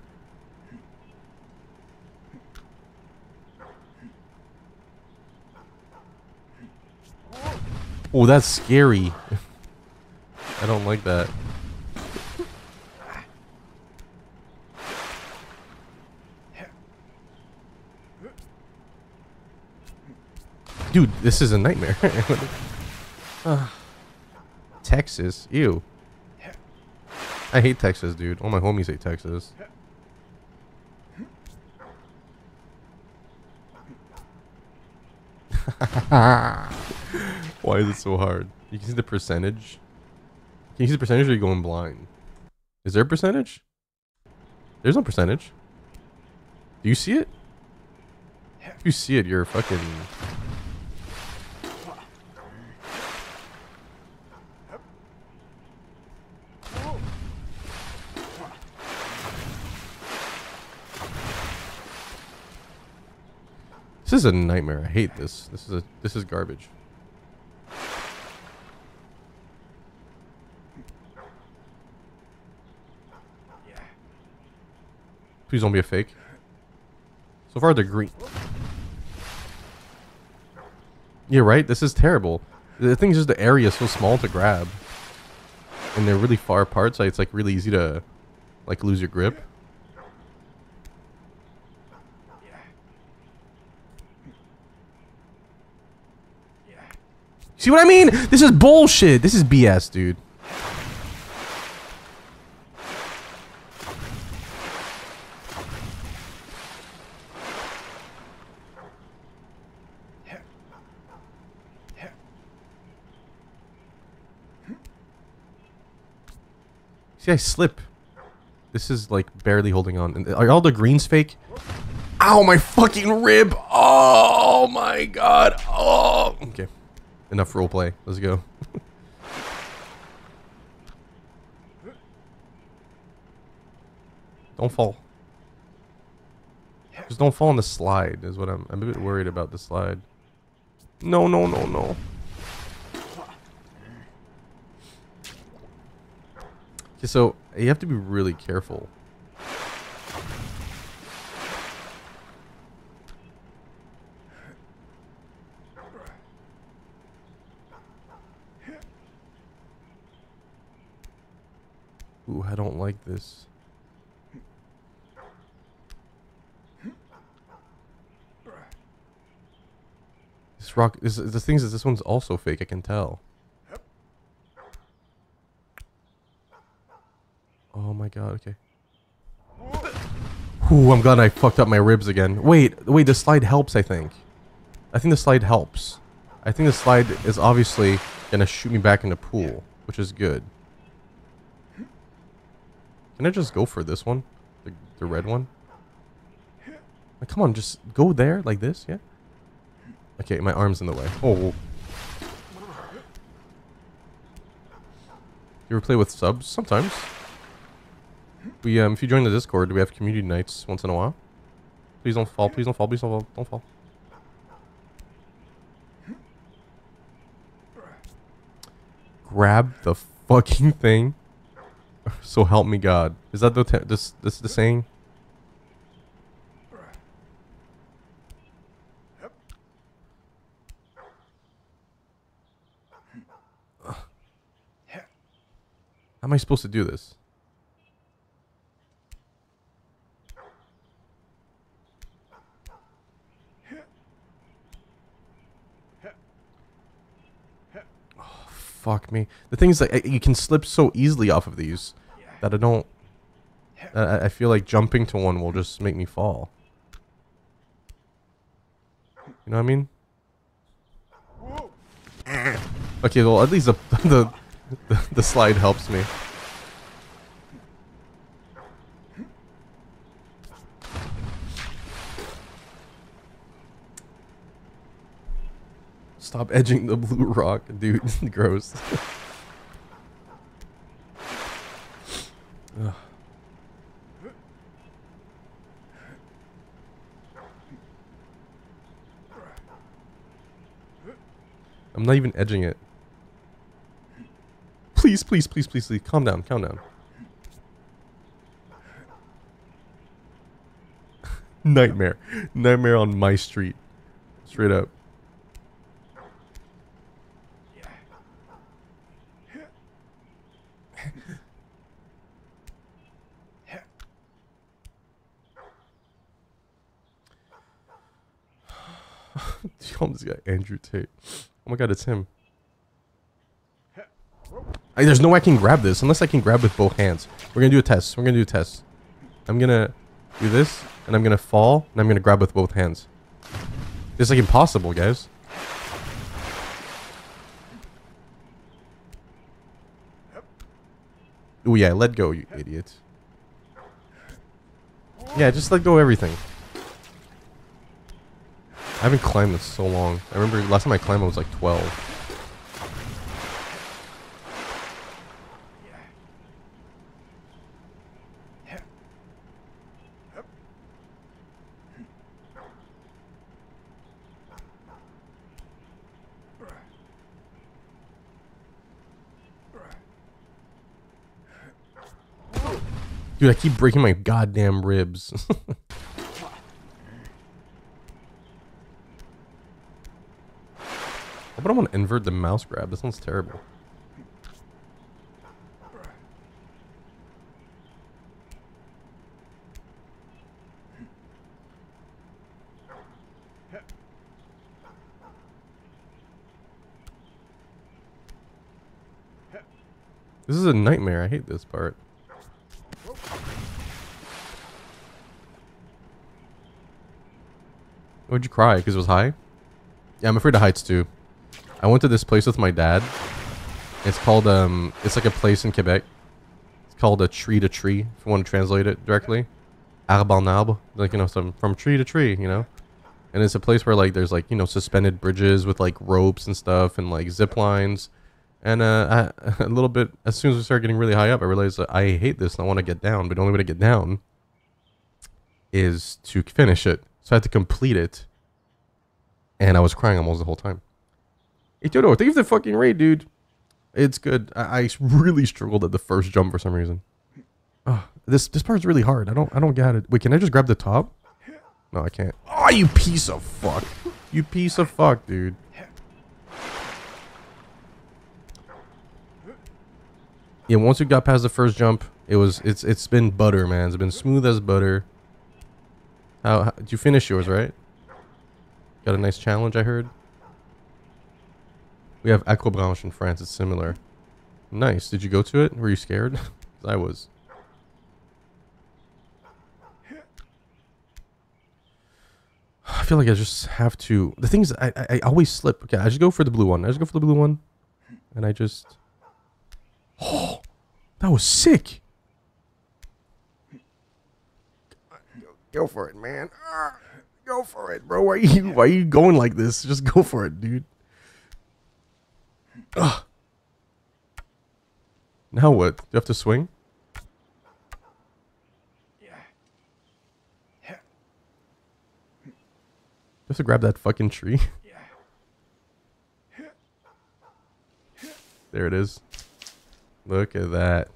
Oh, that's scary. I don't like that. Dude, this is a nightmare. uh, Texas, ew. I hate Texas, dude. All my homies hate Texas. Why is it so hard? You can see the percentage. Can you see the percentage or are you going blind? Is there a percentage? There's no percentage. Do you see it? If you see it, you're fucking... This is a nightmare. I hate this. This is a this is garbage. Please don't be a fake. So far, they're green. Yeah, right? This is terrible. The thing is just the area is so small to grab. And they're really far apart, so it's like really easy to like lose your grip. See what I mean? This is bullshit. This is B S, dude. See, I slip. This is like barely holding on. And are all the greens fake? Ow, my fucking rib. Oh my god. Oh. Okay. Enough roleplay. Let's go. Don't fall. Just don't fall on the slide is what I'm... I'm a bit worried about the slide. No, no, no, no. Okay, so you have to be really careful. Ooh, I don't like this. This rock, this, the thing is, this one's also fake, I can tell. Ooh, I'm glad I fucked up my ribs again. Wait, wait, the slide helps, I think. I think the slide helps. I think the slide is obviously gonna shoot me back in the pool, which is good. Can I just go for this one? The, the red one? Like, come on, just go there like this, yeah? Okay, my arm's in the way. Oh. You ever play with subs? Sometimes. We, um, if you join the Discord, we have community nights once in a while. Please don't fall, please don't fall, please don't fall, don't fall. Grab the fucking thing. So help me God. Is that the te this, this the saying? How am I supposed to do this? Fuck me. The thing is, like, you can slip so easily off of these that I don't... Uh, I feel like jumping to one will just make me fall. You know what I mean? Okay, well, at least the, the, the, the slide helps me. Stop edging the blue rock, dude. Gross. Ugh. I'm not even edging it. Please, please, please, please, please. Calm down, calm down. Nightmare. Nightmare on my street. Straight up. This guy, Andrew Tate. Oh my god, it's him. I, there's no way I can grab this unless I can grab with both hands. We're gonna do a test. We're gonna do a test. I'm gonna do this, and I'm gonna fall, and I'm gonna grab with both hands. It's like impossible, guys. Oh yeah, let go, you idiot. Yeah, just let go of everything. I haven't climbed this so long. I remember last time I climbed I was like twelve. Dude, I keep breaking my goddamn ribs. But I want to invert the mouse grab. This one's terrible. This is a nightmare. I hate this part. Why'd you cry? Because it was high? Yeah, I'm afraid of heights too. I went to this place with my dad. It's called, um, it's like a place in Quebec. It's called a tree to tree, if you want to translate it directly. Arbre à arbre, like, you know, some, from tree to tree, you know? And it's a place where, like, there's, like, you know, suspended bridges with, like, ropes and stuff and, like, zip lines. And uh, I, a little bit, as soon as we started getting really high up, I realized that I hate this and I want to get down. But the only way to get down is to finish it. So I had to complete it. And I was crying almost the whole time. Hey Toto, thank you for the fucking raid, dude. It's good. I, I really struggled at the first jump for some reason. Oh, this this part's really hard. I don't I don't get it. Wait, can I just grab the top? No, I can't. Oh, you piece of fuck. You piece of fuck, dude. Yeah, once we got past the first jump, it was it's it's been butter, man. It's been smooth as butter. How, how did you finish yours, right? Got a nice challenge, I heard. We have Acrobranche in France. It's similar. Nice. Did you go to it? Were you scared? I was. I feel like I just have to. The thing is, I, I, I always slip. Okay, I just go for the blue one. I just go for the blue one. And I just. Oh, that was sick. Go for it, man. Go for it, bro. Why are you, why are you going like this? Just go for it, dude. Ugh. Now what? Do you have to swing? You have to grab that fucking tree. There it is. Look at that.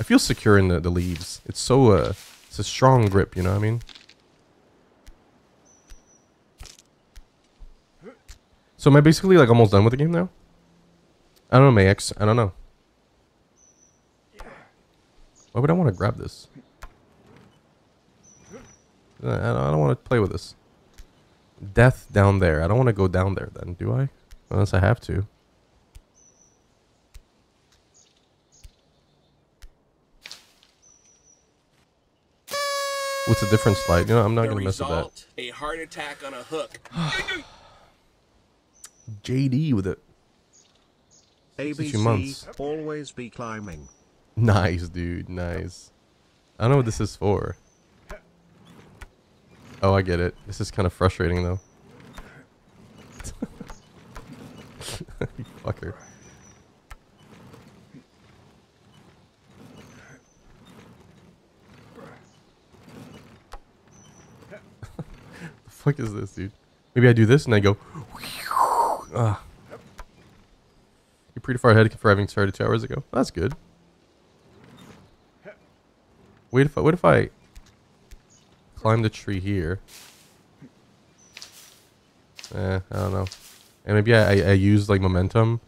I feel secure in the, the leaves. It's so, uh, it's a strong grip, you know what I mean? So am I basically like almost done with the game now? I don't know, my ex. I don't know. Why would I want to grab this? I don't want to play with this. Death down there. I don't want to go down there then, do I? Unless I have to. What's a different slide? You know, I'm not going to mess with that. A heart attack on a hook. J D with it. A B C, always be climbing. Nice, dude. Nice. I don't know what this is for. Oh, I get it. This is kind of frustrating, though. You fucker. The fuck is this, dude? Maybe I do this and I go... Uh. You're pretty far ahead for having started two hours ago. That's good. Wait if I... What if I... Climb the tree here. Eh, I don't know. And maybe I, I, I use like momentum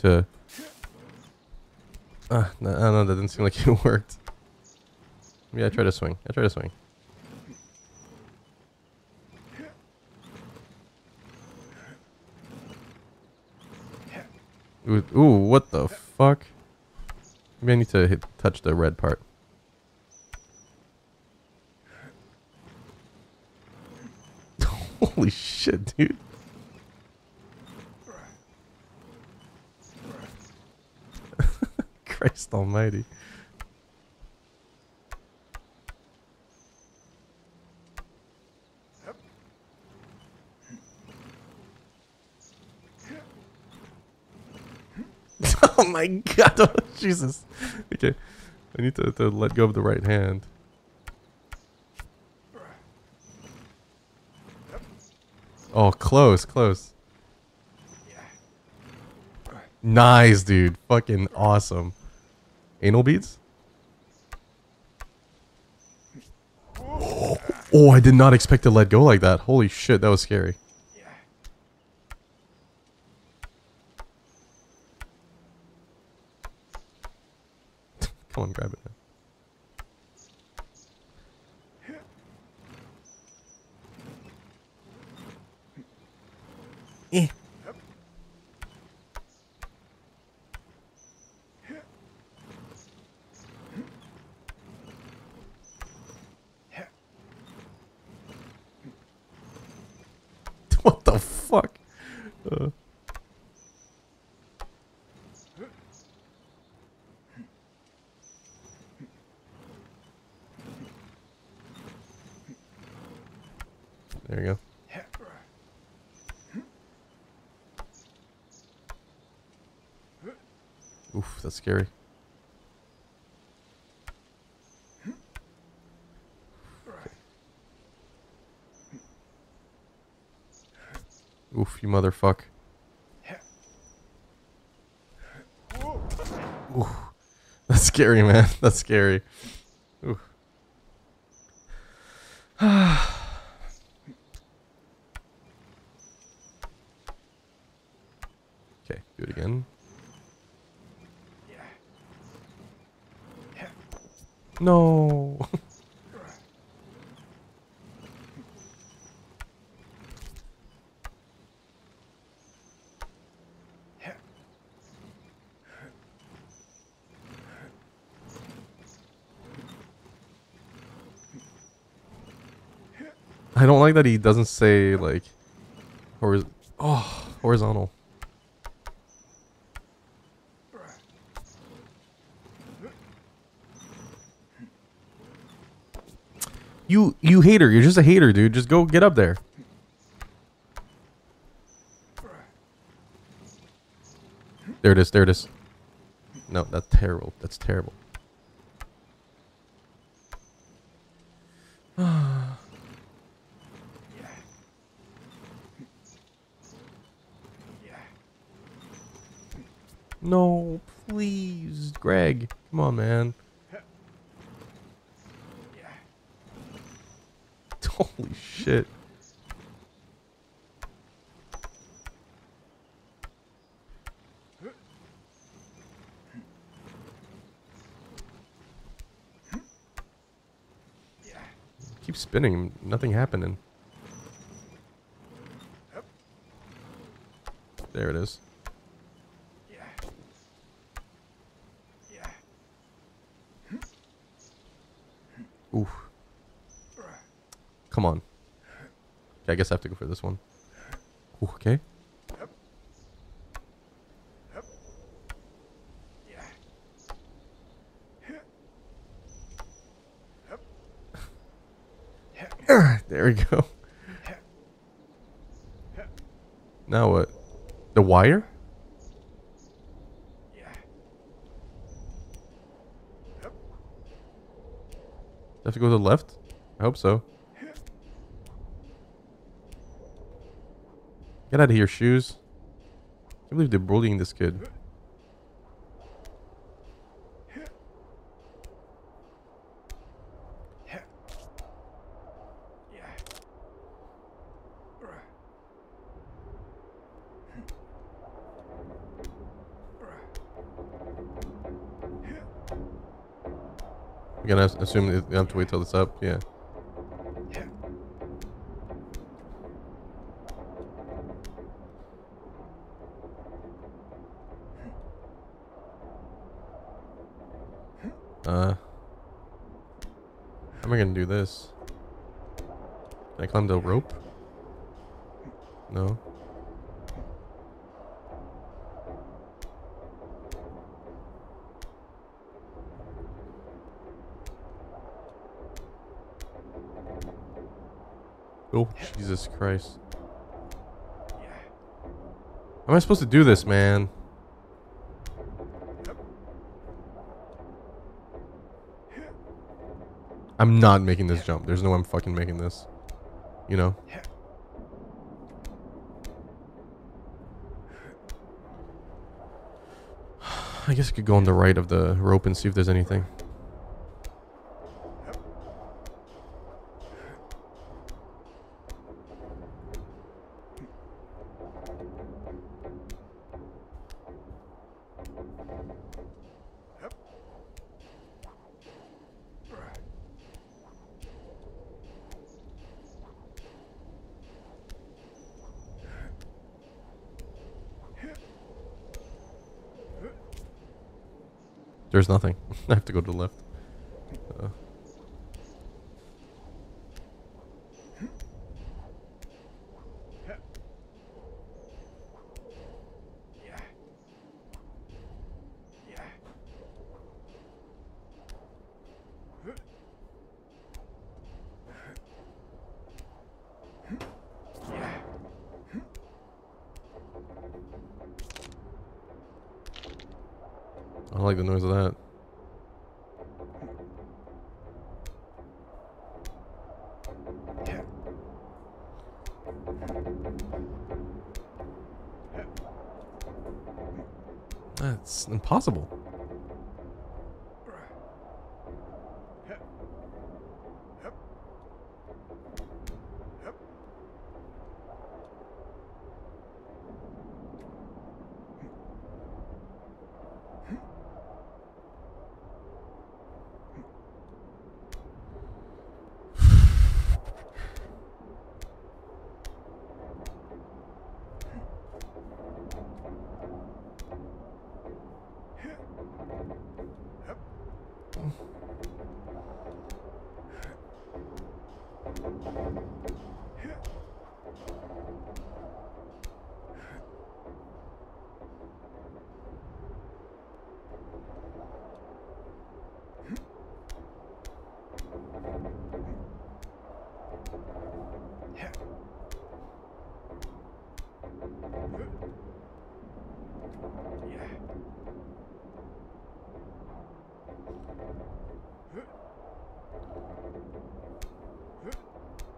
to... Uh, no, I don't know, that didn't seem like it worked. Maybe I try to swing. I try to swing. Ooh, ooh, what the fuck? Maybe I need to hit, touch the red part. Holy shit, dude. Christ almighty. Yep. Oh my god, oh, Jesus. Okay, I need to, to let go of the right hand. Oh, close, close. Nice, dude. Fucking awesome. Anal beads? Oh, oh, I did not expect to let go like that. Holy shit, that was scary. Come on, grab it now. Eh. What the fuck? Uh. There you go. Oof, that's scary. Oof, you motherfuck. Oof. That's scary, man. That's scary. Oof. Okay, do it again. No. I don't like that he doesn't say like, or oh, horizontal. You you hater, you're just a hater, dude. Just go get up there. There it is, there it is. No, that's terrible. That's terrible. No, please, Greg. Come on, man. Holy shit. Keep spinning, nothing happening. There it is. Oof. Come on. Okay, I guess I have to go for this one. Ooh, okay. There we go. Now what? The wire? I have to go to the left? I hope so. Get out of here, shoes. I can't believe they're bullying this kid. You're gonna assume you have to wait till it's up, yeah. Uh, how am I gonna do this? Can I climb the rope? No. Oh, Jesus Christ. How am I supposed to do this, man? I'm not making this jump. There's no way I'm fucking making this. You know? I guess I could go on the right of the rope and see if there's anything. There's nothing. I have to go to the left. Uh. I like the noise of that. That's impossible.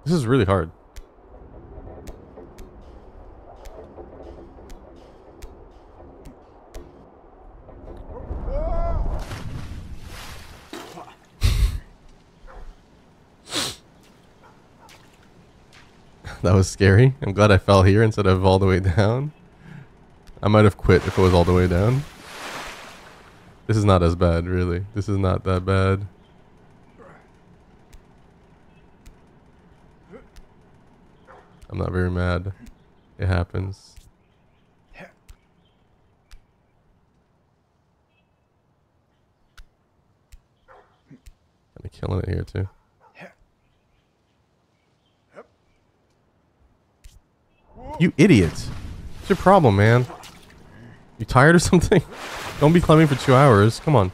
This is really hard. That was scary. I'm glad I fell here instead of all the way down. I might have quit if it was all the way down. This is not as bad, really. This is not that bad. I'm not very mad. It happens. Kind of killing it here, too. You idiot. What's your problem, man? You tired or something? Don't be climbing for two hours. Come on.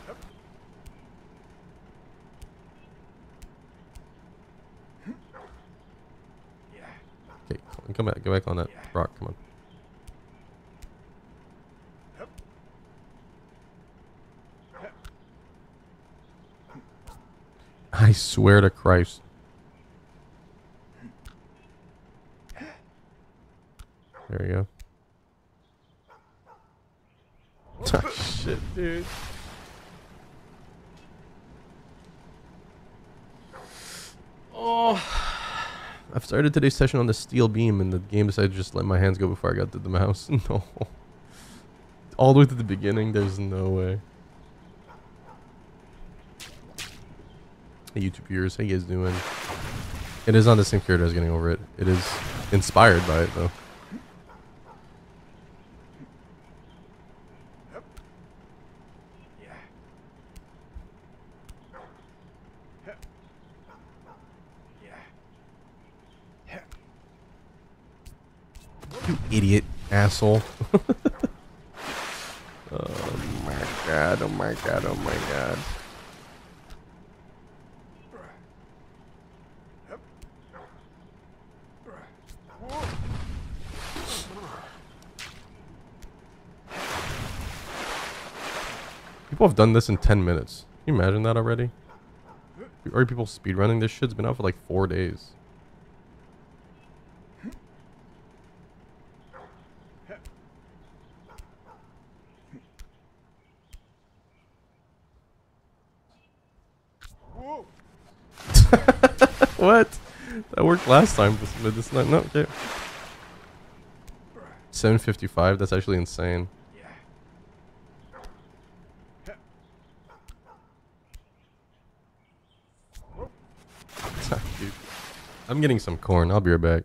Okay, come back. Go back on that rock. Come on. I swear to Christ. There we go. Oh, shit, dude. Oh. I've started today's session on the steel beam, and the game decided to just let my hands go before I got to the mouse. No. All the way to the beginning, there's no way. Hey, YouTube viewers, how you guys doing? It is on the same character as Getting Over It. It is inspired by it, though. You idiot, asshole. Oh my god, oh my god, oh my god. People have done this in ten minutes. Can you imagine that already? Are people speedrunning? This shit's been out for like four days. What? That worked last time, but this time, no, okay. seven fifty-five, that's actually insane. Dude, I'm getting some corn, I'll be right back.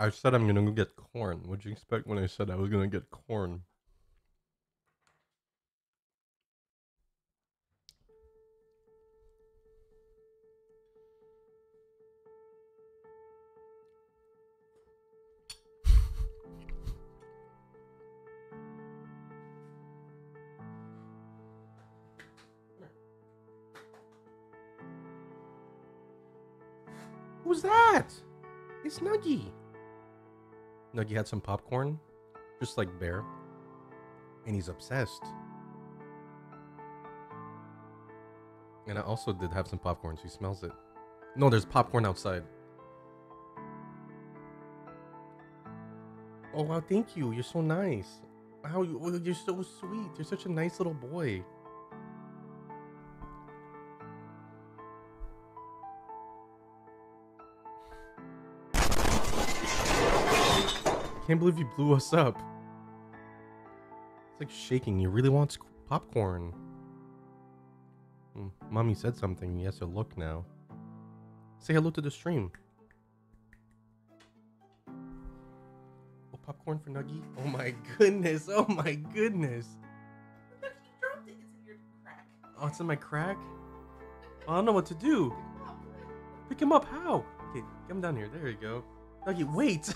I said I'm gonna go get corn. What'd you expect when I said I was gonna get corn? Who's that? It's Nuggy. Nuggy had some popcorn, just like Bear, and he's obsessed. And I also did have some popcorn, so he smells it. No, there's popcorn outside. Oh wow, thank you. You're so nice. Wow, you're so sweet. You're such a nice little boy. I can't believe you blew us up. It's like shaking. You really want popcorn. Mm, mommy said something. Yes, I look now. Say hello to the stream. Oh, popcorn for Nuggy. Oh my goodness. Oh my goodness. Look, you dropped it. It's in your crack. Oh, it's in my crack? Well, I don't know what to do. Pick him up. How? Okay, come down here. There you go. Nuggy, wait.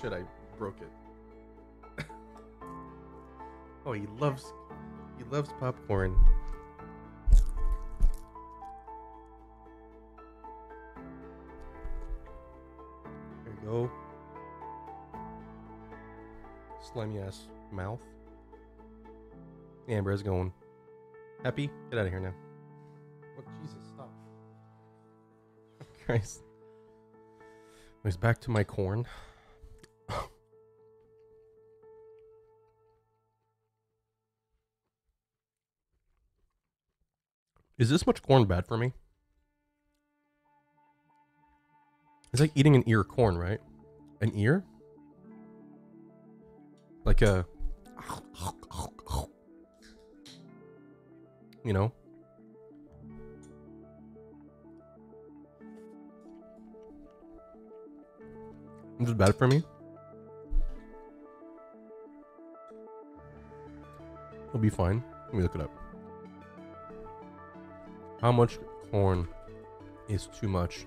Shit, I broke it. Oh, he loves he loves popcorn. There you go. Slimy ass mouth. Amber's going. Happy? Get out of here now. What? Jesus, stop. Oh, Christ. Anyways, back to my corn. Is this much corn bad for me? It's like eating an ear of corn, right? An ear? Like a... You know? Is this bad for me? It'll be fine. Let me look it up. How much corn is too much?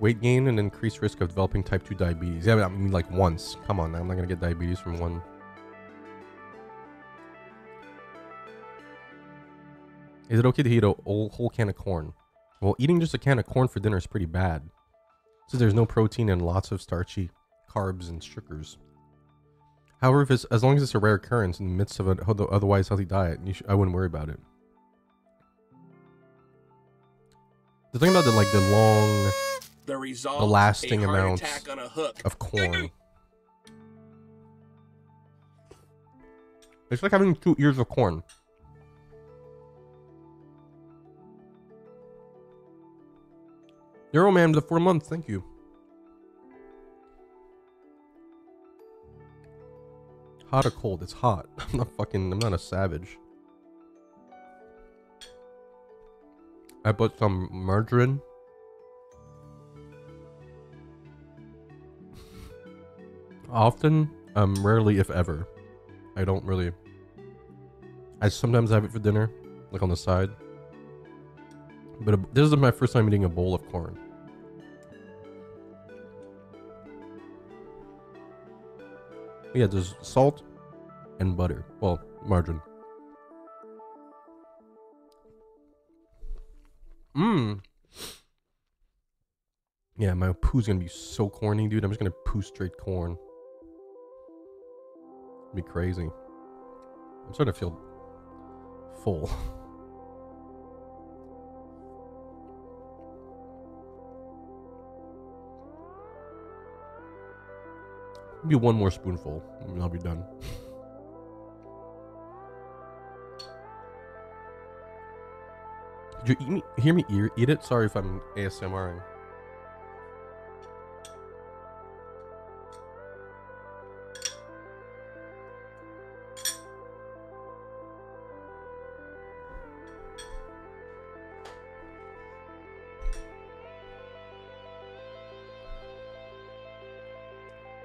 Weight gain and increased risk of developing type two diabetes. Yeah, but I mean like once. Come on, I'm not gonna get diabetes from one. Is it okay to eat a whole can of corn? Well, eating just a can of corn for dinner is pretty bad. Since there's no protein and lots of starchy carbs and sugars. However, if it's, as long as it's a rare occurrence in the midst of an otherwise healthy diet, you sh I wouldn't worry about it. The thing about the like the long, the, result, the lasting amount of corn. It's like having two ears of corn. Euro, ma'am, the four months. Thank you. Hot or cold? It's hot. I'm not fucking, I'm not a savage. I put some margarine. Often, um, rarely if ever. I don't really. I sometimes have it for dinner, like on the side. But a, this is my first time eating a bowl of corn. Yeah, there's salt and butter. Well, margarine. Mmm. Yeah, my poo's gonna be so corny, dude. I'm just gonna poo straight corn. It'd be crazy. I'm starting to feel full. Maybe one more spoonful and I'll be done. Did you eat me, hear me eat, eat it? Sorry if I'm ASMRing.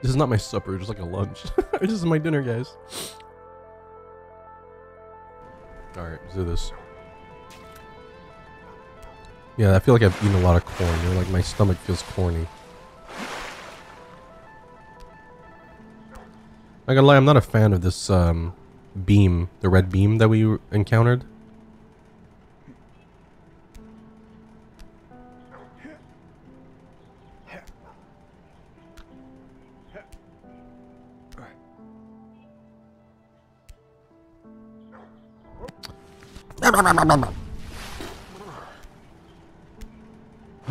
This is not my supper, just like a lunch. This is my dinner, guys. Alright, let's do this. Yeah, I feel like I've eaten a lot of corn. You know, like my stomach feels corny. I gotta lie, I'm not a fan of this um, beam, the red beam that we encountered.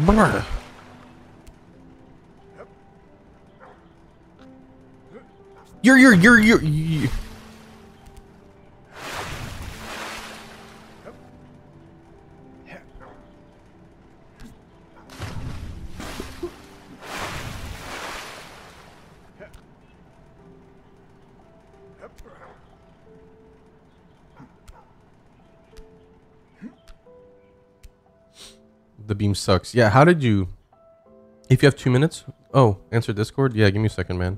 Brr. You're, you're, you're, you're, you're. The beam sucks. Yeah, how did you... If you have two minutes... Oh, answer Discord? Yeah, give me a second, man.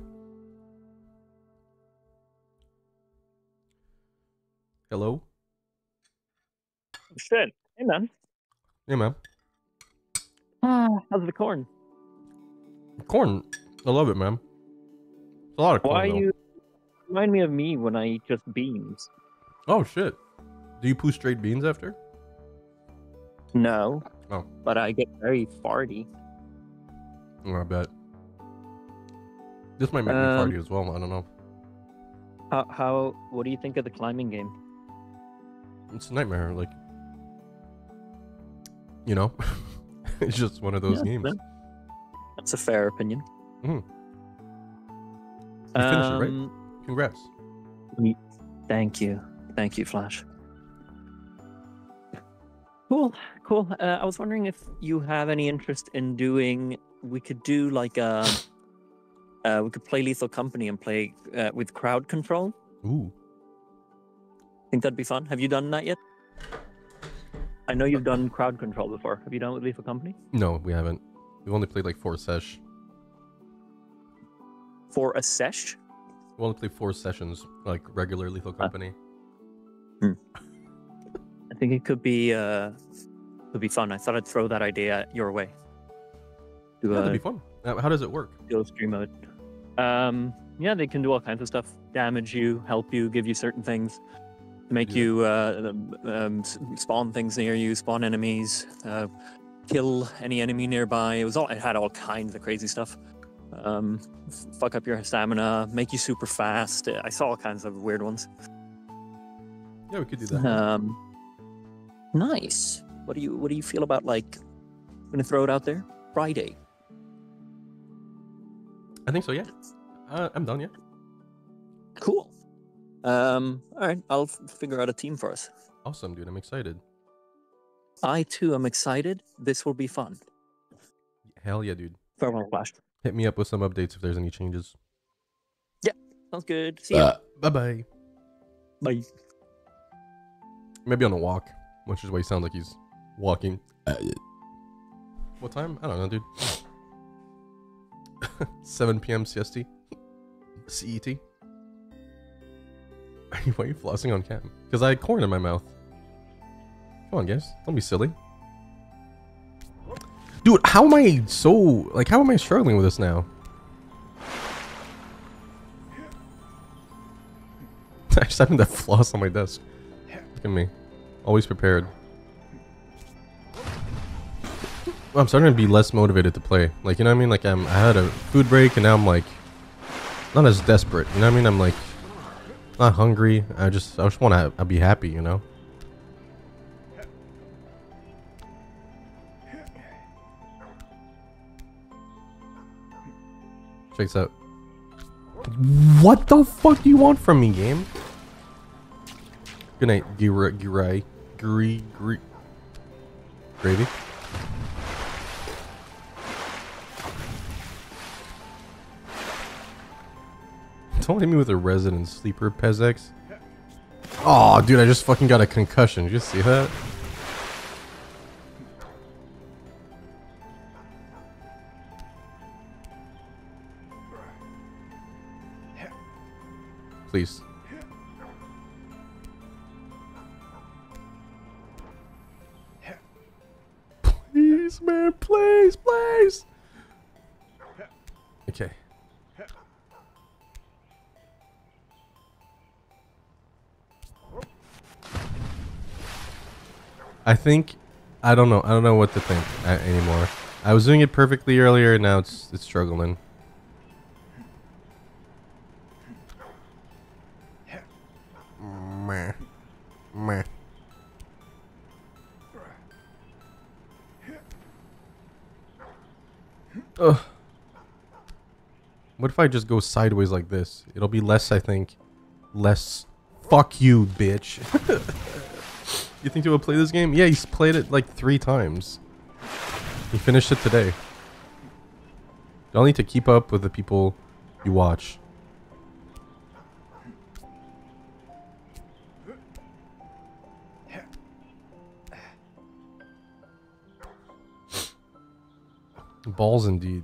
Hello? Shit. Hey, man. Hey, man. Uh, how's the corn? Corn? I love it, man. It's a lot of corn, Why though. You remind me of me when I eat just beans. Oh, shit. Do you poo straight beans after? No. Oh. But I get very farty. Oh, I bet. This might make um, me farty as well. I don't know. How, how? What do you think of the climbing game? It's a nightmare. Like, you know, it's just one of those yeah, games. Man. That's a fair opinion. Mm. You um, finished it, right? Congrats. Thank you. Thank you, Flash. Cool, cool. Uh, I was wondering if you have any interest in doing. We could do like a. Uh, we could play Lethal Company and play uh, with crowd control. Ooh. I think that'd be fun. Have you done that yet? I know you've done crowd control before. Have you done it with Lethal Company? No, we haven't. We've only played like four sesh. For a sesh? We only played four sessions, like regular Lethal Company. Uh, hmm. I think it could be uh, could be fun. I thought I'd throw that idea your way. Do, yeah, that'd uh, be fun. How does it work? Do a stream mode. Um, yeah, they can do all kinds of stuff. Damage you, help you, give you certain things, make yeah. you uh, um, spawn things near you, spawn enemies, uh, kill any enemy nearby. It was all. It had all kinds of crazy stuff. Um, fuck up your stamina, make you super fast. I saw all kinds of weird ones. Yeah, we could do that. Um, Nice. What do you what do you feel about like I'm gonna throw it out there? Friday. I think so, yeah. Uh, I'm done, yeah. Cool. Um alright, I'll figure out a team for us. Awesome, dude. I'm excited. I too am excited. This will be fun. Hell yeah, dude. Farewell, Flash. Hit me up with some updates if there's any changes. Yeah, sounds good. See uh, ya. Bye-bye. Bye. Maybe on a walk. Which is why he sounds like he's walking. Uh, what time? I don't know, dude. seven p m C S T? C E T? Why are you flossing on cam? Because I had corn in my mouth. Come on, guys. Don't be silly. Dude, how am I so... Like, how am I struggling with this now? I just happened to floss on my desk. Look at me. Always prepared. I'm starting to be less motivated to play. Like, you know what I mean? Like, I'm, I had a food break, and now I'm, like, not as desperate. You know what I mean? I'm, like, not hungry. I just I just want to be happy, you know? Check this out. What the fuck do you want from me, game? Good night, Gira, Girai. Gree, gree. Gravy. Don't hit me with a resident sleeper, Pezzex. Oh, dude, I just fucking got a concussion. Did you see that? please. Please, man, please, please. Okay. I think, I don't know, I don't know what to think anymore. I was doing it perfectly earlier, and now it's it's struggling. Meh. Meh. Ugh. What if I just go sideways like this? It'll be less, I think. Less. Fuck you, bitch. You think you will play this game? Yeah, he's played it like three times. He finished it today. Y'all need to keep up with the people you watch. Balls indeed.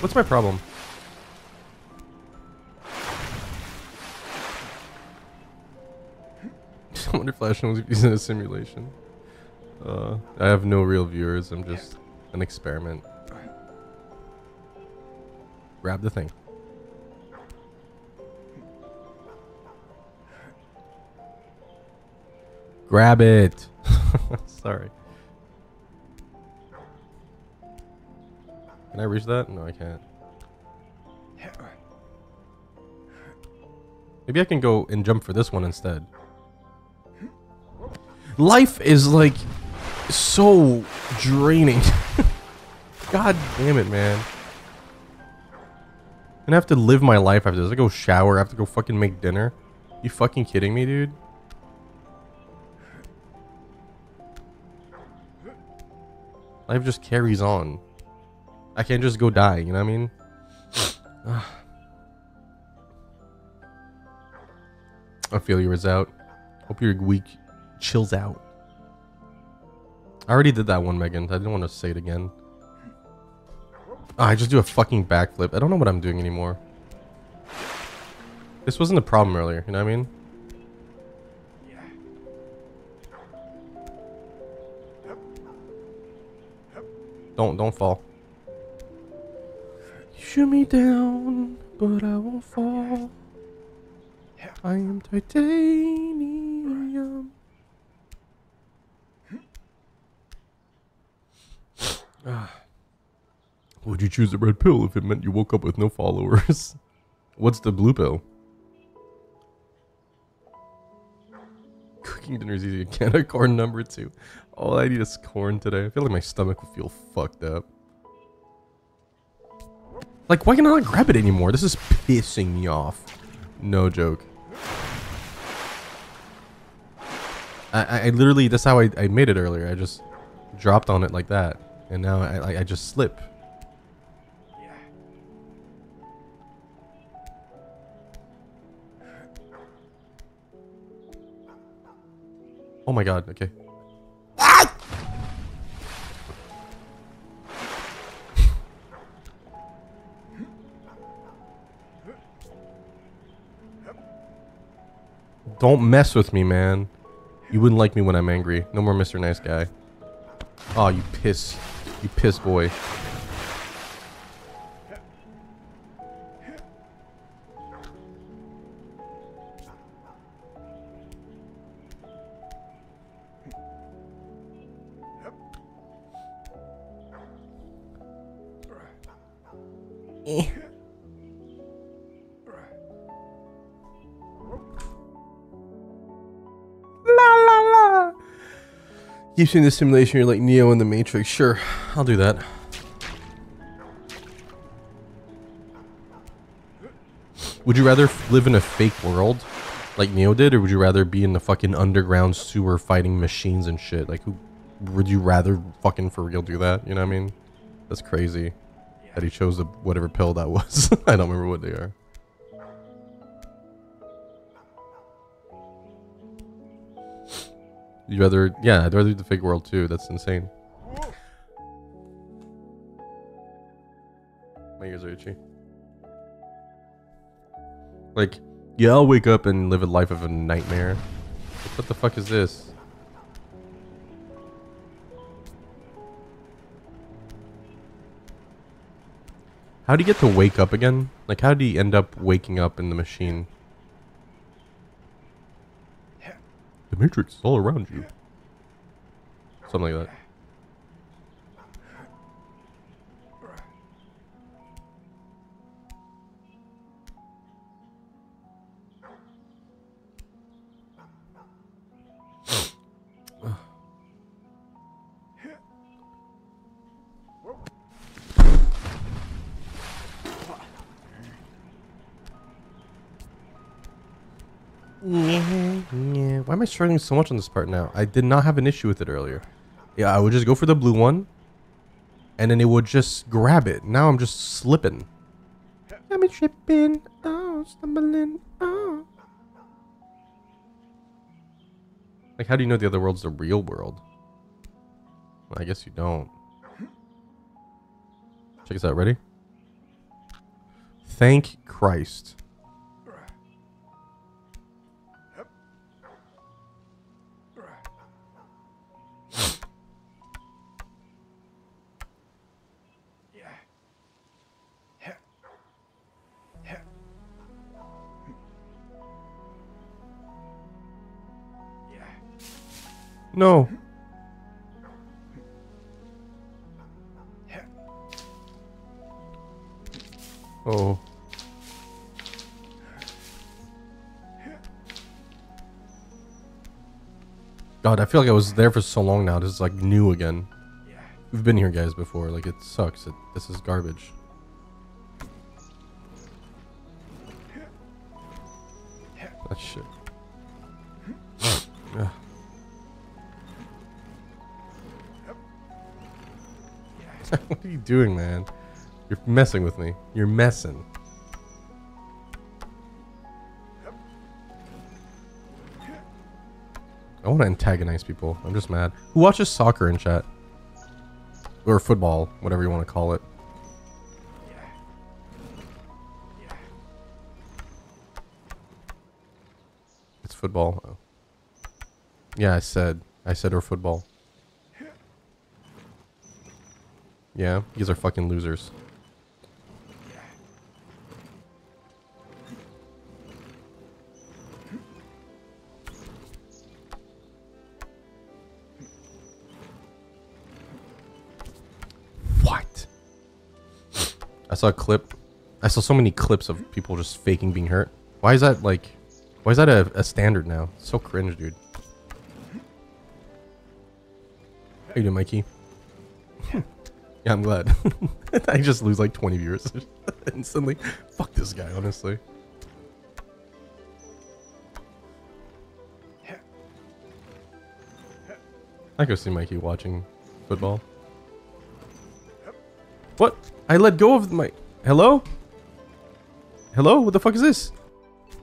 What's my problem? I wonder if Flash was using a simulation. Uh, I have no real viewers. I'm just an experiment. Grab the thing. Grab it. Sorry. Can I reach that? No, I can't. Maybe I can go and jump for this one instead. Life is like so draining. God damn it, man. I'm gonna have to live my life after this. I go shower. I have to go fucking make dinner. You fucking kidding me, dude? Life just carries on. I can't just go die, you know what I mean? I feel yours out. Hope your week chills out. I already did that one, Megan. I didn't want to say it again. Oh, I just do a fucking backflip. I don't know what I'm doing anymore. This wasn't a problem earlier, you know what I mean? Don't, don't fall. Shoot me down, but I won't fall. I am titanium. Would you choose the red pill if it meant you woke up with no followers? What's the blue pill? Cooking dinner is easy. Can I corn number two? All I need is corn today. I feel like my stomach will feel fucked up. Like, why can I not grab it anymore? This is pissing me off. No joke. I, I, I literally, that's how I, I made it earlier. I just dropped on it like that. And now I, I, I just slip. Oh my god, okay. Don't mess with me, man. You wouldn't like me when I'm angry. No more Mister Nice Guy. Oh, you piss. You piss boy. You've seen the simulation, you're like Neo in the Matrix. Sure, I'll do that. Would you rather live in a fake world like Neo did, or would you rather be in the fucking underground sewer fighting machines and shit? Like, who would you rather fucking for real do that? You know what I mean? That's crazy. that he chose the whatever pill that was. I don't remember what they are. You'd rather, yeah, I'd rather do the fake world too. That's insane. My ears are itchy. Like, yeah, I'll wake up and live a life of a nightmare. Like, what the fuck is this? How do you get to wake up again? Like, how do you end up waking up in the machine? The Matrix is all around you. Something like that. Why am I struggling so much on this part now? I did not have an issue with it earlier. Yeah, I would just go for the blue one, and then it would just grab it. Now I'm just slipping. I'm tripping, oh, stumbling, oh. Like, how do you know the other world's the real world? Well, I guess you don't. Check this out. Ready? Thank Christ. No. Oh. God, I feel like I was there for so long now. This is like new again. We've been here, guys, before. Like, it sucks. It, this is garbage. That shit. Ugh. What are you doing, man? You're messing with me. You're messing. I want to antagonize people. I'm just mad. Who watches soccer in chat? Or football, whatever you want to call it. It's football. Oh. Yeah, I said. I said or football. Yeah, these are fucking losers. What? I saw a clip. I saw so many clips of people just faking being hurt. Why is that like... Why is that a, a standard now? It's so cringe, dude. How you doing, Mikey? Yeah, I'm glad. I just lose like twenty viewers instantly. Fuck this guy, honestly. I go see Mikey watching football. What? I let go of my... Hello? Hello? What the fuck is this?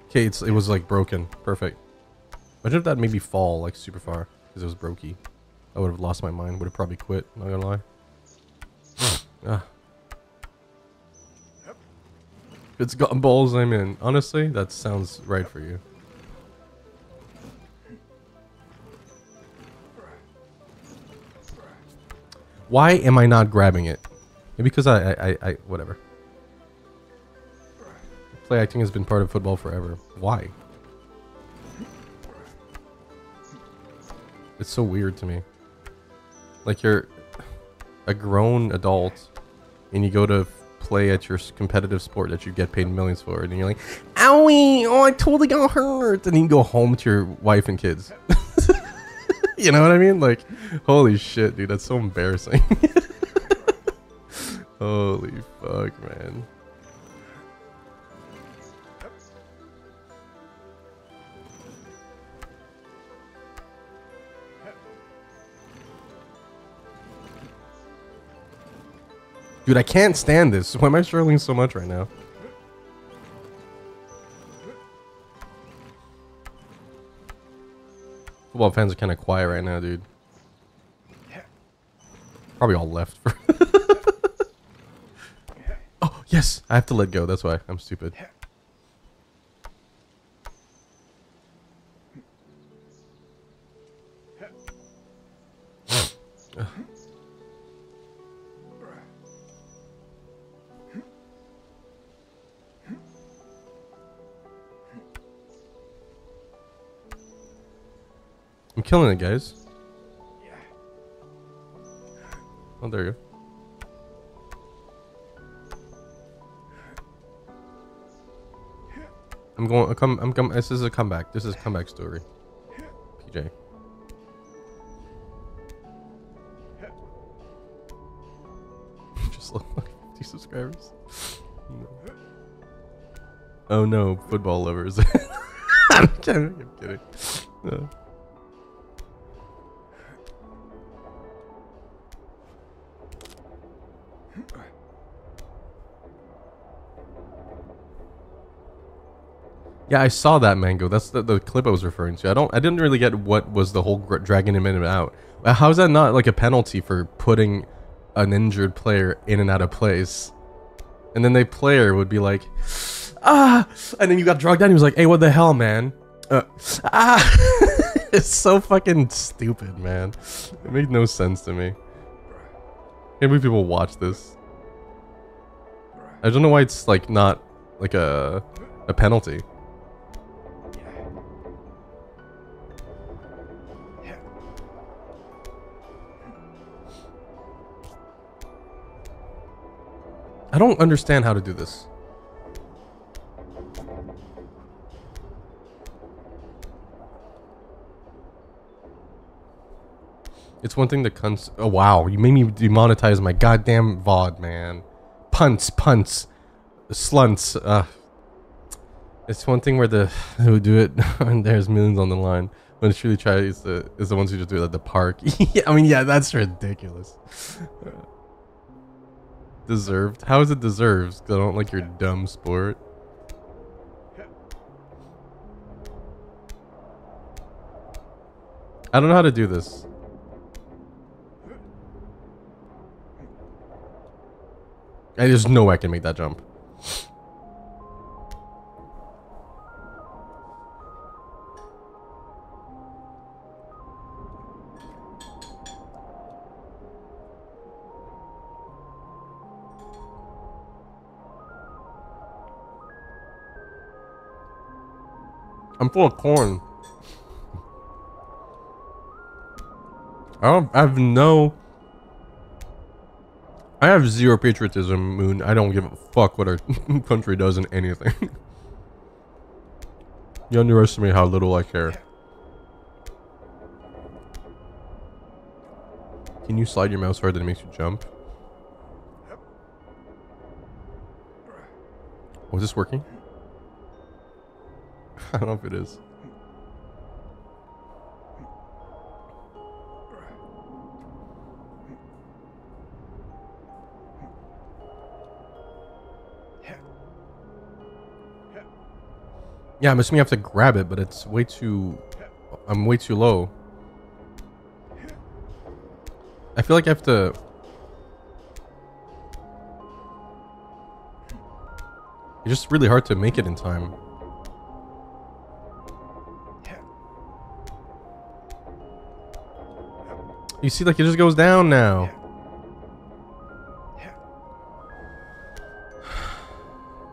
Okay, it's, it was like broken. Perfect. Imagine if that made me fall like super far because it was brokey. I would have lost my mind. Would have probably quit. Not gonna lie. Ah. It's got balls, I'm in. Honestly, that sounds right for you. Why am I not grabbing it? Maybe because I, I, I, whatever. Play acting has been part of football forever. Why? It's so weird to me. Like, you're a grown adult and you go to play at your competitive sport that you get paid millions for, and you're like, owie, oh, I totally got hurt, and then you go home to your wife and kids. You know what I mean? Like, holy shit, dude, that's so embarrassing. Holy fuck, man. Dude, I can't stand this. Why am I struggling so much right now? Football fans are kind of quiet right now, dude. Probably all left. For oh, yes! I have to let go. That's why. I'm stupid. I'm killing it, guys. Oh, there you go. I'm going. I come. I'm come. This is a comeback. This is a comeback story. P J. Just look like fifty subscribers. No. Oh no, football lovers. I'm kidding. I'm kidding. No. Yeah, I saw that mango. That's the, the clip I was referring to. I don't. I didn't really get what was the whole dragging him in and out. How is that not like a penalty for putting an injured player in and out of place? And then the player would be like, ah, and then you got dragged down. He was like, hey, what the hell, man? Uh, ah, it's so fucking stupid, man. It made no sense to me. Can't believe people watch this. I don't know why it's like not like a a penalty. I don't understand how to do this. It's one thing to cunts. Oh wow, you made me demonetize my goddamn V O D, man. Punts, punts, slunts. Uh, it's one thing where the who do it and there's millions on the line. When it's really tried is the is the ones who just do it at the park. Yeah, I mean, yeah, that's ridiculous. Deserved? How is it deserved? Because I don't like your dumb sport. I don't know how to do this. I, there's no way I can make that jump. I'm full of corn. I don't, I have no... I have zero patriotism, Moon. I don't give a fuck what our country does in anything. You underestimate how little I care. Can you slide your mouse hard that it makes you jump? Was this working? I don't know if it is. Yeah, I'm assuming I have to grab it, but it's way too... I'm way too low. I feel like I have to... It's just really hard to make it in time. You see, like, it just goes down now.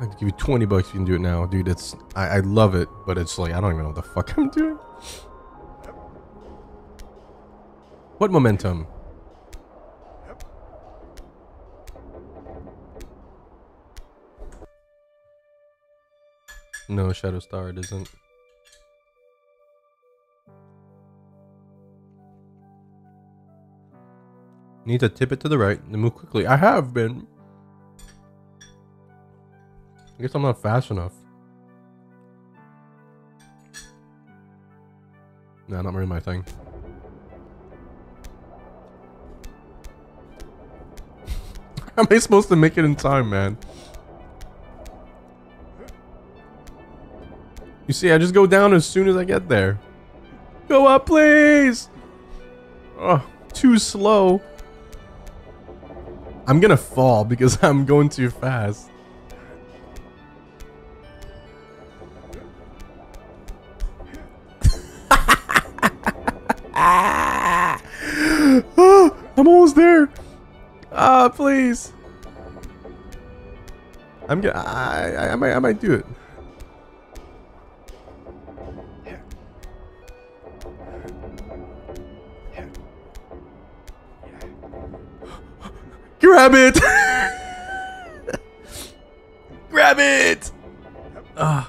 I'll give you twenty bucks if you can do it now. Dude, it's... I, I love it, but it's like, I don't even know what the fuck I'm doing. What momentum? No, Shadow Star, it isn't. Need to tip it to the right and move quickly. I have been. I guess I'm not fast enough. Nah, not really my thing. am I supposed to make it in time, man? You see, I just go down as soon as I get there. Go up, please! Oh, too slow. I'm gonna fall because I'm going too fast. Oh, I'm almost there. Ah, please. I'm gonna. I, I, I might. I might do it. Grab it! Grab it! Uh,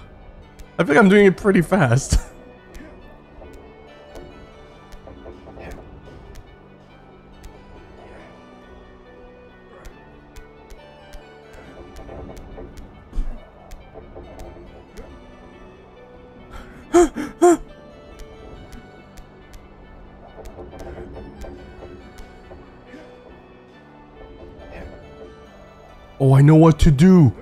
I think I'm doing it pretty fast. Oh, I know what to do.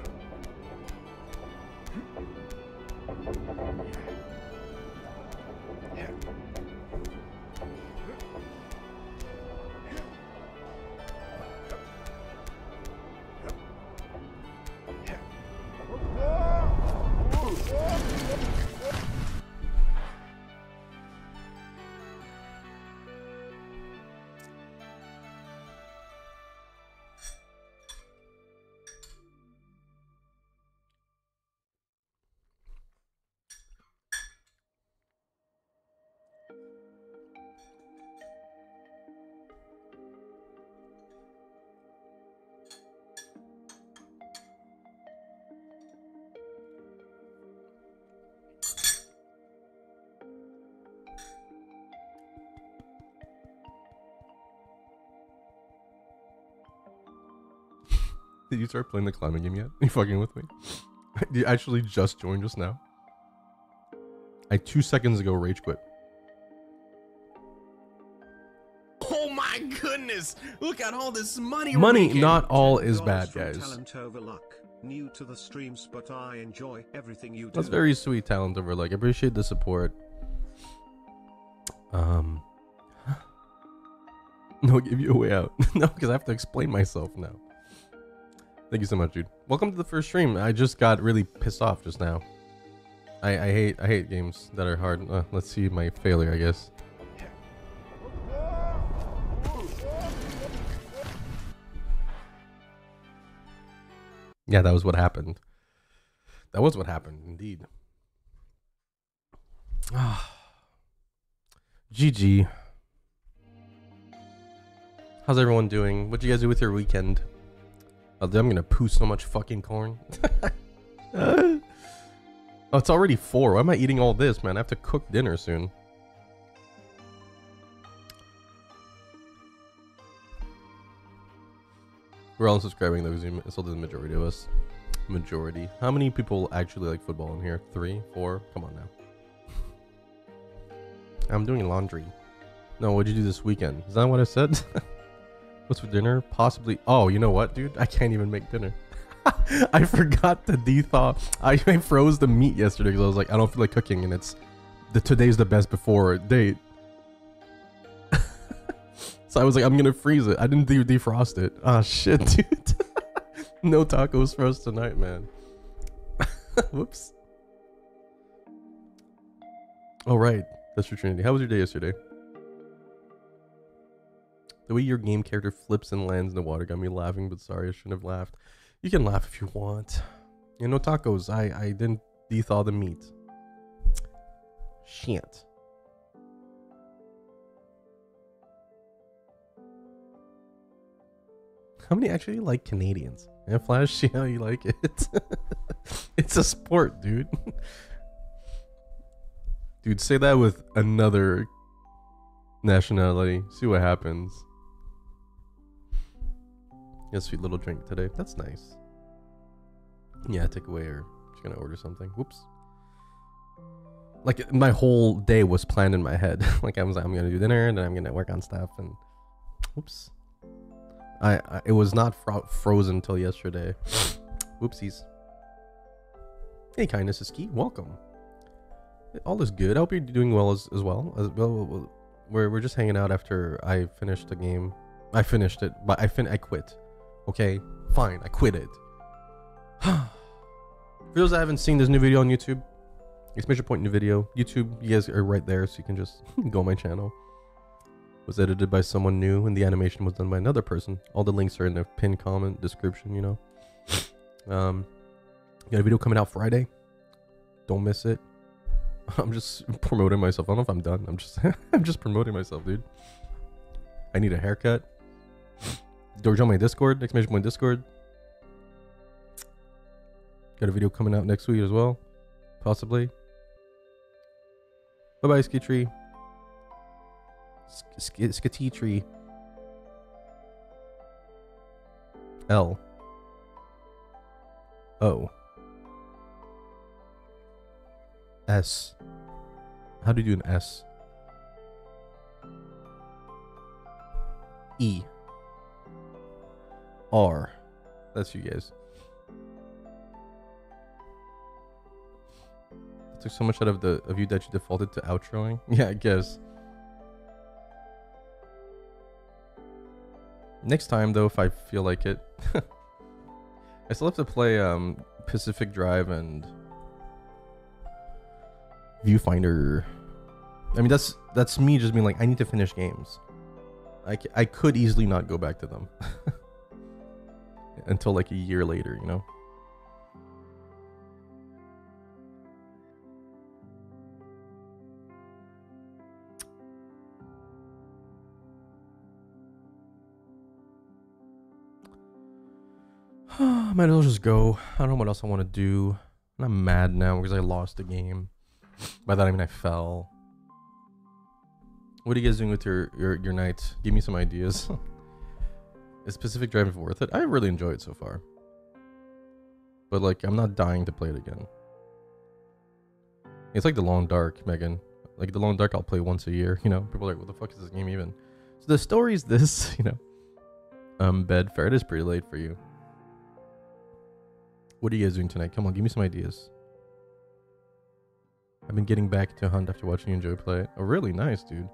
Did you start playing the climbing game yet? Are you fucking with me? You actually just joined just now? I two seconds ago rage quit. Oh my goodness! Look at all this money. Money, not all is bad, guys. Talent over luck. New to the streams, but I enjoy everything you do. That's very sweet, talent over luck. I appreciate the support. Um, no, give you a way out. No, because I have to explain myself now. Thank you so much, dude. Welcome to the first stream. I just got really pissed off just now. I, I hate I hate games that are hard. Uh, let's see my failure, I guess. Yeah, that was what happened. That was what happened, indeed. Ah, G G. How's everyone doing? What'd you guys do with your weekend? I'm gonna poo so much fucking corn. Oh, it's already four. Why am I eating all this, man? I have to cook dinner soon. We're all unsubscribing though, because it's still the majority of us. Majority. How many people actually like football in here? Three? Four? Come on now. I'm doing laundry. No, what'd you do this weekend? Is that what I said? What's for dinner? Possibly. Oh, you know what, dude? I can't even make dinner. I forgot to de-thaw. I, I froze the meat yesterday because I was like, I don't feel like cooking, and it's the today's the best before date. So I was like, I'm gonna freeze it. I didn't de defrost it. Ah, oh, shit, dude. No tacos for us tonight, man. Whoops. All right, that's your Trinity. How was your day yesterday? The way your game character flips and lands in the water got me laughing, but sorry, I shouldn't have laughed. You can laugh if you want. You know, tacos. I, I didn't de-thaw the meat. Shit. How many actually like Canadians? Yeah, Flash, see how you like it. It's a sport, dude. Dude, say that with another nationality. See what happens. A sweet little drink today. That's nice. Yeah, take away or just gonna order something. Whoops. Like my whole day was planned in my head. Like I was like, I'm gonna do dinner and then I'm gonna work on stuff and whoops. I, I it was not fro frozen till yesterday. Whoopsies. Hey, Kindness is Key. Welcome. All is good. I hope you're doing well as, as well. As well, we're we're just hanging out after I finished the game. I finished it, but I fin I quit. Okay, fine, I quit it. For those that haven't seen, there's a new video on YouTube. It's Major Point new video. YouTube, you guys are right there, so you can just go on my channel. It was edited by someone new, and the animation was done by another person. All the links are in the pinned comment description. You know, um, got a video coming out Friday. Don't miss it. I'm just promoting myself. I don't know if I'm done. I'm just I'm just promoting myself, dude. I need a haircut. Don't join my Discord. Next Major Point Discord. Got a video coming out next week as well, possibly. Bye bye, Ski Tree. Skitty Tree. L. O. S. How do you do an S? E. R. That's you guys. That took so much out of the of you that you defaulted to outroing. Yeah, I guess. Next time though, if I feel like it. I still have to play um Pacific Drive and Viewfinder. I mean, that's that's me just being like, I need to finish games. I, c I could easily not go back to them until like a year later, you know? Might as well just go. I don't know what else I want to do. And I'm mad now because I lost the game. By that I mean I fell. What are you guys doing with your your, your night? Give me some ideas. Is Pacific Drive worth it? I really enjoy it so far. But like, I'm not dying to play it again. It's like The Long Dark, Megan. Like The Long Dark, I'll play once a year. You know, people are like, what the fuck is this game even? So the story's this, you know. Um, Bedford, it is pretty late for you. What are you guys doing tonight? Come on, give me some ideas. I've been getting back to Hunt after watching you enjoy play it. Oh, really? Nice, dude.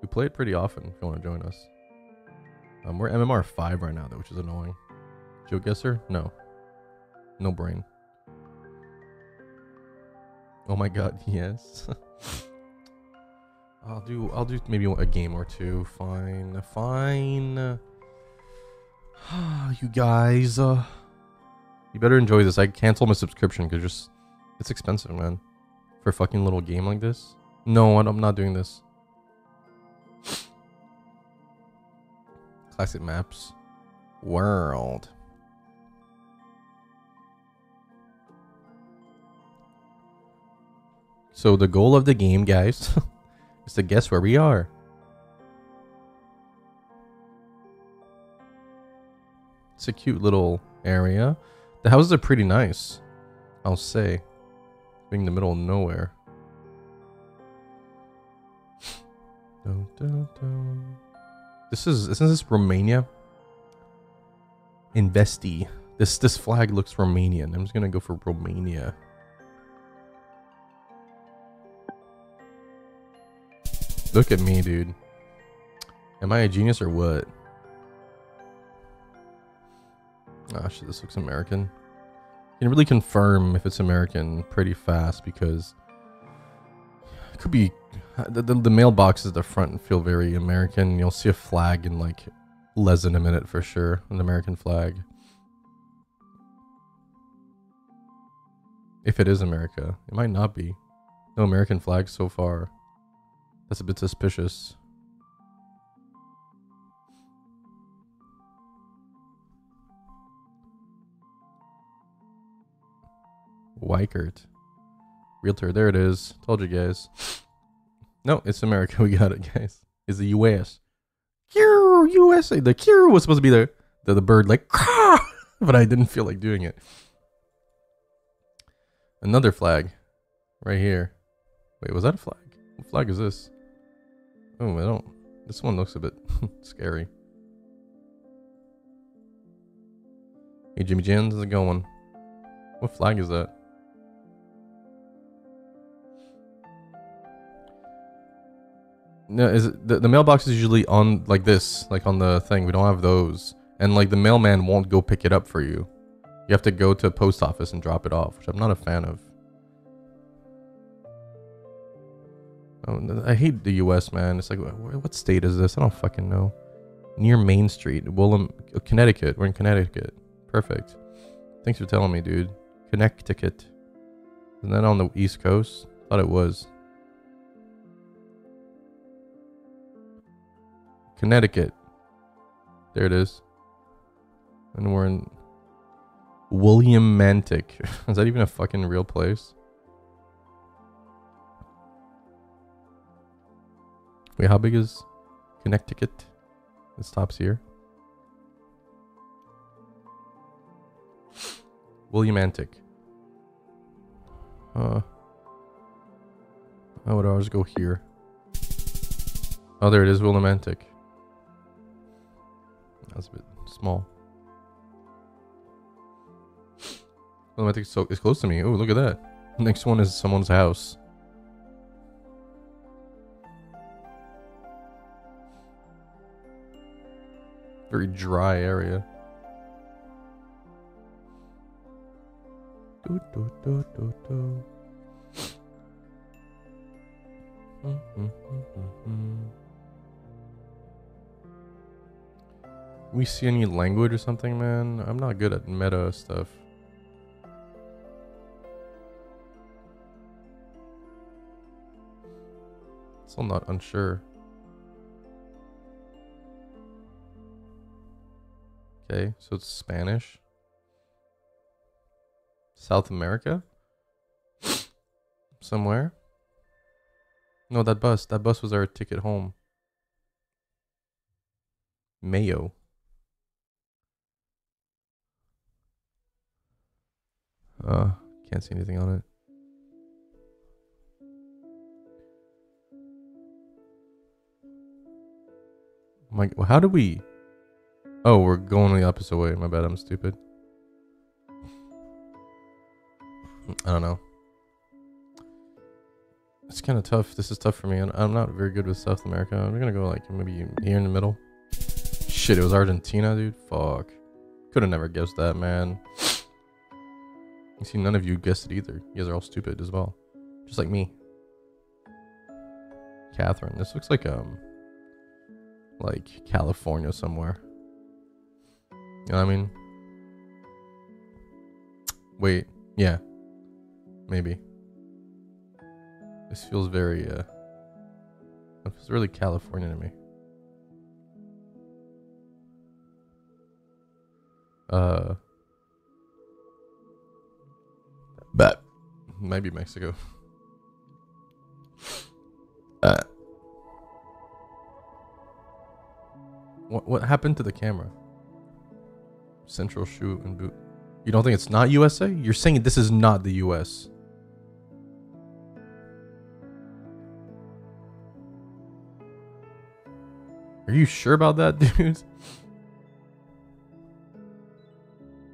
We play it pretty often if you want to join us. Um, we're M M R five right now, though, which is annoying. Joe guesser? No. No brain. Oh my god, yes. I'll do I'll do maybe a game or two. Fine. Fine. You guys. Uh, you better enjoy this. I canceled my subscription because just it's expensive, man. For a fucking little game like this? No, I'm not doing this. Classic maps. World. So the goal of the game, guys, is to guess where we are. It's a cute little area. The houses are pretty nice, I'll say. Being in the middle of nowhere. Dun, dun, dun. This is isn't this Romania? Investi. This this flag looks Romanian. I'm just gonna go for Romania. Look at me, dude. Am I a genius or what? Ah, shit, this looks American. You can really confirm if it's American pretty fast because it could be the, the, the mailboxes at the front feel very American. You'll see a flag in like less than a minute for sure, an American flag. If it is America, it might not be. No American flag so far. That's a bit suspicious. Weikert. Realtor, there it is. Told you guys. No, it's America. We got it, guys. It's the U S. Q U S A. The Q was supposed to be there. The, the bird like, Kah! But I didn't feel like doing it. Another flag. Right here. Wait, was that a flag? What flag is this? Oh, I don't. This one looks a bit scary. Hey Jimmy Jans, how's it going? What flag is that? No, is it, the, the mailbox is usually on like this, like on the thing. We don't have those. And like the mailman won't go pick it up for you. You have to go to a post office and drop it off, which I'm not a fan of. Oh, I hate the U S, man. It's like, what state is this? I don't fucking know. Near Main Street, Willem, Connecticut. We're in Connecticut. Perfect. Thanks for telling me, dude. Connecticut. Isn't that on the East Coast? Thought it was. Connecticut. There it is. And we're in Williamantic. Is that even a fucking real place? Wait, how big is Connecticut? It stops here. Williamantic. Uh, I would always go here. Oh, there it is, Williamantic. That's a bit small. Williamantic so is close to me. Oh, look at that. Next one is someone's house. Very dry area. Do, do, do, do, do. Mm, mm, mm, mm, mm. We see any language or something, man? I'm not good at meta stuff. Still not unsure. Okay, so it's Spanish. South America? Somewhere? No, that bus. That bus was our ticket home. Mayo. Uh, can't see anything on it. Like, well, how do we... Oh, we're going the opposite way. My bad, I'm stupid. I don't know. It's kind of tough. This is tough for me. I'm not very good with South America. I'm gonna go like maybe here in the middle. Shit, it was Argentina, dude. Fuck. Could have never guessed that, man. You see, none of you guessed it either. You guys are all stupid as well. Just like me. Catherine. This looks like, um, like California somewhere. You know what I mean? Wait, yeah, maybe. This feels very, uh, it feels really California to me. Uh, but maybe Mexico. uh, what what happened to the camera? Central shoot and boot. You don't think it's not U S A? You're saying this is not the U S. Are you sure about that, dude?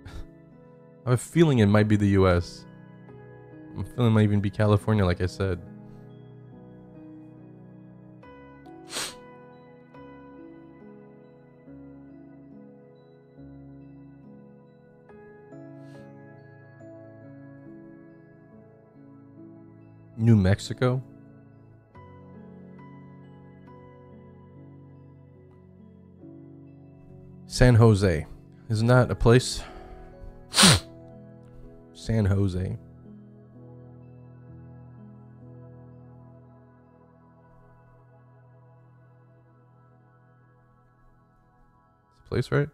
I have a feeling it might be the U S. I'm feeling it might even be California, like I said. New Mexico? San Jose. Isn't that a place? San Jose. It's a place, right?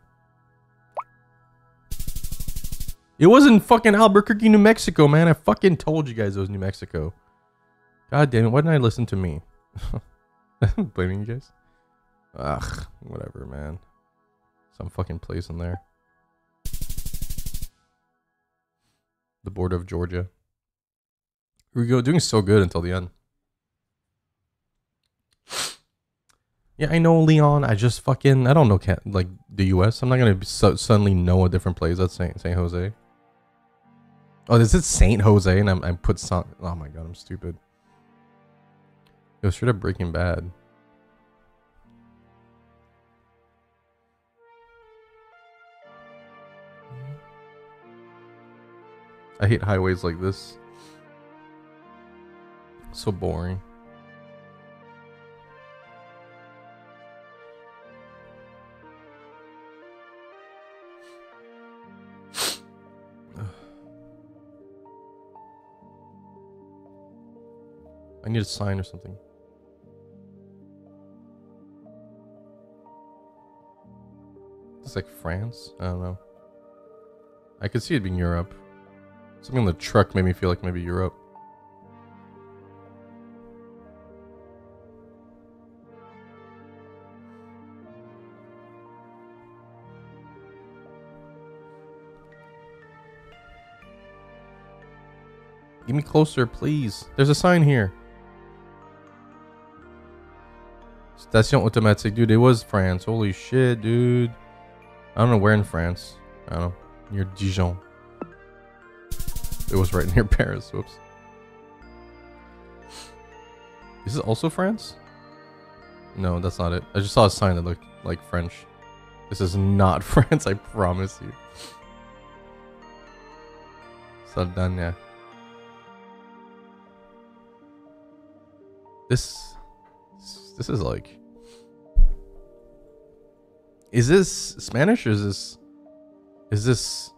It was in fucking Albuquerque, New Mexico, man. I fucking told you guys it was New Mexico. God damn it, why didn't I listen to me? I'm blaming you guys. Ugh, whatever, man. Some fucking place in there. The border of Georgia. Here we go, doing so good until the end. Yeah, I know Leon. I just fucking, I don't know, like, the U S. I'm not going to so suddenly know a different place. That's Saint, Saint Jose. Oh, this is Saint Jose, and I'm, I put San... Oh my god, I'm stupid. It was straight up Breaking Bad. I hate highways like this. So boring. I need a sign or something. It's like France? I don't know. I could see it being Europe. Something on the truck made me feel like maybe Europe. Give me closer, please. There's a sign here. Station automatique, dude. It was France. Holy shit, dude. I don't know where in France. I don't know. Near Dijon. It was right near Paris. Whoops. Is this also France? No, that's not it. I just saw a sign that looked like French. This is not France, I promise you. Sardinia. This... This is like... Is this Spanish or is this... Is this...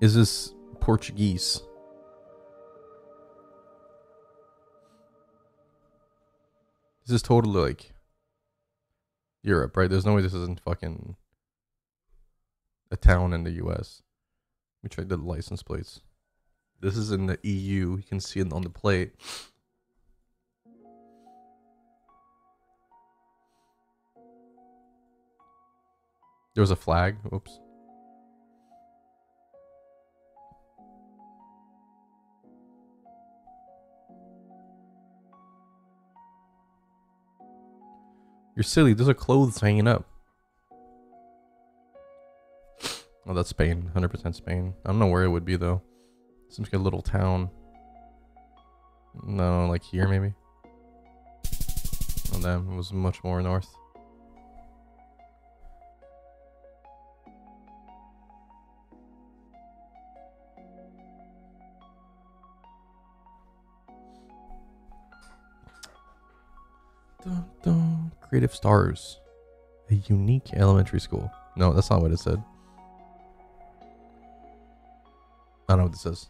Is this... Portuguese. This is totally like Europe, right? There's no way this isn't fucking a town in the U S. Let me check the license plates. This is in the E U. You can see it on the plate. There was a flag. Oops. You're silly, those are clothes hanging up. Oh, that's Spain, one hundred percent Spain. I don't know where it would be though. Seems like a little town. No, like here maybe? Oh damn, it was much more north. Dun, dun. Creative Stars, a unique elementary school. No, that's not what it said. I don't know what this is.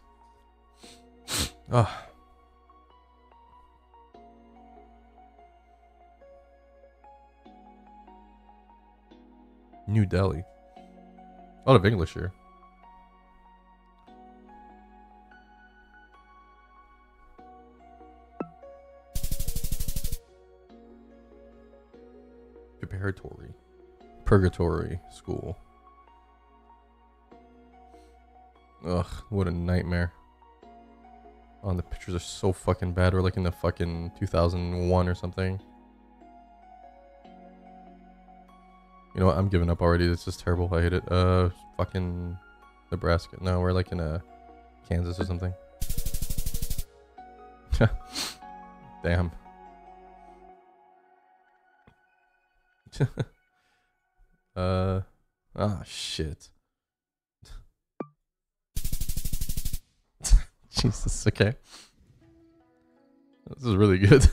Ah. Oh. New Delhi. A lot of English here. Purgatory, Purgatory School. Ugh, what a nightmare. Oh, the pictures are so fucking bad. We're like in the fucking two thousand one or something. You know what? I'm giving up already. This is terrible. I hate it. Uh, fucking Nebraska. No, we're like in uh, Kansas or something. Damn. uh, ah, shit. Jesus, okay. This is really good.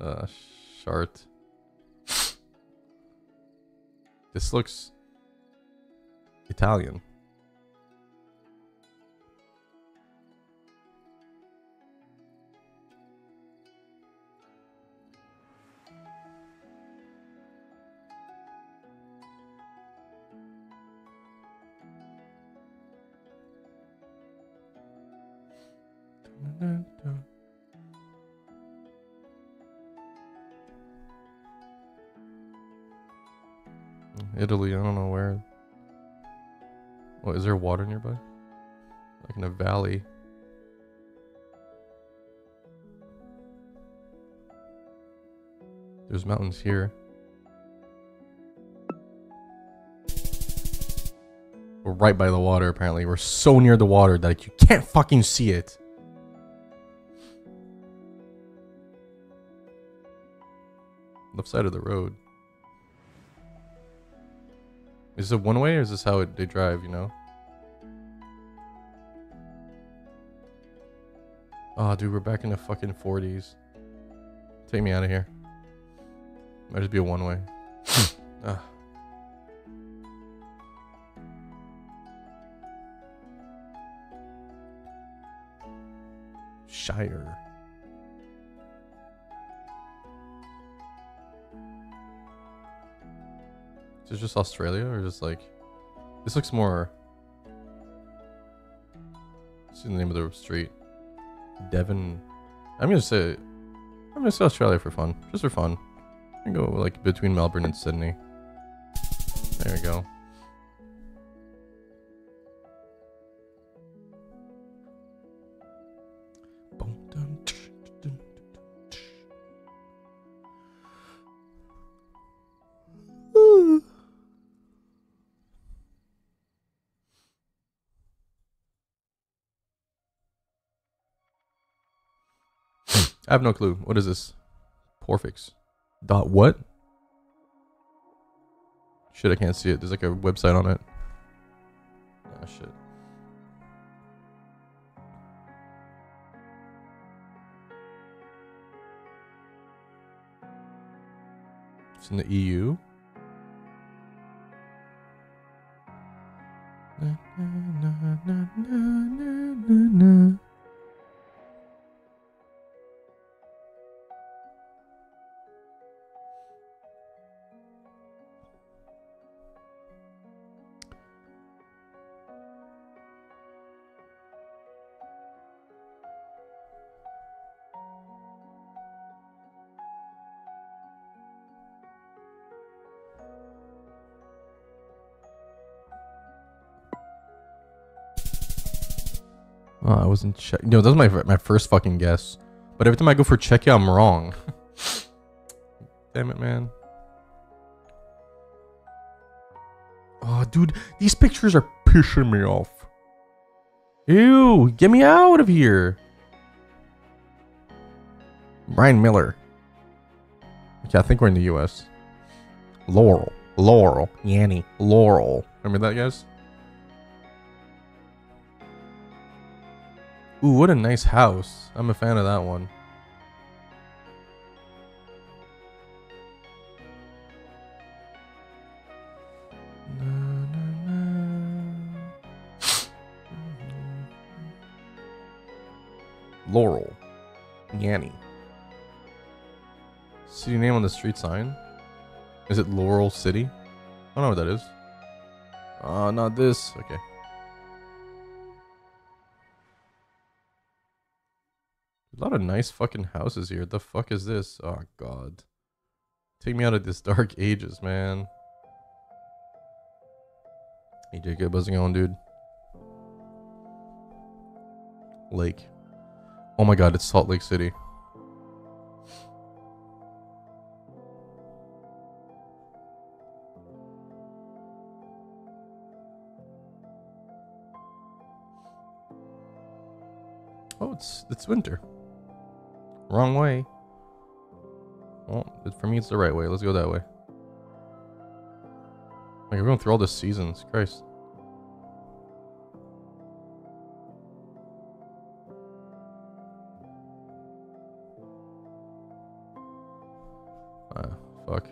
uh, shart. This looks Italian. Italy, I don't know where. Oh, is there water nearby? Like in a valley. There's mountains here. We're right by the water, apparently. We're so near the water that like, you can't fucking see it. Left side of the road. Is it one way or is this how it, they drive, you know? Oh, dude, we're back in the fucking forties. Take me out of here. Might just be a one way. ah. Shire. Is this just Australia or just like... This looks more... Let's see the name of the street. Devon. I'm gonna say... I'm gonna say Australia for fun. Just for fun. I'm gonna go like between Melbourne and Sydney. There we go. I have no clue. What is this? Porfix. Dot what? Shit, I can't see it. There's like a website on it. Oh, shit. It's in the E U. Na, na, na, na, na, na, na. Oh, I wasn't check. No, that was my my first fucking guess. But every time I go for checkout, I'm wrong. Damn it, man. Oh, dude, these pictures are pissing me off. Ew, get me out of here. Brian Miller. Okay, I think we're in the U S. Laurel, Laurel, Yanny, Laurel. Remember that, guys? Ooh, what a nice house. I'm a fan of that one. Laurel. Yanny. City name on the street sign? Is it Laurel City? I don't know what that is. Ah, uh, not this. Okay. A lot of nice fucking houses here. The fuck is this? Oh, God. Take me out of this dark ages, man. Hey, Jacob, how's it going, dude? Lake. Oh, my God. It's Salt Lake City. Oh, it's, it's winter. Wrong way. Well, for me, it's the right way. Let's go that way. Like, we're going through all the seasons. Christ. Ah, fuck.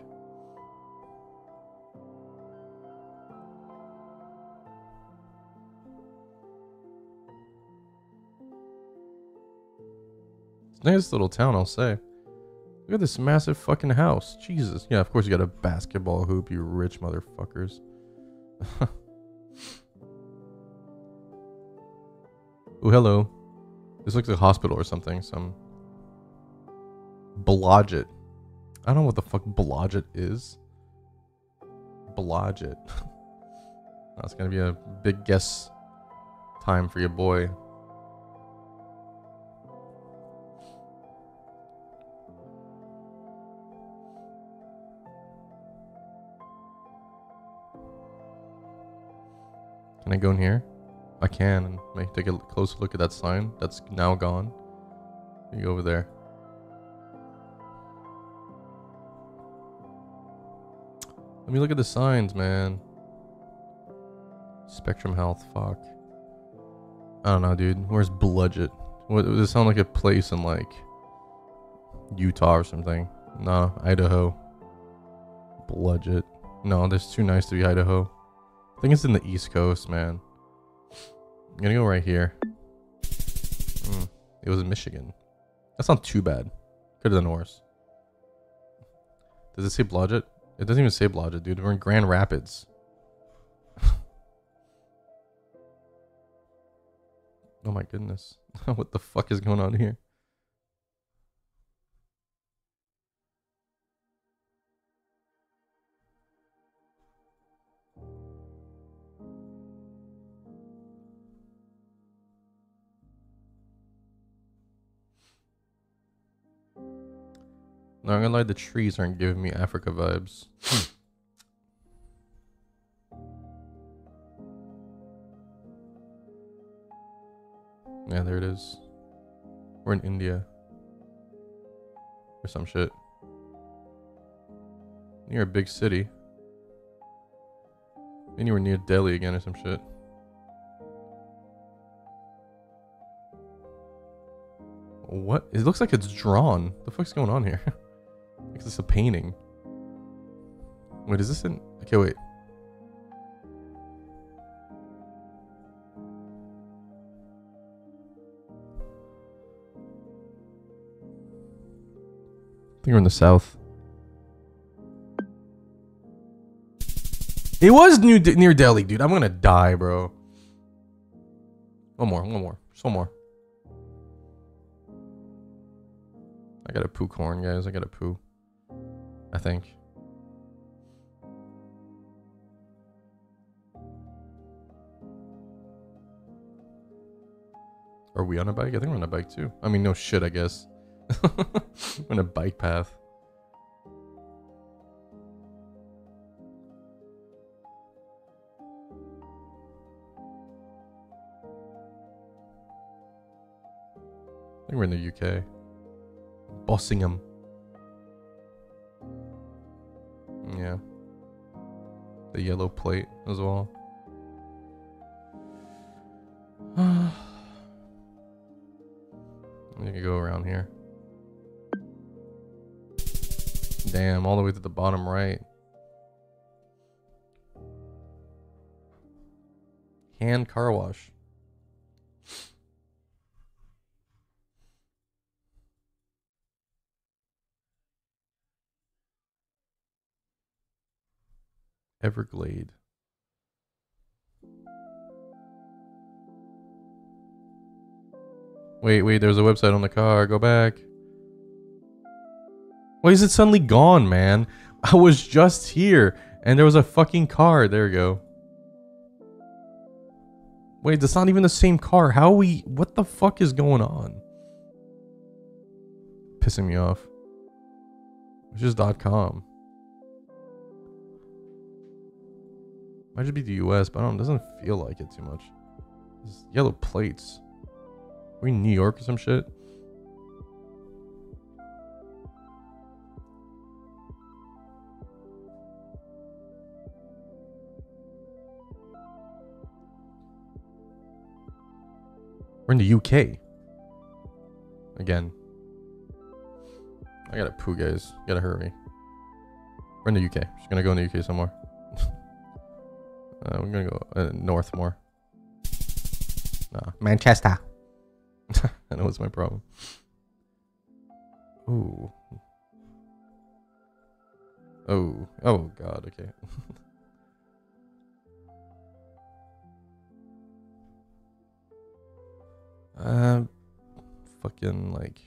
Nice little town, I'll say. Look at this massive fucking house. Jesus. Yeah, of course you got a basketball hoop, you rich motherfuckers. Oh, hello. This looks like a hospital or something. Some Blodget. I don't know what the fuck Blodget is. Blodget. That's gonna be a big guess time for your boy. Can I go in here? I can, and may take a closer look at that sign that's now gone. You go over there. Let me look at the signs, man. Spectrum Health, fuck. I don't know, dude. Where's Bludget? What, does it sound like a place in like Utah or something? Nah, Idaho. Bludget. No, that's too nice to be Idaho. I think it's in the East Coast, man. I'm gonna go right here. Mm, it was in Michigan. That's not too bad. Could have done worse. Does it say Blodgett? It doesn't even say Blodgett, dude. We're in Grand Rapids. Oh my goodness. What the fuck is going on here? Not gonna lie, the trees aren't giving me Africa vibes. Yeah, there it is. We're in India. Or some shit. Near a big city. Anywhere near Delhi again or some shit. What? It looks like it's drawn. What the fuck's going on here? Is this a painting? Wait, is this in? Okay, wait. I think we're in the south. It was new de near Delhi, dude. I'm gonna die, bro. One more, one more, just one more. I gotta poo corn, guys. I gotta poo. I think. Are we on a bike? I think we're on a bike too. I mean, no shit, I guess. We're on a bike path. I think we're in the U K. Bossingham. Yeah. The yellow plate as well. I'm gonna go around here. Damn, all the way to the bottom right. Hand car wash. Everglade. Wait, wait, there's a website on the car. Go back. Why is it suddenly gone, man? I was just here and there was a fucking car. There we go. Wait, that's not even the same car. How are we... What the fuck is going on? Pissing me off. It's just .com. Might just be the U S, but I don't, it doesn't feel like it too much. It's yellow plates. Are we in New York or some shit? We're in the U K. Again. I gotta poo, guys. Gotta hurry. We're in the U K. Just gonna go in the U K somewhere. Uh, we're gonna go uh, north more. Nah. Manchester. I know it's my problem. Ooh. Oh. Oh god, okay. uh, fucking like...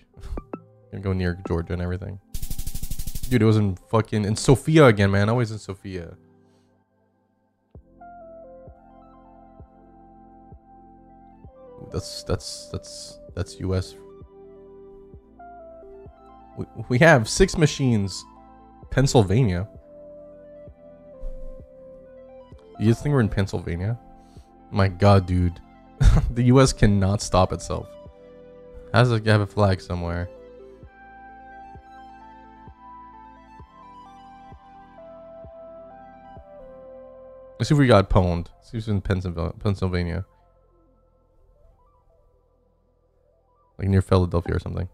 Gonna go near Georgia and everything. Dude, it was in fucking... In Sofia again, man. Always in Sofia. That's that's that's that's U S. We, we have six machines, Pennsylvania. You guys think we're in Pennsylvania? My god, dude. The U S cannot stop itself. Has to have a flag somewhere. Let's see if we got pwned. Let's see if it's in Pennsylvania. Like near Philadelphia or something.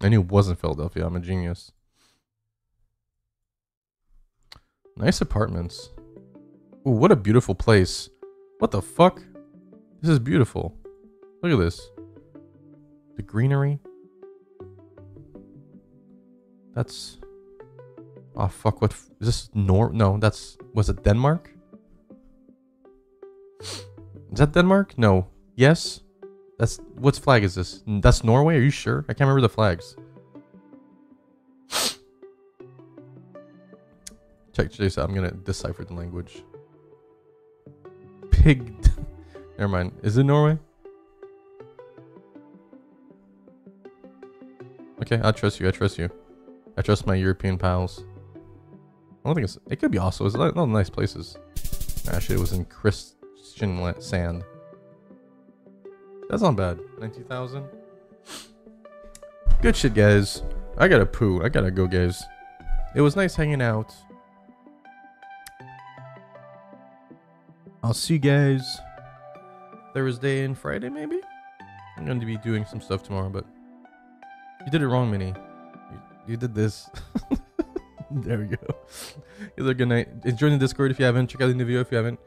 I knew it wasn't Philadelphia. I'm a genius. Nice apartments. Ooh, what a beautiful place. What the fuck? This is beautiful. Look at this. The greenery. That's... Oh fuck, what f is this? Nor no, that's... Was it Denmark? Is that Denmark? No. Yes? That's... What flag is this? That's Norway? Are you sure? I can't remember the flags. Check this out. I'm gonna decipher the language. Pig... Never mind. Is it Norway? Okay, I trust you. I trust you. I trust my European pals. I don't think it's... It could be also. It's a lot of nice places. Actually, it was in Christian sand. That's not bad. nineteen thousand. Good shit, guys. I gotta poo. I gotta go, guys. It was nice hanging out. I'll see you guys Thursday and Friday, maybe? I'm going to be doing some stuff tomorrow, but... You did it wrong, Minnie. You, you did this. There we go. Guys, have a good night. Join the Discord if you haven't. Check out the new video if you haven't.